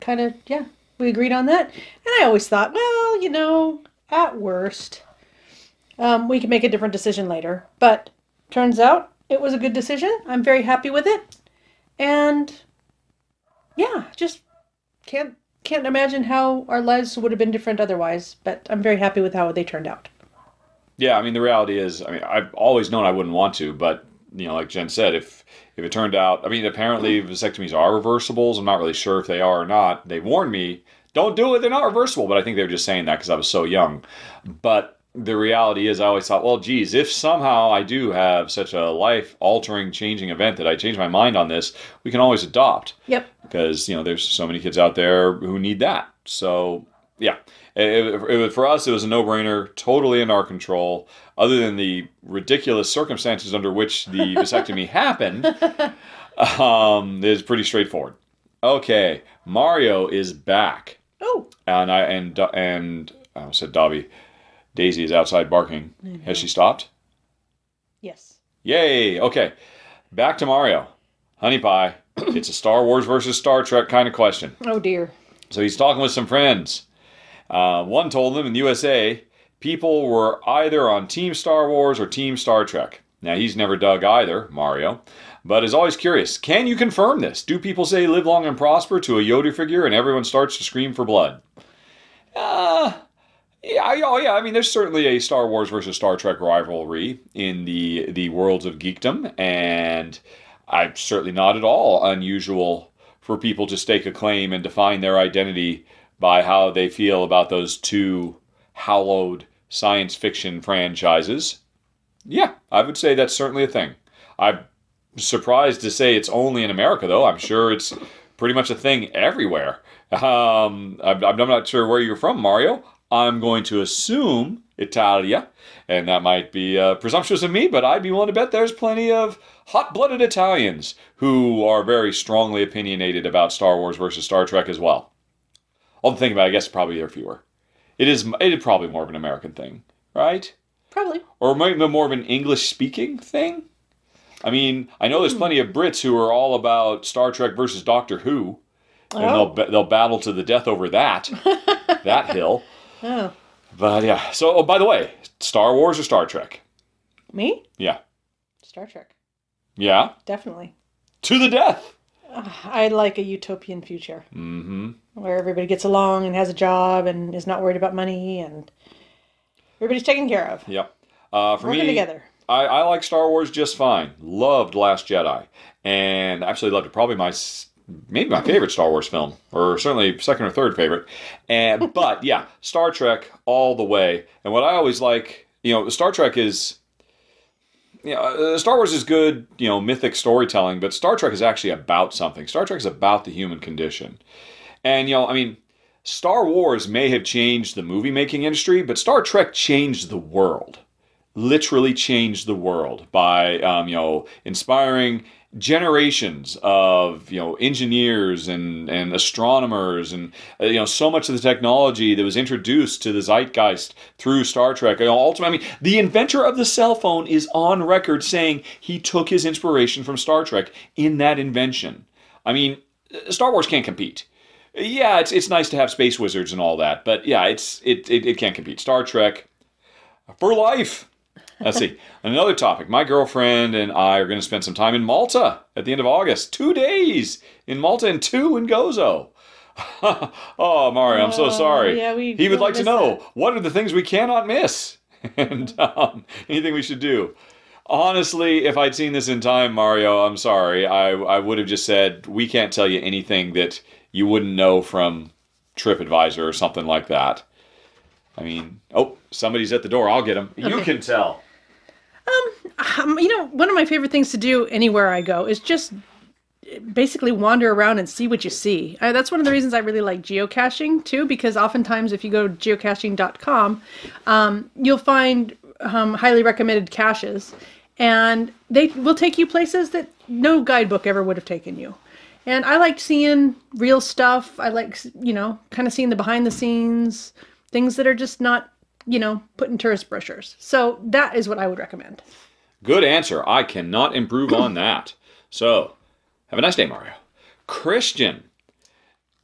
kind of, yeah, we agreed on that. And I always thought, well, you know, at worst, um, we can make a different decision later. But turns out it was a good decision. I'm very happy with it. And yeah, just can't. can't imagine how our lives would have been different otherwise, but I'm very happy with how they turned out. Yeah, I mean, the reality is, I mean, I've always known I wouldn't want to, but, you know, like Jen said, if if it turned out, I mean, apparently vasectomies are reversibles. I'm not really sure if they are or not. They warned me, don't do it, they're not reversible, but I think they were just saying that because I was so young. But the reality is, I always thought, well, geez, if somehow I do have such a life-altering, changing event that I change my mind on this, we can always adopt. Yep. Because, you know, there's so many kids out there who need that. So, yeah. It, it, it, for us, it was a no-brainer, totally in our control, other than the ridiculous circumstances under which the vasectomy happened. Um, it is pretty straightforward. Okay, Mario is back. Oh. And I and and I almost said Dobby. Daisy is outside barking. Mm-hmm. Has she stopped? Yes. Yay! Okay. Back to Mario. Honey Pie. It's a Star Wars versus Star Trek kind of question. Oh, dear. So he's talking with some friends. Uh, one told them in the U S A, people were either on Team Star Wars or Team Star Trek. Now, he's never dug either, Mario, but is always curious. Can you confirm this? Do people say live long and prosper to a Yoda figure and everyone starts to scream for blood? Ah... Uh, Yeah, oh yeah. I mean, there's certainly a Star Wars versus Star Trek rivalry in the the worlds of geekdom, and I'm certainly not at all unusual for people to stake a claim and define their identity by how they feel about those two hallowed science fiction franchises. Yeah, I would say that's certainly a thing. I'm surprised to say it's only in America, though. I'm sure it's pretty much a thing everywhere. Um, I'm, I'm not sure where you're from, Mario. I'm going to assume Italia, and that might be uh, presumptuous of me, but I'd be willing to bet there's plenty of hot-blooded Italians who are very strongly opinionated about Star Wars versus Star Trek as well. All the thing about it, I guess probably there are fewer. It is, it is probably more of an American thing, right? Probably. Or maybe more of an English-speaking thing? I mean, I know there's plenty of Brits who are all about Star Trek versus Doctor Who, and oh. they'll, they'll battle to the death over that, that hill. Oh. But yeah. So, oh, by the way, Star Wars or Star Trek? Me? Yeah. Star Trek. Yeah? Definitely. To the death. Uh, I like a utopian future. Mm-hmm. Where everybody gets along and has a job and is not worried about money and everybody's taken care of. Yep. Uh, for Working me, together. I, I like Star Wars just fine. Loved Last Jedi. And absolutely loved it. Probably my... Maybe my favorite Star Wars film, or certainly second or third favorite. And but yeah, Star Trek all the way. And what I always like, you know, Star Trek is, you know, Star Wars is good, you know, mythic storytelling, but Star Trek is actually about something. Star Trek is about the human condition. And, you know, I mean, Star Wars may have changed the movie making industry, but Star Trek changed the world. Literally changed the world by, um, you know, inspiring generations of, you know, engineers and, and astronomers and, you know, so much of the technology that was introduced to the zeitgeist through Star Trek. You know, ultimately, I mean, the inventor of the cell phone is on record saying he took his inspiration from Star Trek in that invention. I mean, Star Wars can't compete. Yeah, it's it's nice to have space wizards and all that, but yeah, it's it it, it can't compete. Star Trek for life. Let's see. Another topic. My girlfriend and I are going to spend some time in Malta at the end of August. Two days in Malta and two in Gozo. Oh, Mario, I'm so sorry. Uh, yeah, we he would like to know that. What are the things we cannot miss? and um, anything we should do. Honestly, if I'd seen this in time, Mario, I'm sorry. I, I would have just said, we can't tell you anything that you wouldn't know from TripAdvisor or something like that. I mean, oh, somebody's at the door. I'll get him. Okay. You can tell. Um, you know, one of my favorite things to do anywhere I go is just basically wander around and see what you see. Uh, that's one of the reasons I really like geocaching, too, because oftentimes if you go to geocaching dot com, um, you'll find um, highly recommended caches, and they will take you places that no guidebook ever would have taken you. And I like seeing real stuff. I like, you know, kind of seeing the behind the scenes, things that are just not, you know, put in tourist brochures. So that is what I would recommend. Good answer. I cannot improve on that. So have a nice day, Mario. Christian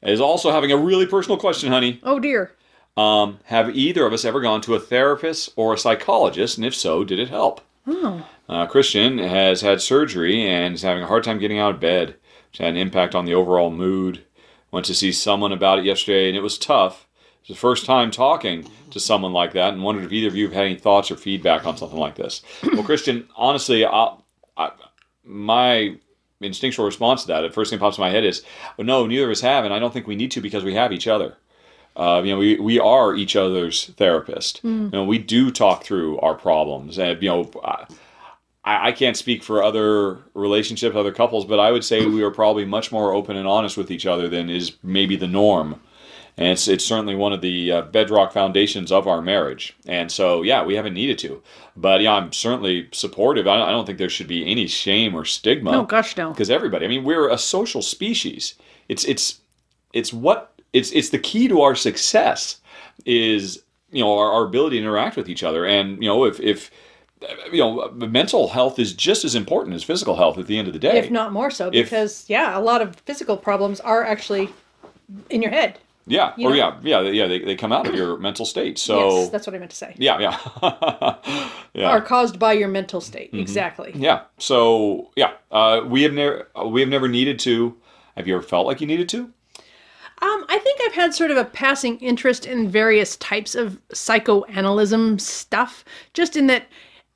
is also having a really personal question, honey. Oh, dear. Um, have either of us ever gone to a therapist or a psychologist? And if so, did it help? Oh. Uh, Christian has had surgery and is having a hard time getting out of bed, which had an impact on the overall mood. Went to see someone about it yesterday, and it was tough. It's the first time talking to someone like that, and wondered if either of you have had any thoughts or feedback on something like this. Well, Christian, honestly, I'll, I, my instinctual response to that, the first thing that pops in my head is, well, no, neither of us have, and I don't think we need to because we have each other. Uh, you know, we, we are each other's therapist. Mm. You know, we do talk through our problems. And, you know, I, I can't speak for other relationships, other couples, but I would say we are probably much more open and honest with each other than is maybe the norm. And it's, it's certainly one of the uh, bedrock foundations of our marriage. And so, yeah, we haven't needed to. But, yeah, I'm certainly supportive. I don't, I don't think there should be any shame or stigma. No, gosh, no. Because everybody, I mean, we're a social species. It's, it's, it's what, it's, it's the key to our success is, you know, our, our ability to interact with each other. And, you know, if, if, you know, mental health is just as important as physical health at the end of the day. If not more so, because, if, yeah, a lot of physical problems are actually in your head. Yeah, you or know? yeah, yeah, yeah. They they come out of your mental state. So yes, that's what I meant to say. Yeah, yeah, yeah. Are caused by your mental state, mm-hmm. Exactly. Yeah. So yeah, uh, we have never we have never needed to. Have you ever felt like you needed to? Um, I think I've had sort of a passing interest in various types of psychoanalysm stuff. Just in that,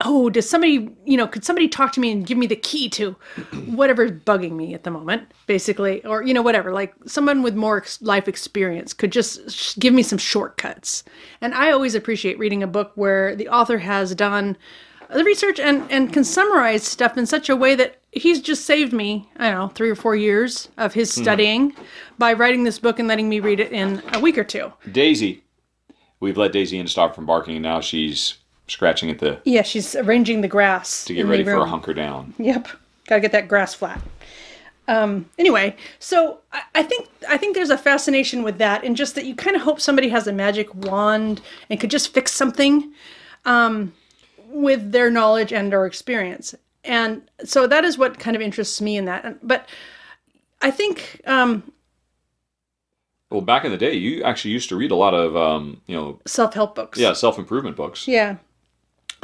oh, does somebody you know could somebody talk to me and give me the key to whatever's bugging me at the moment, basically, or you know whatever, like someone with more ex life experience could just sh give me some shortcuts. And I always appreciate reading a book where the author has done the research and and can summarize stuff in such a way that he's just saved me, I don't know, three or four years of his studying mm. by writing this book and letting me read it in a week or two. Daisy, we've let Daisy in stop from barking, and now she's scratching at the... Yeah, she's arranging the grass. To get ready for a hunker down. Yep. Gotta get that grass flat. Um, anyway, so I, I think I think there's a fascination with that, and just that you kind of hope somebody has a magic wand and could just fix something um, with their knowledge and or experience. And so that is what kind of interests me in that. But I think... Um, well, back in the day, you actually used to read a lot of, um, you know... self-help books. Yeah, self-improvement books. Yeah.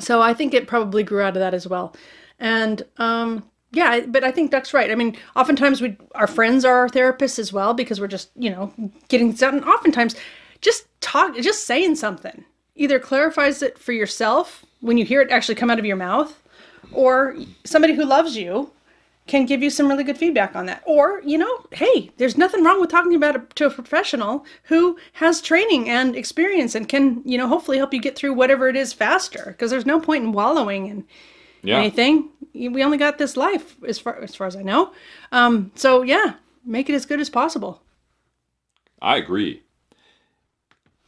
So I think it probably grew out of that as well. And, um, yeah, but I think Duck's right. I mean, oftentimes we, our friends are our therapists as well, because we're just, you know, getting something. Oftentimes just talk, just saying something either clarifies it for yourself when you hear it actually come out of your mouth, or somebody who loves you can give you some really good feedback on that. Or, you know, hey, there's nothing wrong with talking about it to a professional who has training and experience and can, you know, hopefully help you get through whatever it is faster. Because there's no point in wallowing in yeah. anything. We only got this life, as far as, far as I know. Um, so, yeah, make it as good as possible. I agree.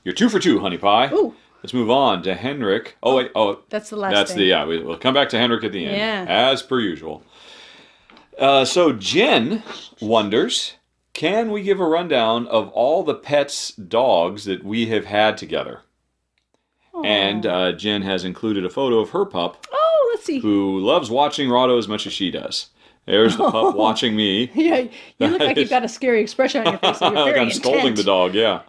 You're two for two, honey pie. Ooh. Let's move on to Henrik. Oh, wait. Oh, that's the last That's thing. the, yeah, we'll come back to Henrik at the end. Yeah. As per usual. Uh, so Jen wonders, can we give a rundown of all the pets, dogs that we have had together? Aww. And uh, Jen has included a photo of her pup. Oh, let's see. Who loves watching Rahdo as much as she does. There's the pup watching me. Yeah, you that look like is... you've got a scary expression on your face. So you're very like I'm intent. scolding the dog, yeah.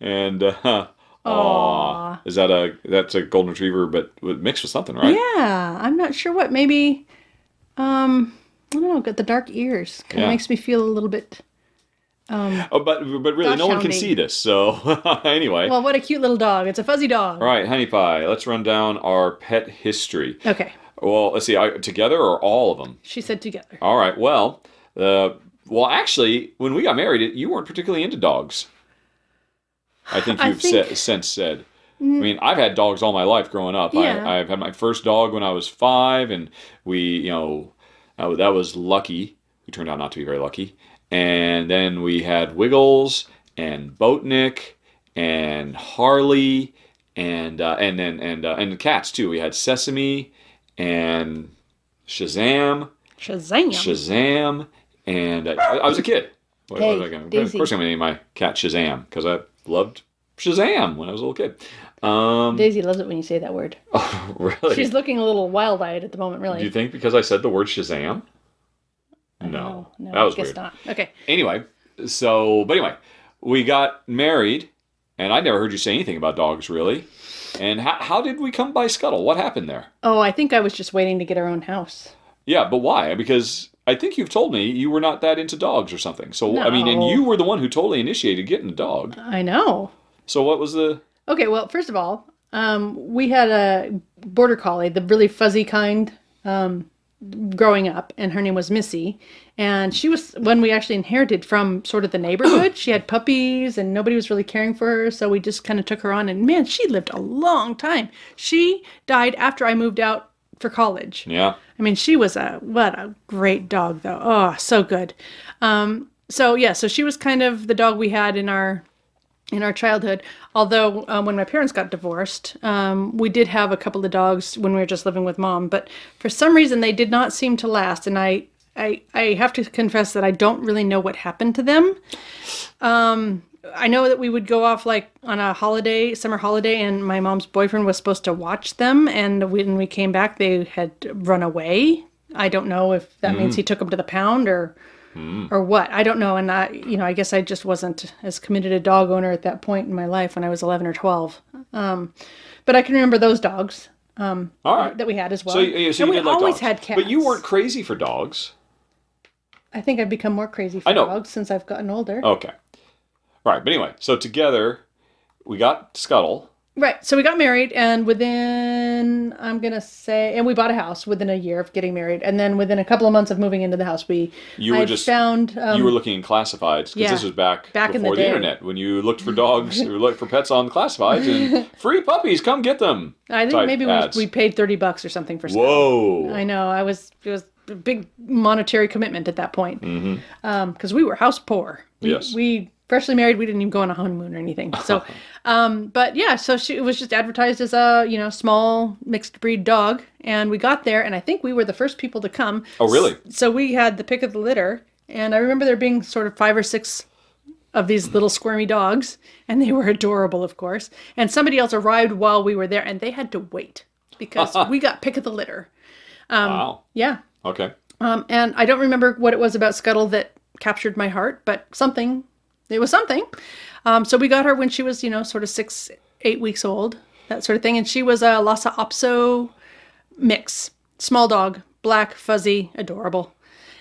And uh, aww. Aww. Is that a, that's a golden retriever, but mixed with something, right? Yeah, I'm not sure what, maybe... Um... I don't know, got the dark ears. Kind of yeah. makes me feel a little bit Um, oh, but but really, no one can see this. So anyway. Well, what a cute little dog! It's a fuzzy dog. All right, Honey Pie. Let's run down our pet history. Okay. Well, let's see. Are, together or all of them? She said together. All right. Well, uh, well, actually, when we got married, you weren't particularly into dogs. I think you've I think, se since said. I mean, I've had dogs all my life growing up. Yeah. I, I've had my first dog when I was five, and we, you know, that was Lucky. We turned out not to be very lucky. And then we had Wiggles and Boatnik and Harley and uh, and then and uh, and cats too. We had Sesame and Shazam. Shazam. Shazam. And uh, I, I was a kid. What, hey, what was I gonna, Daisy. Of course, I'm gonna name my cat Shazam because I loved Shazam when I was a little kid. Um, Daisy loves it when you say that word. Oh, really? She's looking a little wild-eyed at the moment, really. Do you think because I said the word Shazam? No. Know. No, that was I guess weird. Not. Okay. Anyway, so, but anyway, we got married, and I never heard you say anything about dogs, really. And how, how did we come by Scuttle? What happened there? Oh, I think I was just waiting to get our own house. Yeah, but why? Because I think you've told me you were not that into dogs or something. So, no. I mean, and you were the one who totally initiated getting a dog. I know. So what was the... Okay, well, first of all, um, we had a border collie, the really fuzzy kind, um, growing up, and her name was Missy. And she was one we actually inherited from sort of the neighborhood. She had puppies, and nobody was really caring for her, so we just kind of took her on. And, man, she lived a long time. She died after I moved out for college. Yeah. I mean, she was a... What a great dog, though. Oh, so good. Um, so, yeah, so she was kind of the dog we had in our... in our childhood, although um, when my parents got divorced, um, we did have a couple of dogs when we were just living with Mom. But for some reason, they did not seem to last, and I, I, I have to confess that I don't really know what happened to them. Um, I know that we would go off like on a holiday, summer holiday, and my mom's boyfriend was supposed to watch them. And when we came back, they had run away. I don't know if that mm. means he took them to the pound or. Mm. Or what? I don't know. And I, you know, I guess I just wasn't as committed a dog owner at that point in my life when I was eleven or twelve. Um, but I can remember those dogs um, All right. that we had as well. So, yeah, so and you we did always like dogs. Had cats. But you weren't crazy for dogs. I think I've become more crazy for dogs since I've gotten older. Okay. Right. But anyway, so together we got Scuttle. Right. So we got married, and within, I'm going to say, and we bought a house within a year of getting married. And then within a couple of months of moving into the house, we you were I just found... Um, you were looking in classifieds, because yeah, this was back, back before in the, the internet, when you looked for dogs, or looked for pets on classifieds, and free puppies, come get them. I think maybe we, we paid thirty bucks or something for stuff. Whoa. I know. I was, it was a big monetary commitment at that point, because mm-hmm. um, we were house poor. We, yes. We... Freshly married, we didn't even go on a honeymoon or anything. So, um, but yeah, so she was just advertised as a, you know, small mixed breed dog. And we got there, and I think we were the first people to come. Oh, really? So we had the pick of the litter. And I remember there being sort of five or six of these little squirmy dogs. And they were adorable, of course. And somebody else arrived while we were there, and they had to wait because we got pick of the litter. Um, wow. Yeah. Okay. Um, and I don't remember what it was about Scuttle that captured my heart, but something... It was something. Um, so we got her when she was, you know, sort of six, eight weeks old, that sort of thing. And she was a Lhasa Apso mix, small dog, black, fuzzy, adorable.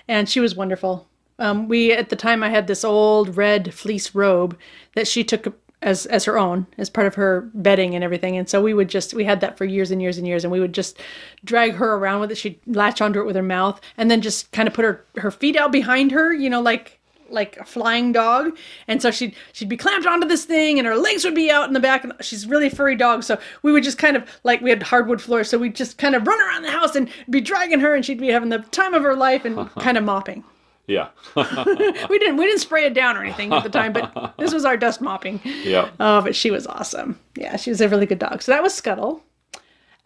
And she was wonderful. Um, we, at the time, I had this old red fleece robe that she took as, as her own, as part of her bedding and everything. And so we would just, we had that for years and years and years. And we would just drag her around with it. She'd latch onto it with her mouth and then just kind of put her, her feet out behind her, you know, like... like a flying dog. And so she'd, she'd be clamped onto this thing, and her legs would be out in the back, and she's really a furry dog. So we would just kind of, like, we had hardwood floors, so we'd just kind of run around the house and be dragging her, and she'd be having the time of her life and kind of mopping. Yeah. we didn't, we didn't spray it down or anything at the time, but this was our dust mopping. Yeah. Oh, uh, but she was awesome. Yeah. She was a really good dog. So that was Scuttle.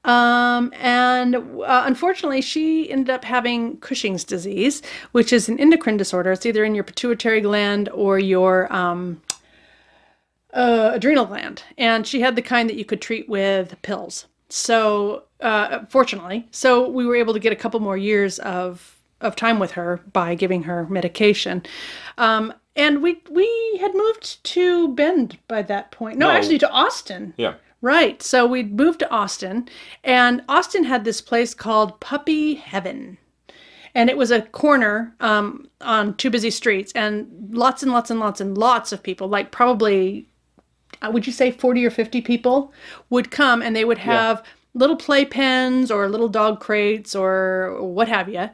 Um, and uh, unfortunately, she ended up having Cushing's disease, which is an endocrine disorder. It's either in your pituitary gland or your um, uh, adrenal gland. And she had the kind that you could treat with pills. So, uh, fortunately, so we were able to get a couple more years of of time with her by giving her medication. Um, and we we had moved to Bend by that point. No, no. actually to Austin. Yeah. Right. So we'd moved to Austin, and Austin had this place called Puppy Heaven. and it was a corner um, on two busy streets, and lots and lots and lots and lots of people, like probably, would you say forty or fifty people would come, and they would have yeah. little playpens or little dog crates or what have you.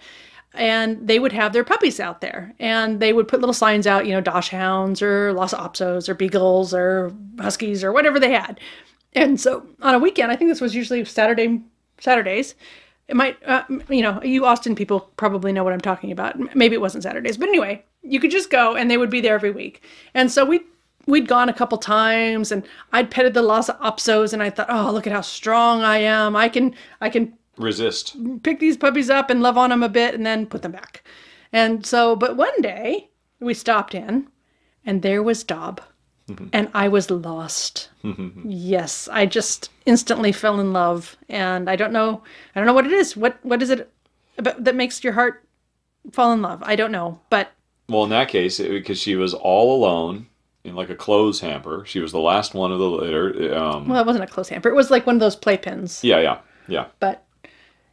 And they would have their puppies out there, and they would put little signs out, you know, dachshunds or Lhasa Apsos or beagles or huskies or whatever they had. And so on a weekend, I think this was usually Saturday, Saturdays. It might, uh, you know, you Austin people probably know what I'm talking about. Maybe it wasn't Saturdays, but anyway, you could just go and they would be there every week. And so we, we'd gone a couple times, and I'd petted the Lhasa Apsos, and I thought, oh, look at how strong I am. I can, I can resist, pick these puppies up and love on them a bit and then put them back. And so, but one day we stopped in, and there was Dob. Mm-hmm. And I was lost. Mm-hmm. Yes, I just instantly fell in love, and I don't know, I don't know what it is. What what is it about that makes your heart fall in love? I don't know, but well, in that case, because she was all alone in like a clothes hamper, she was the last one of the litter. Um, well, it wasn't a clothes hamper; it was like one of those playpens. Yeah, yeah, yeah. But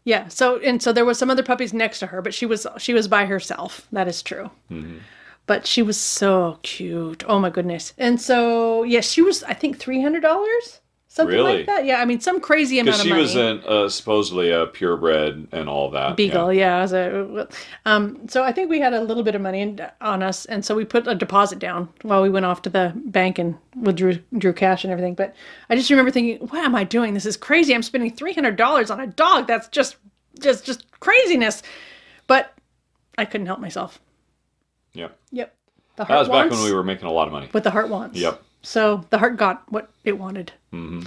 yeah, so and so there was some other puppies next to her, but she was she was by herself. That is true. Mm-hmm. But she was so cute. Oh, my goodness. And so, yeah, she was, I think, three hundred dollars? Something really? Like that. Yeah, I mean, some crazy amount of money. Because she was in, uh, supposedly a purebred and all that. Beagle, yeah. yeah. So, um, so I think we had a little bit of money in, on us, and so we put a deposit down while we went off to the bank and withdrew drew cash and everything. But I just remember thinking, what am I doing? This is crazy. I'm spending three hundred dollars on a dog. That's just, just, just craziness. But I couldn't help myself. Yep. Yep. The heart that was wants, back when we were making a lot of money. What the heart wants. Yep. So the heart got what it wanted. Mm-hmm.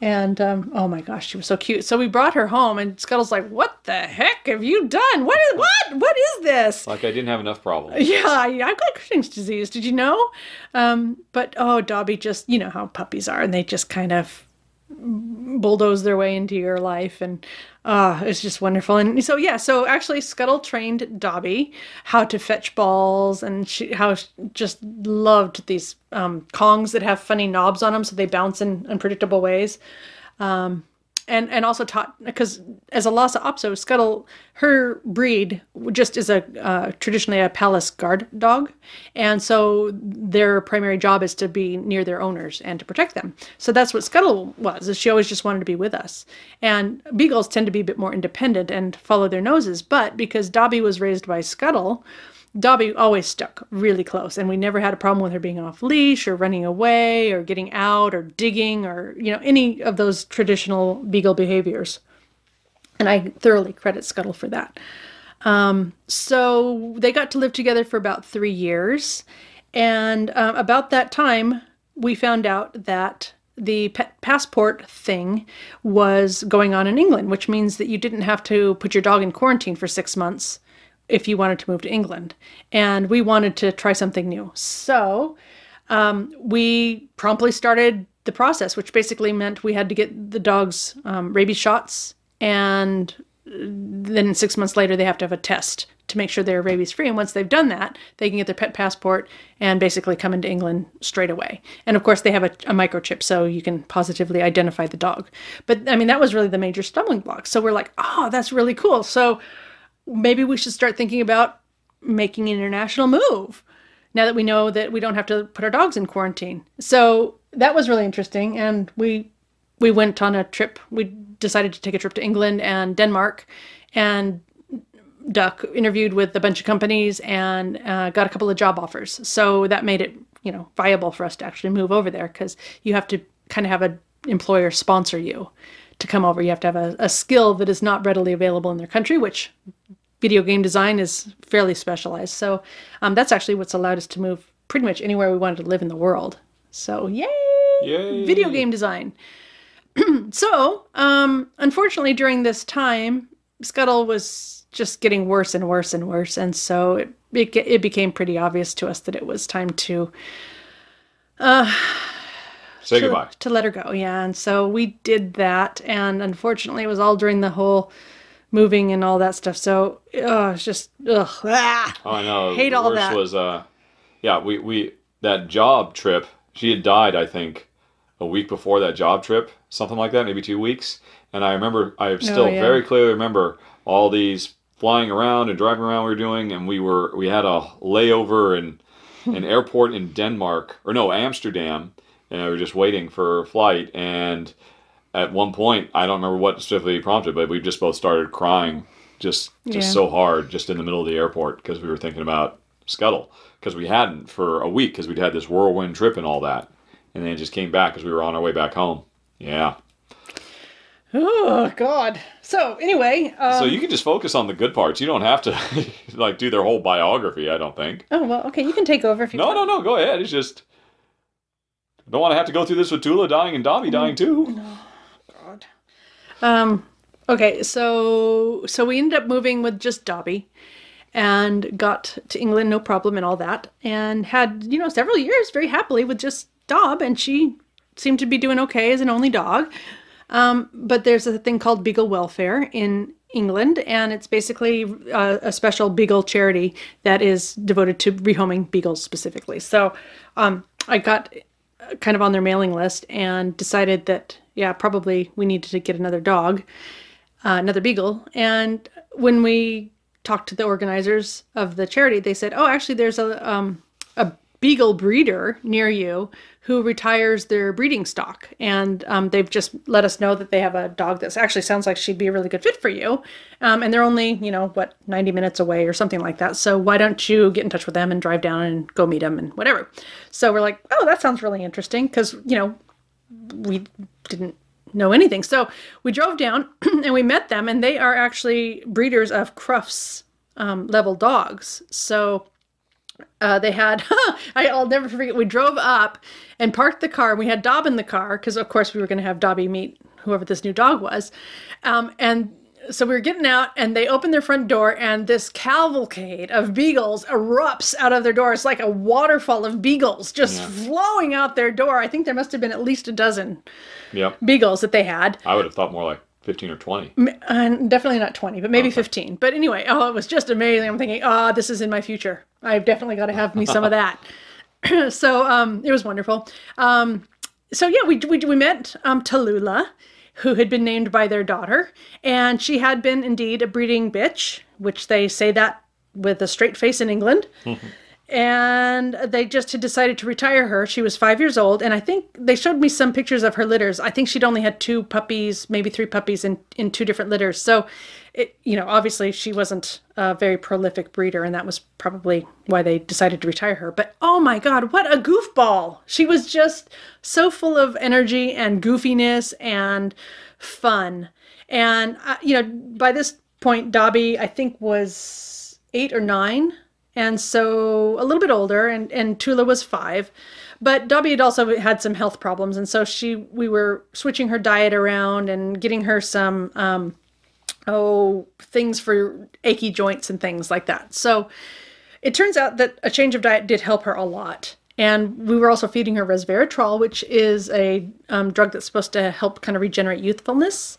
And um, oh my gosh, she was so cute. So we brought her home, and Scuttle's like, "What the heck have you done? What is what? What is this?" Like I didn't have enough problems. Yeah, I've got Cushing's disease. Did you know? Um, but oh, Dobby just, you know how puppies are, and they just kind of bulldoze their way into your life, and uh it's just wonderful. And so yeah, so actually Scuttle trained Dobby how to fetch balls, and she how she just loved these um Kongs that have funny knobs on them, so they bounce in unpredictable ways. um and and also taught, because as a Lhasa Apso, Scuttle, her breed just is a uh, traditionally a palace guard dog, and so their primary job is to be near their owners and to protect them. So that's what Scuttle was, is she always just wanted to be with us. And beagles tend to be a bit more independent and follow their noses, but because Dobby was raised by Scuttle, Dobby always stuck really close, and we never had a problem with her being off leash or running away or getting out or digging or, you know, any of those traditional beagle behaviors. And I thoroughly credit Scuttle for that. Um, so they got to live together for about three years. And uh, about that time, we found out that the pet passport thing was going on in England, which means that you didn't have to put your dog in quarantine for six months if you wanted to move to England. And we wanted to try something new. So um, we promptly started the process, which basically meant we had to get the dogs um, rabies shots. And then six months later, they have to have a test to make sure they're rabies free. And once they've done that, they can get their pet passport and basically come into England straight away. And of course, they have a, a microchip, so you can positively identify the dog. But I mean, that was really the major stumbling block. So we're like, oh, that's really cool. So maybe we should start thinking about making an international move now that we know that we don't have to put our dogs in quarantine. So that was really interesting. And we we went on a trip. We decided to take a trip to England and Denmark, and Duck interviewed with a bunch of companies and uh, got a couple of job offers. So that made it, you know, viable for us to actually move over there, because you have to kind of have an employer sponsor you to come over. You have to have a, a skill that is not readily available in their country, which video game design is fairly specialized. So um, that's actually what's allowed us to move pretty much anywhere we wanted to live in the world. So yay, yay. Video game design. So um, unfortunately, during this time, Scuttle was just getting worse and worse and worse. And so it, it, it became pretty obvious to us that it was time to Uh, Say to, goodbye. To let her go, yeah. And so we did that, and unfortunately, it was all during the whole moving and all that stuff. So uh, it's just ugh. Ah, oh, I know. Hate the all worst that. Was uh, yeah. We we that job trip. She had died, I think, a week before that job trip, something like that, maybe two weeks. And I remember, I still oh, yeah. very clearly remember all these flying around and driving around we were doing, and we were we had a layover in an airport in Denmark, or no, Amsterdam, and we were just waiting for a flight, and at one point, I don't remember what specifically prompted, but we just both started crying just just yeah. so hard just in the middle of the airport because we were thinking about Scuttle, because we hadn't for a week because we'd had this whirlwind trip and all that, and then it just came back because we were on our way back home. Yeah. Oh, God. So, anyway... Um, so, you can just focus on the good parts. You don't have to, like, do their whole biography, I don't think. Oh, well, okay. You can take over if you no, want. No, no, no. Go ahead. It's just... I don't want to have to go through this with Tula dying and Dobby dying, too. No. God. Um, okay, so... So, we ended up moving with just Dobby. And got to England, no problem, and all that. And had, you know, several years very happily with just Dob. And she seemed to be doing okay as an only dog. Um, but there's a thing called Beagle Welfare in England, and it's basically uh, a special Beagle charity that is devoted to rehoming Beagles specifically. So um, I got kind of on their mailing list and decided that, yeah, probably we needed to get another dog, uh, another Beagle. And when we talked to the organizers of the charity, they said, oh, actually, there's a, um, a Beagle breeder near you who retires their breeding stock, and um, they've just let us know that they have a dog that actually sounds like she'd be a really good fit for you, um, and they're only, you know, what, ninety minutes away or something like that, so why don't you get in touch with them and drive down and go meet them and whatever. So we're like, oh, that sounds really interesting, because, you know, we didn't know anything. So we drove down and we met them, and they are actually breeders of Crufts um, level dogs. So... Uh, they had, I'll never forget, we drove up and parked the car. We had Dob in the car because, of course, we were going to have Dobby meet whoever this new dog was. Um, and so we were getting out, and they opened their front door, and this cavalcade of Beagles erupts out of their door. It's like a waterfall of Beagles just yeah. flowing out their door. I think there must have been at least a dozen yep. Beagles that they had. I would have thought more like fifteen or twenty. Uh, definitely not twenty, but maybe okay. fifteen. But anyway, oh, it was just amazing. I'm thinking, oh, this is in my future. I've definitely got to have me some of that. So um, it was wonderful. Um, so yeah, we, we, we met um, Tallulah, who had been named by their daughter. And she had been indeed a breeding bitch, which they say that with a straight face in England. And they just had decided to retire her. She was five years old, and I think they showed me some pictures of her litters. I think she'd only had two puppies, maybe three puppies in, in two different litters. So, it, you know, obviously she wasn't a very prolific breeder, and that was probably why they decided to retire her. But, oh my God, what a goofball. She was just so full of energy and goofiness and fun. And, uh, you know, by this point, Dobby, I think, was eight or nine. And so a little bit older, and, and Tula was five. But Dobby had also had some health problems, and so she we were switching her diet around and getting her some, um, oh, things for achy joints and things like that. So it turns out that a change of diet did help her a lot. And we were also feeding her resveratrol, which is a um, drug that's supposed to help kind of regenerate youthfulness.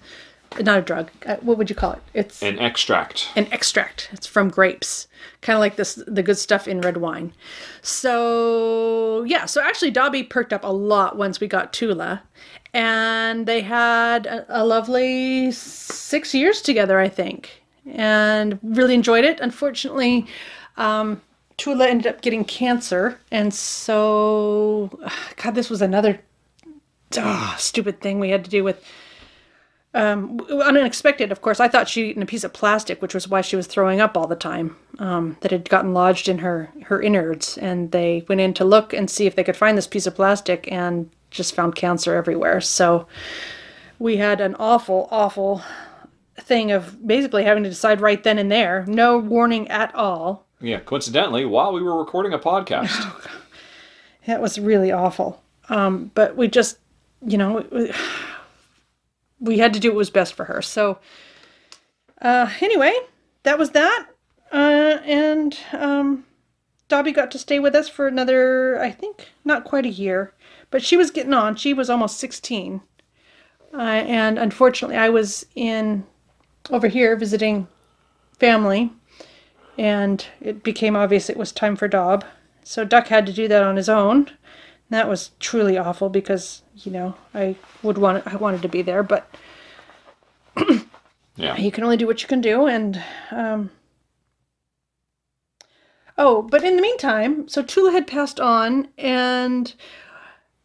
Not a drug. What would you call it? It's an extract. An extract. It's from grapes. Kind of like this, the good stuff in red wine. So, yeah. So, actually, Dobby perked up a lot once we got Tula. And they had a, a lovely six years together, I think. And really enjoyed it. Unfortunately, um, Tula ended up getting cancer. And so, God, this was another oh, stupid thing we had to do with... Um, unexpected, of course. I thought she'd eaten a piece of plastic, which was why she was throwing up all the time, um, that had gotten lodged in her, her innards. And they went in to look and see if they could find this piece of plastic, and just found cancer everywhere. So we had an awful, awful thing of basically having to decide right then and there. No warning at all. Yeah, coincidentally, while we were recording a podcast. That was really awful. Um, but we just, you know... It, it, we had to do what was best for her. So, uh, anyway, that was that. Uh, and, um, Dobby got to stay with us for another, I think, not quite a year, but she was getting on. She was almost sixteen. Uh, and unfortunately I was in over here visiting family, and it became obvious it was time for Dob. So Duck had to do that on his own. That was truly awful because, you know, I would want I wanted to be there, but Yeah. You can only do what you can do, and um oh, but in the meantime, so Tula had passed on, and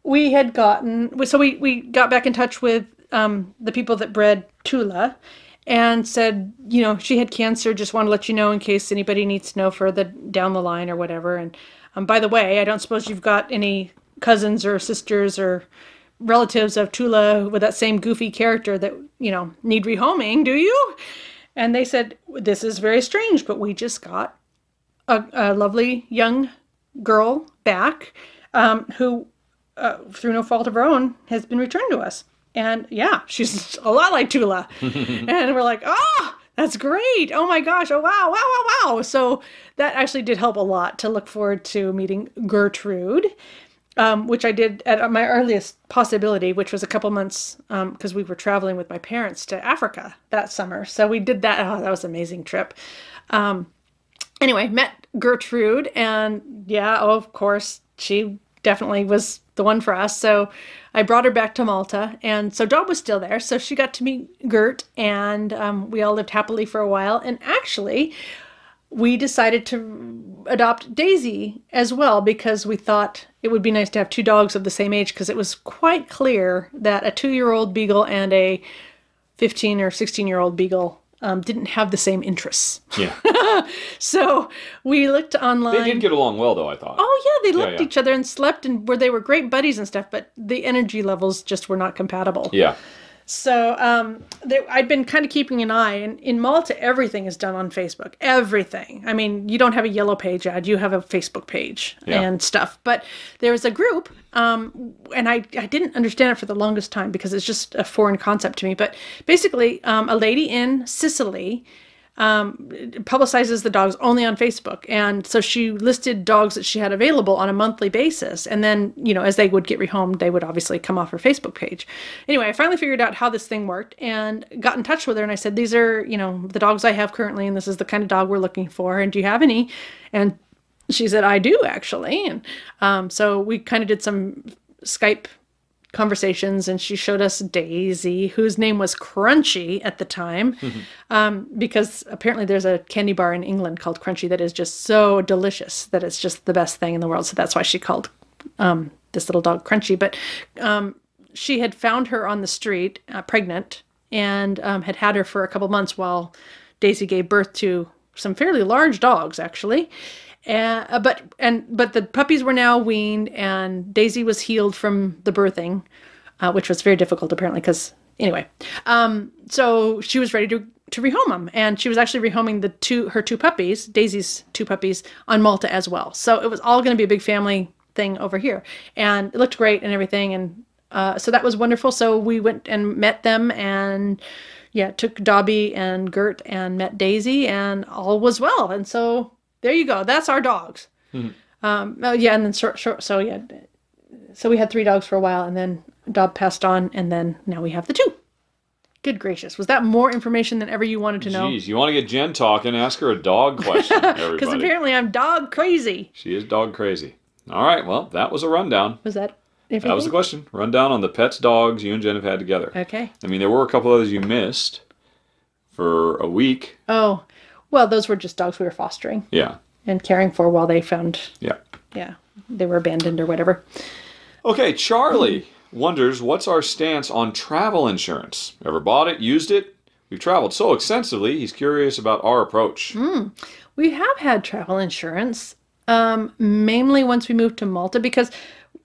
we had gotten, so we, we got back in touch with um, the people that bred Tula and said, you know, she had cancer, just want to let you know in case anybody needs to know further down the line or whatever. And um, by the way, I don't suppose you've got any cousins or sisters or relatives of Tula with that same goofy character that, you know, need rehoming, do you? And they said, this is very strange, but we just got A, a lovely young girl back um, who, uh, through no fault of her own, has been returned to us. And yeah, she's a lot like Tula. And we're like, oh, that's great. Oh my gosh. Oh, wow, wow, wow, wow. So that actually did help a lot to look forward to meeting Gertrude, um, which I did at my earliest possibility, which was a couple months because um, we were traveling with my parents to Africa that summer. So we did that. Oh, that was an amazing trip. Um, Anyway, met Gertrude, and yeah, oh, of course, she definitely was the one for us. So I brought her back to Malta, and so Dob was still there. So she got to meet Gert, and um, we all lived happily for a while. And actually, we decided to adopt Daisy as well because we thought it would be nice to have two dogs of the same age because it was quite clear that a two-year-old beagle and a fifteen or sixteen-year-old beagle Um, didn't have the same interests. Yeah. So we looked online. They did get along well, though, I thought. Oh, yeah. They loved yeah, yeah. each other and slept, and where they were great buddies and stuff, but the energy levels just were not compatible. Yeah. So um, they, I'd been kind of keeping an eye. And in Malta, everything is done on Facebook. Everything. I mean, you don't have a yellow page ad. You have a Facebook page yeah. and stuff. But there was a group, um, and I, I didn't understand it for the longest time because it's just a foreign concept to me. But basically, um, a lady in Sicily um, publicizes the dogs only on Facebook. And so she listed dogs that she had available on a monthly basis. And then, you know, as they would get rehomed, they would obviously come off her Facebook page. Anyway, I finally figured out how this thing worked and got in touch with her. And I said, these are, you know, the dogs I have currently, and this is the kind of dog we're looking for. And do you have any? And she said, I do actually. And, um, so we kind of did some Skype conversations, and she showed us Daisy, whose name was Crunchy at the time, mm-hmm. um, because apparently there's a candy bar in England called Crunchy that is just so delicious that it's just the best thing in the world. So that's why she called um, this little dog Crunchy. But um, she had found her on the street, uh, pregnant, and um, had had her for a couple months while Daisy gave birth to some fairly large dogs, actually. Uh, but and but the puppies were now weaned, and Daisy was healed from the birthing, uh, which was very difficult apparently. Because anyway, um, so she was ready to to rehome them, and she was actually rehoming the two her two puppies, Daisy's two puppies, on Malta as well. So it was all going to be a big family thing over here, and it looked great and everything, and uh, so that was wonderful. So we went and met them, and yeah, took Dobby and Gert and met Daisy, and all was well, and so. There you go. That's our dogs. Mm-hmm. um, oh, yeah, and then short, short, so yeah, so we had three dogs for a while, and then Dob passed on, and then now we have the two. Good gracious, was that more information than ever you wanted to know? Jeez, you want to get Jen talking? Ask her a dog question, everybody. Because apparently I'm dog crazy. She is dog crazy. All right, well, that was a rundown. Was that? Everything? That was the question. Rundown on the pets, dogs you and Jen have had together. Okay. I mean, there were a couple others you missed for a week. Oh. Well, those were just dogs we were fostering. Yeah. And caring for while they found... Yeah. Yeah. They were abandoned or whatever. Okay, Charlie wonders, what's our stance on travel insurance? Ever bought it? Used it? We've traveled so extensively, he's curious about our approach. Mm. We have had travel insurance, um, mainly once we moved to Malta, because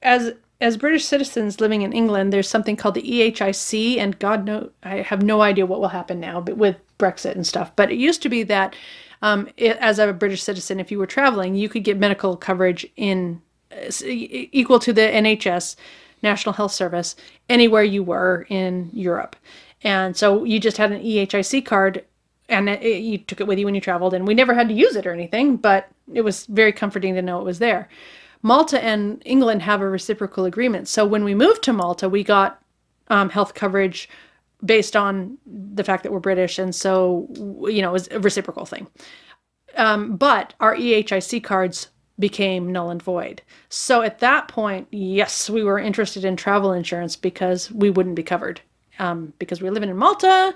as... As British citizens living in England, there's something called the E H I C, and God knows, I have no idea what will happen now but with Brexit and stuff. But it used to be that um, it, as a British citizen, if you were traveling, you could get medical coverage in uh, equal to the N H S, National Health Service, anywhere you were in Europe. And so you just had an E H I C card, and it, it, you took it with you when you traveled, and we never had to use it or anything, but it was very comforting to know it was there. Malta and England have a reciprocal agreement. So when we moved to Malta, we got um, health coverage based on the fact that we're British. And so, you know, it was a reciprocal thing. Um, but our E H I C cards became null and void. So at that point, yes, we were interested in travel insurance because we wouldn't be covered um, because we were living in Malta.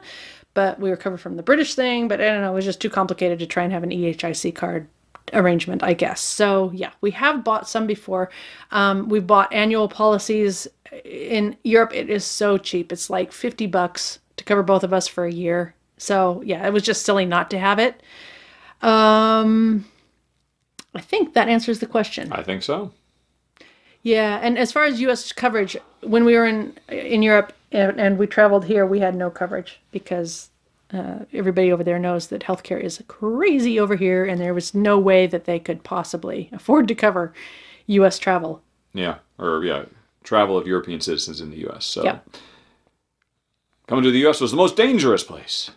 but we were covered from the British thing, but I don't know, it was just too complicated to try and have an E H I C card arrangement, I guess. So yeah, we have bought some before. Um, we bought annual policies in Europe. It is so cheap. It's like fifty bucks to cover both of us for a year. So yeah, it was just silly not to have it. Um, I think that answers the question. I think so. Yeah, and as far as U S coverage, when we were in in Europe and, and we traveled here, we had no coverage because uh, everybody over there knows that healthcare is crazy over here, and there was no way that they could possibly afford to cover U S travel. Yeah, or yeah, travel of European citizens in the U S. So yeah. Coming to the U S was the most dangerous place.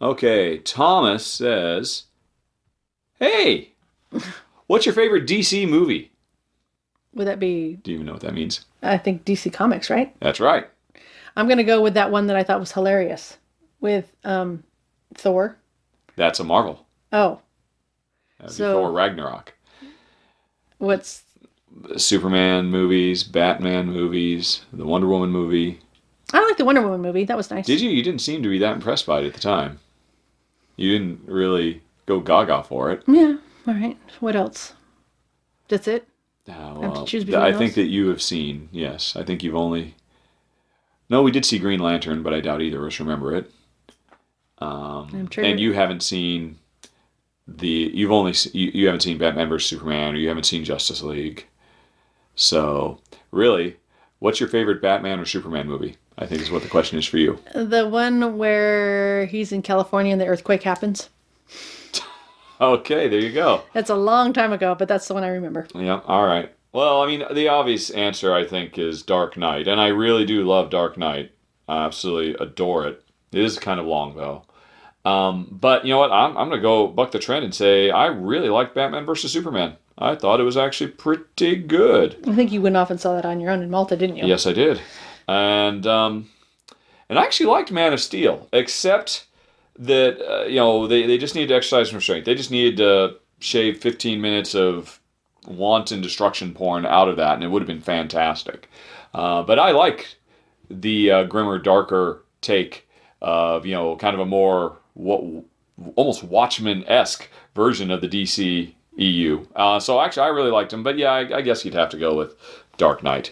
Okay, Thomas says, "Hey, what's your favorite D C movie?" Would that be... Do you even know what that means? I think D C Comics, right? That's right. I'm going to go with that one that I thought was hilarious. With um, Thor. That's a Marvel. Oh. That would so, be Thor Ragnarok. What's... The Superman movies, Batman movies, the Wonder Woman movie. I like the Wonder Woman movie. That was nice. Did you? You didn't seem to be that impressed by it at the time. You didn't really go gaga for it. Yeah. All right. What else? That's it? Uh, well, I think that you have seen, yes. I think you've only... No, we did see Green Lantern, but I doubt either of us remember it. Um, I'm triggered. And you haven't seen the... You've only... You, you haven't seen Batman versus Superman, or you haven't seen Justice League. So, really, what's your favorite Batman or Superman movie? I think is what the question is for you. The one where he's in California and the earthquake happens. Okay, there you go. That's a long time ago, but that's the one I remember. Yeah, all right. Well, I mean, the obvious answer, I think, is Dark Knight. And I really do love Dark Knight. I absolutely adore it. It is kind of long, though. Um, but you know what? I'm, I'm going to go buck the trend and say I really liked Batman versus Superman. I thought it was actually pretty good. I think you went off and saw that on your own in Malta, didn't you? Yes, I did. And, um, and I actually liked Man of Steel, except... that, uh, you know, they, they just needed to exercise restraint. They just needed to shave fifteen minutes of wanton destruction porn out of that, and it would have been fantastic. Uh, but I like the uh, grimmer, darker take of, you know, kind of a more what, almost Watchmen-esque version of the D C E U. Uh, so actually, I really liked him. But yeah, I, I guess you'd have to go with Dark Knight.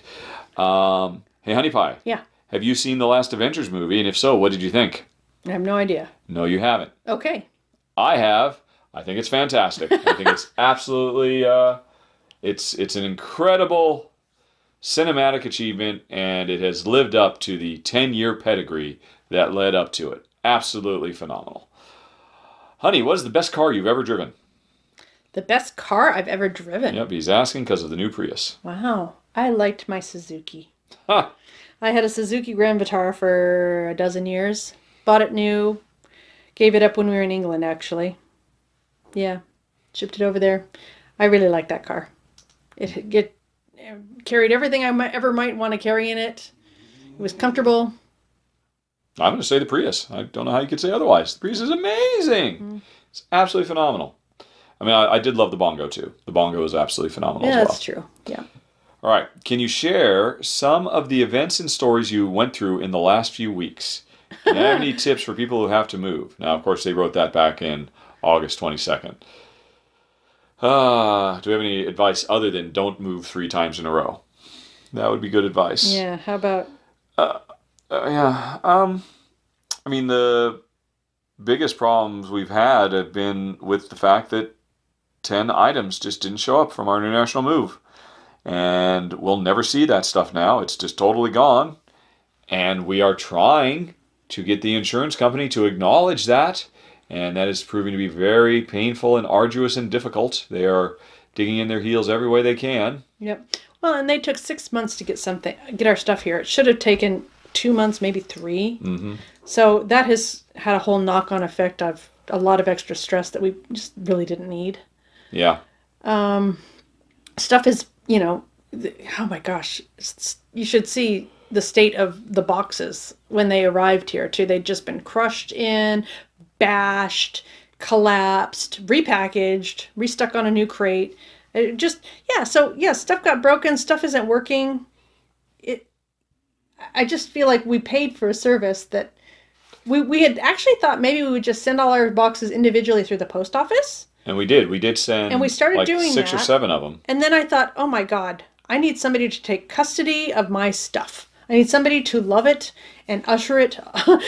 Um, hey, Honey Pie. Yeah. Have you seen the last Avengers movie? And if so, what did you think? I have no idea. No, you haven't. Okay. I have. I think it's fantastic. I think it's absolutely, uh, it's it's an incredible cinematic achievement, and it has lived up to the ten-year pedigree that led up to it. Absolutely phenomenal. Honey, what is the best car you've ever driven? The best car I've ever driven? Yep, he's asking because of the new Prius. Wow. I liked my Suzuki. Huh. I had a Suzuki Grand Vitara for a dozen years. Bought it new, gave it up when we were in England, actually. Yeah, shipped it over there. I really liked that car. It, it, it carried everything I might, ever might want to carry in it. It was comfortable. I'm going to say the Prius. I don't know how you could say otherwise. The Prius is amazing. Mm-hmm. It's absolutely phenomenal. I mean, I, I did love the Bongo, too. The Bongo is absolutely phenomenal, yeah, as well. Yeah, that's true. Yeah. All right. Can you share some of the events and stories you went through in the last few weeks? Do you have any tips for people who have to move? Now, of course, they wrote that back in August twenty-second. Uh, do we have any advice other than don't move three times in a row? That would be good advice. Yeah, how about... Uh, uh, yeah, um, I mean, the biggest problems we've had have been with the fact that ten items just didn't show up from our international move. And we'll never see that stuff now. It's just totally gone. And we are trying to get the insurance company to acknowledge that, and that is proving to be very painful and arduous and difficult. They are digging in their heels every way they can. Yep. Well, and they took six months to get something, get our stuff here. It should have taken two months, maybe three. Mm-hmm. So that has had a whole knock-on effect of a lot of extra stress that we just really didn't need. Yeah. Um, stuff is, you know, oh my gosh, you should see the state of the boxes when they arrived here too. They'd just been crushed in, bashed, collapsed, repackaged, restuck on a new crate. It just, yeah. So yeah, stuff got broken. Stuff isn't working. It, I just feel like we paid for a service that we, we had actually thought maybe we would just send all our boxes individually through the post office. And we did. We did send and we started like doing six that. or seven of them. And then I thought, oh my God, I need somebody to take custody of my stuff. I need somebody to love it and usher it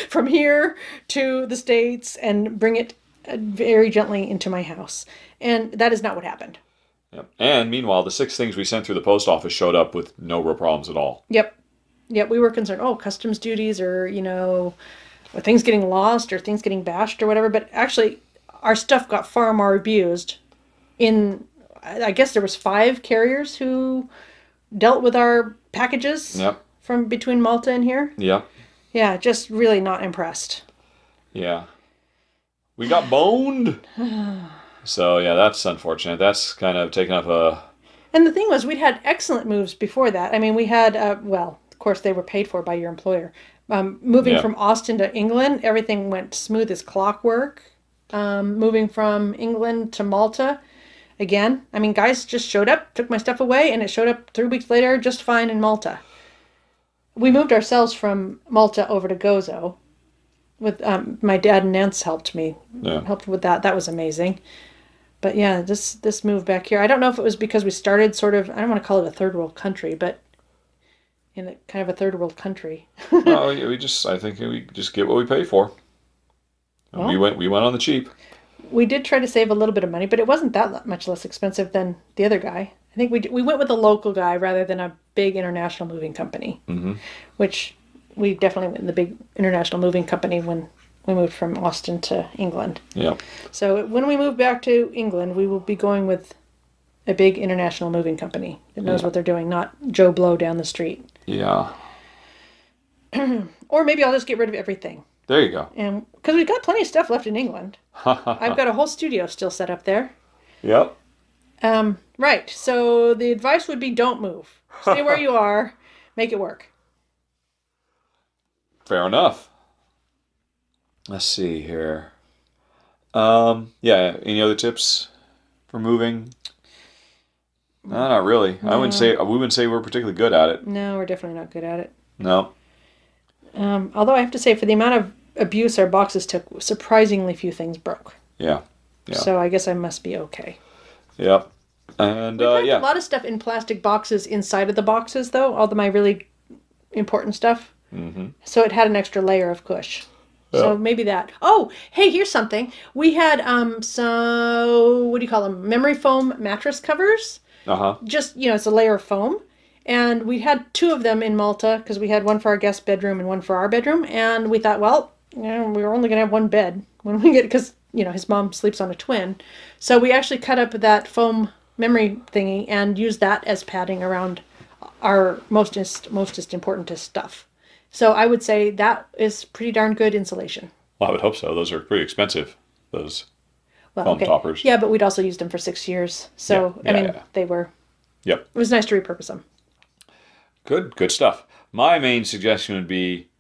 from here to the States and bring it very gently into my house. And that is not what happened. Yep. And meanwhile, the six things we sent through the post office showed up with no real problems at all. Yep. Yep. We were concerned, oh, customs duties or, you know, or things getting lost or things getting bashed or whatever. But actually, our stuff got far more abused. In, I guess there was five carriers who dealt with our packages yep. from between Malta and here. Yeah. Yeah, just really not impressed. Yeah. We got boned. So, yeah, that's unfortunate. That's kind of taken up a... And the thing was, we'd had excellent moves before that. I mean, we had, uh, well, of course, they were paid for by your employer. Um, moving yeah. from Austin to England, everything went smooth as clockwork. Um, moving from England to Malta, again, I mean, guys just showed up, took my stuff away, and it showed up three weeks later just fine in Malta. We moved ourselves from Malta over to Gozo. With um, my dad and Nance helped me, yeah. helped with that. That was amazing. But yeah, this this move back here, I don't know if it was because we started sort of, I don't want to call it a third world country, but in a, kind of a third world country. No, we just, I think we just get what we pay for. Well, we went we went on the cheap. We did try to save a little bit of money, but it wasn't that much less expensive than the other guy. I think we we went with a local guy rather than a big international moving company, mm-hmm. which we definitely went in the big international moving company when we moved from Austin to England. Yeah. So when we move back to England, we will be going with a big international moving company that knows yeah. what they're doing, not Joe Blow down the street. Yeah. Or maybe I'll just get rid of everything. There you go. And because we've got plenty of stuff left in England. I've got a whole studio still set up there. Yep. Um, right. So the advice would be don't move. Stay where you are. Make it work. Fair enough. Let's see here. Um, yeah. Any other tips for moving? No, not really. No. I wouldn't say, we wouldn't say we're particularly good at it. No, we're definitely not good at it. No. Um, although I have to say, for the amount of abuse our boxes took, surprisingly few things broke. Yeah. yeah. So I guess I must be okay. Yep. And, uh, yeah. a lot of stuff in plastic boxes inside of the boxes, though, all of my really important stuff. Mm-hmm. So it had an extra layer of cush. Yep. So maybe that. Oh, hey, here's something. We had um, so what do you call them? Memory foam mattress covers. Uh-huh. Just, you know, it's a layer of foam. And we had two of them in Malta because we had one for our guest bedroom and one for our bedroom. And we thought, well, you know, we were only going to have one bed when we get, because, you know, his mom sleeps on a twin. So we actually cut up that foam memory thingy and used that as padding around our mostest, mostest importantest stuff. So I would say that is pretty darn good insulation. Well, I would hope so. Those are pretty expensive, those well, foam okay. toppers. Yeah, but we'd also used them for six years. So, yeah. Yeah, I mean, yeah. they were, yep. it was nice to repurpose them. Good, good stuff. My main suggestion would be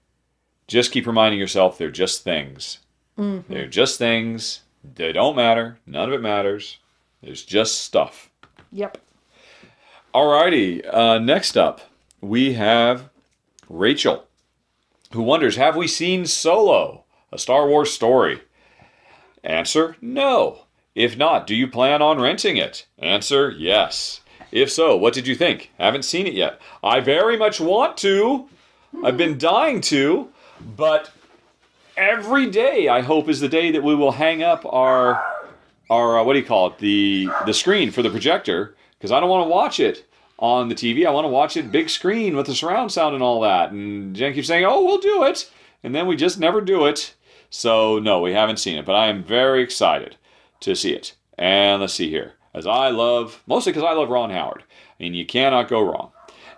just keep reminding yourself they're just things. Mm-hmm. They're just things. They don't matter. None of it matters. There's just stuff. Yep. Alrighty. Uh, next up, we have Rachel, who wonders, have we seen Solo, a Star Wars story? Answer, no. If not, do you plan on renting it? Answer, yes. If so, what did you think? Haven't seen it yet. I very much want to. I've been dying to. But every day, I hope, is the day that we will hang up our, our uh, what do you call it, the, the screen for the projector. Because I don't want to watch it on the T V. I want to watch it big screen with the surround sound and all that. And Jen keeps saying, oh, we'll do it. And then we just never do it. So, no, we haven't seen it. But I am very excited to see it. And let's see here. As I love, mostly because I love Ron Howard. I mean, you cannot go wrong.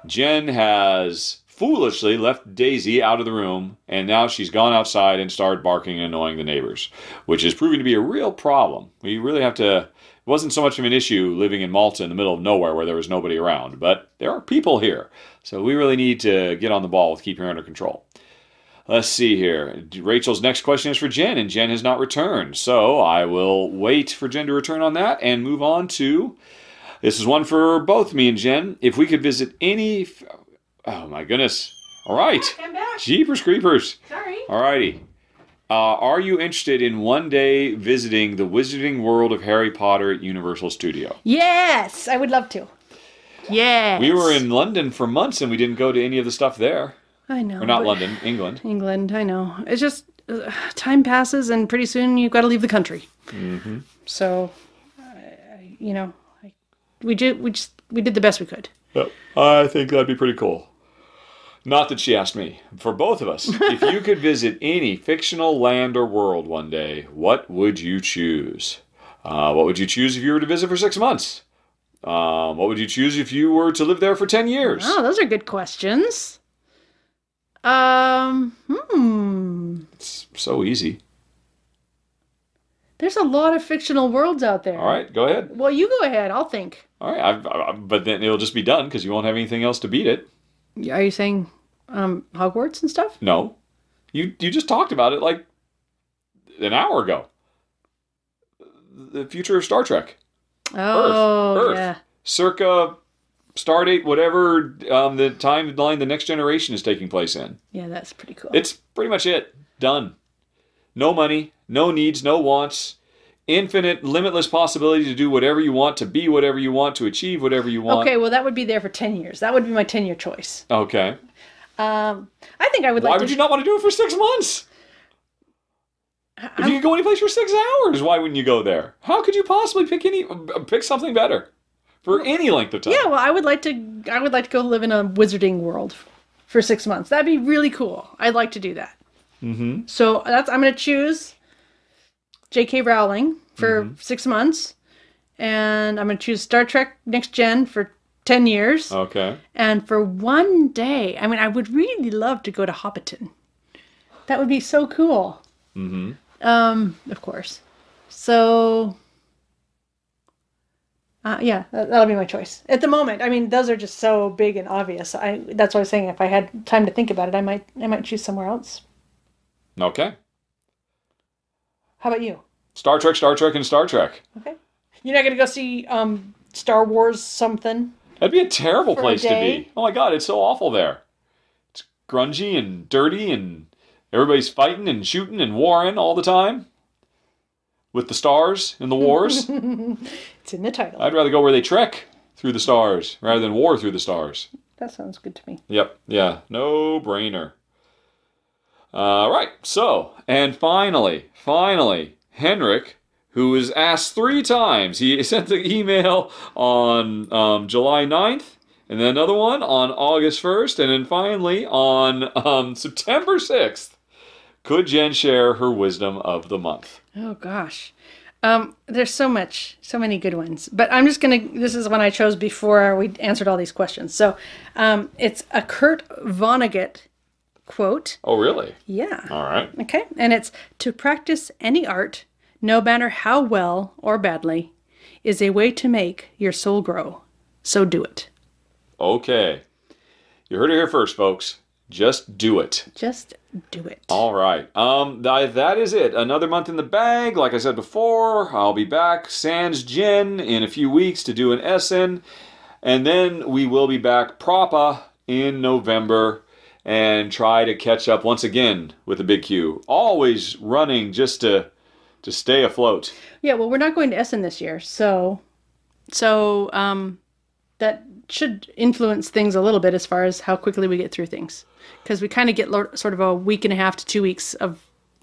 Jen has foolishly left Daisy out of the room, and now she's gone outside and started barking and annoying the neighbors, which is proving to be a real problem. We really have to, it wasn't so much of an issue living in Malta in the middle of nowhere where there was nobody around, but there are people here. So we really need to get on the ball with keeping her under control. Let's see here. Rachel's next question is for Jen, and Jen has not returned. So I will wait for Jen to return on that and move on to... This is one for both me and Jen. If we could visit any... Oh, my goodness. All right. I'm back. Jeepers creepers. Sorry. All righty. Uh, are you interested in one day visiting the Wizarding World of Harry Potter at Universal Studio? Yes! I would love to. Yes! We were in London for months and we didn't go to any of the stuff there. I know. Or not London, England. England, I know. It's just uh, time passes and pretty soon you've got to leave the country. Mm-hmm. So, uh, you know, I, we, did, we, just, we did the best we could. Yep. I think that'd be pretty cool. Not that she asked me. For both of us, if you could visit any fictional land or world one day, what would you choose? Uh, what would you choose if you were to visit for six months? Um, what would you choose if you were to live there for ten years? Oh, those are good questions. Um, hmm. It's so easy. There's a lot of fictional worlds out there. All right, go ahead. Well, you go ahead. I'll think. All right, I've, I've, but then it'll just be done because you won't have anything else to beat it. Are you saying um, Hogwarts and stuff? No. You you just talked about it like an hour ago. The future of Star Trek. Oh, Earth. Earth. Yeah. Circa... Stardate, whatever um, the timeline the Next Generation is taking place in. Yeah, that's pretty cool. It's pretty much it. Done. No money, no needs, no wants. Infinite, limitless possibility to do whatever you want, to be whatever you want, to achieve whatever you want. Okay, well, that would be there for ten years. That would be my ten-year choice. Okay. Um, I think I would like to... Why would you not want to do it for six months? I'm... If you could go anyplace for six hours, why wouldn't you go there? How could you possibly pick any... pick something better? For any length of time. Yeah, well, I would like to. I would like to go live in a wizarding world for six months. That'd be really cool. I'd like to do that. Mm-hmm. So that's. I'm going to choose J K Rowling for mm-hmm. six months, and I'm going to choose Star Trek Next Gen for ten years. Okay. And for one day, I mean, I would really love to go to Hobbiton. That would be so cool. Mm-hmm. Um, of course. So. Uh, yeah, that'll be my choice. At the moment, I mean, those are just so big and obvious. I that's what I was saying. If I had time to think about it, I might I might choose somewhere else. Okay. How about you? Star Trek, Star Trek, and Star Trek. Okay. You're not going to go see um, Star Wars something? That'd be a terrible place a to be. Oh, my God, it's so awful there. It's grungy and dirty and everybody's fighting and shooting and warring all the time. With the stars in the wars. It's in the title. I'd rather go where they trek through the stars rather than war through the stars. That sounds good to me. Yep. Yeah. No brainer. All right. So, and finally, finally, Henrik, who was asked three times. He sent the email on um, July ninth, and then another one on August first, and then finally on um, September sixth. Could Jen share her wisdom of the month? Oh, gosh. Um, there's so much, so many good ones. But I'm just going to, this is one I chose before we answered all these questions. So um, it's a Kurt Vonnegut quote. Oh, really? Yeah. All right. Okay. And it's, to practice any art, no matter how well or badly, is a way to make your soul grow. So do it. Okay. You heard it here first, folks. Just do it. Just do it. All right. Um, th that is it. Another month in the bag. Like I said before, I'll be back, sans Jen, in a few weeks to do an Essen. And then we will be back proper in November and try to catch up once again with the Big Q. Always running just to to stay afloat. Yeah, well, we're not going to Essen this year, so so um, that should influence things a little bit as far as how quickly we get through things. Because we kind of get sort of a week and a half to two weeks of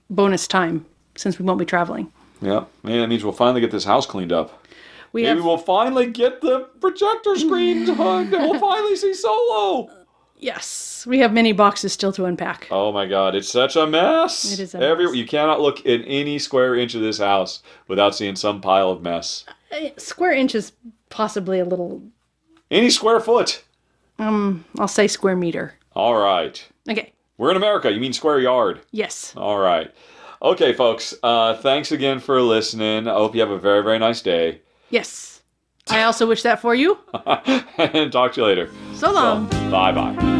bonus time since we won't be traveling. Yeah. Man, that means we'll finally get this house cleaned up. We Maybe have... we'll finally get the projector screen hugged and we'll finally see Solo. Yes. We have many boxes still to unpack. Oh, my God. It's such a mess. It is a Every... mess. You cannot look at any square inch of this house without seeing some pile of mess. Uh, square inch is possibly a little... Any square foot. Um, I'll say square meter. All right. Okay. We're in America. You mean square yard. Yes. All right. Okay, folks. Uh, thanks again for listening. I hope you have a very, very nice day. Yes. I also wish that for you. And talk to you later. So long. So, bye-bye.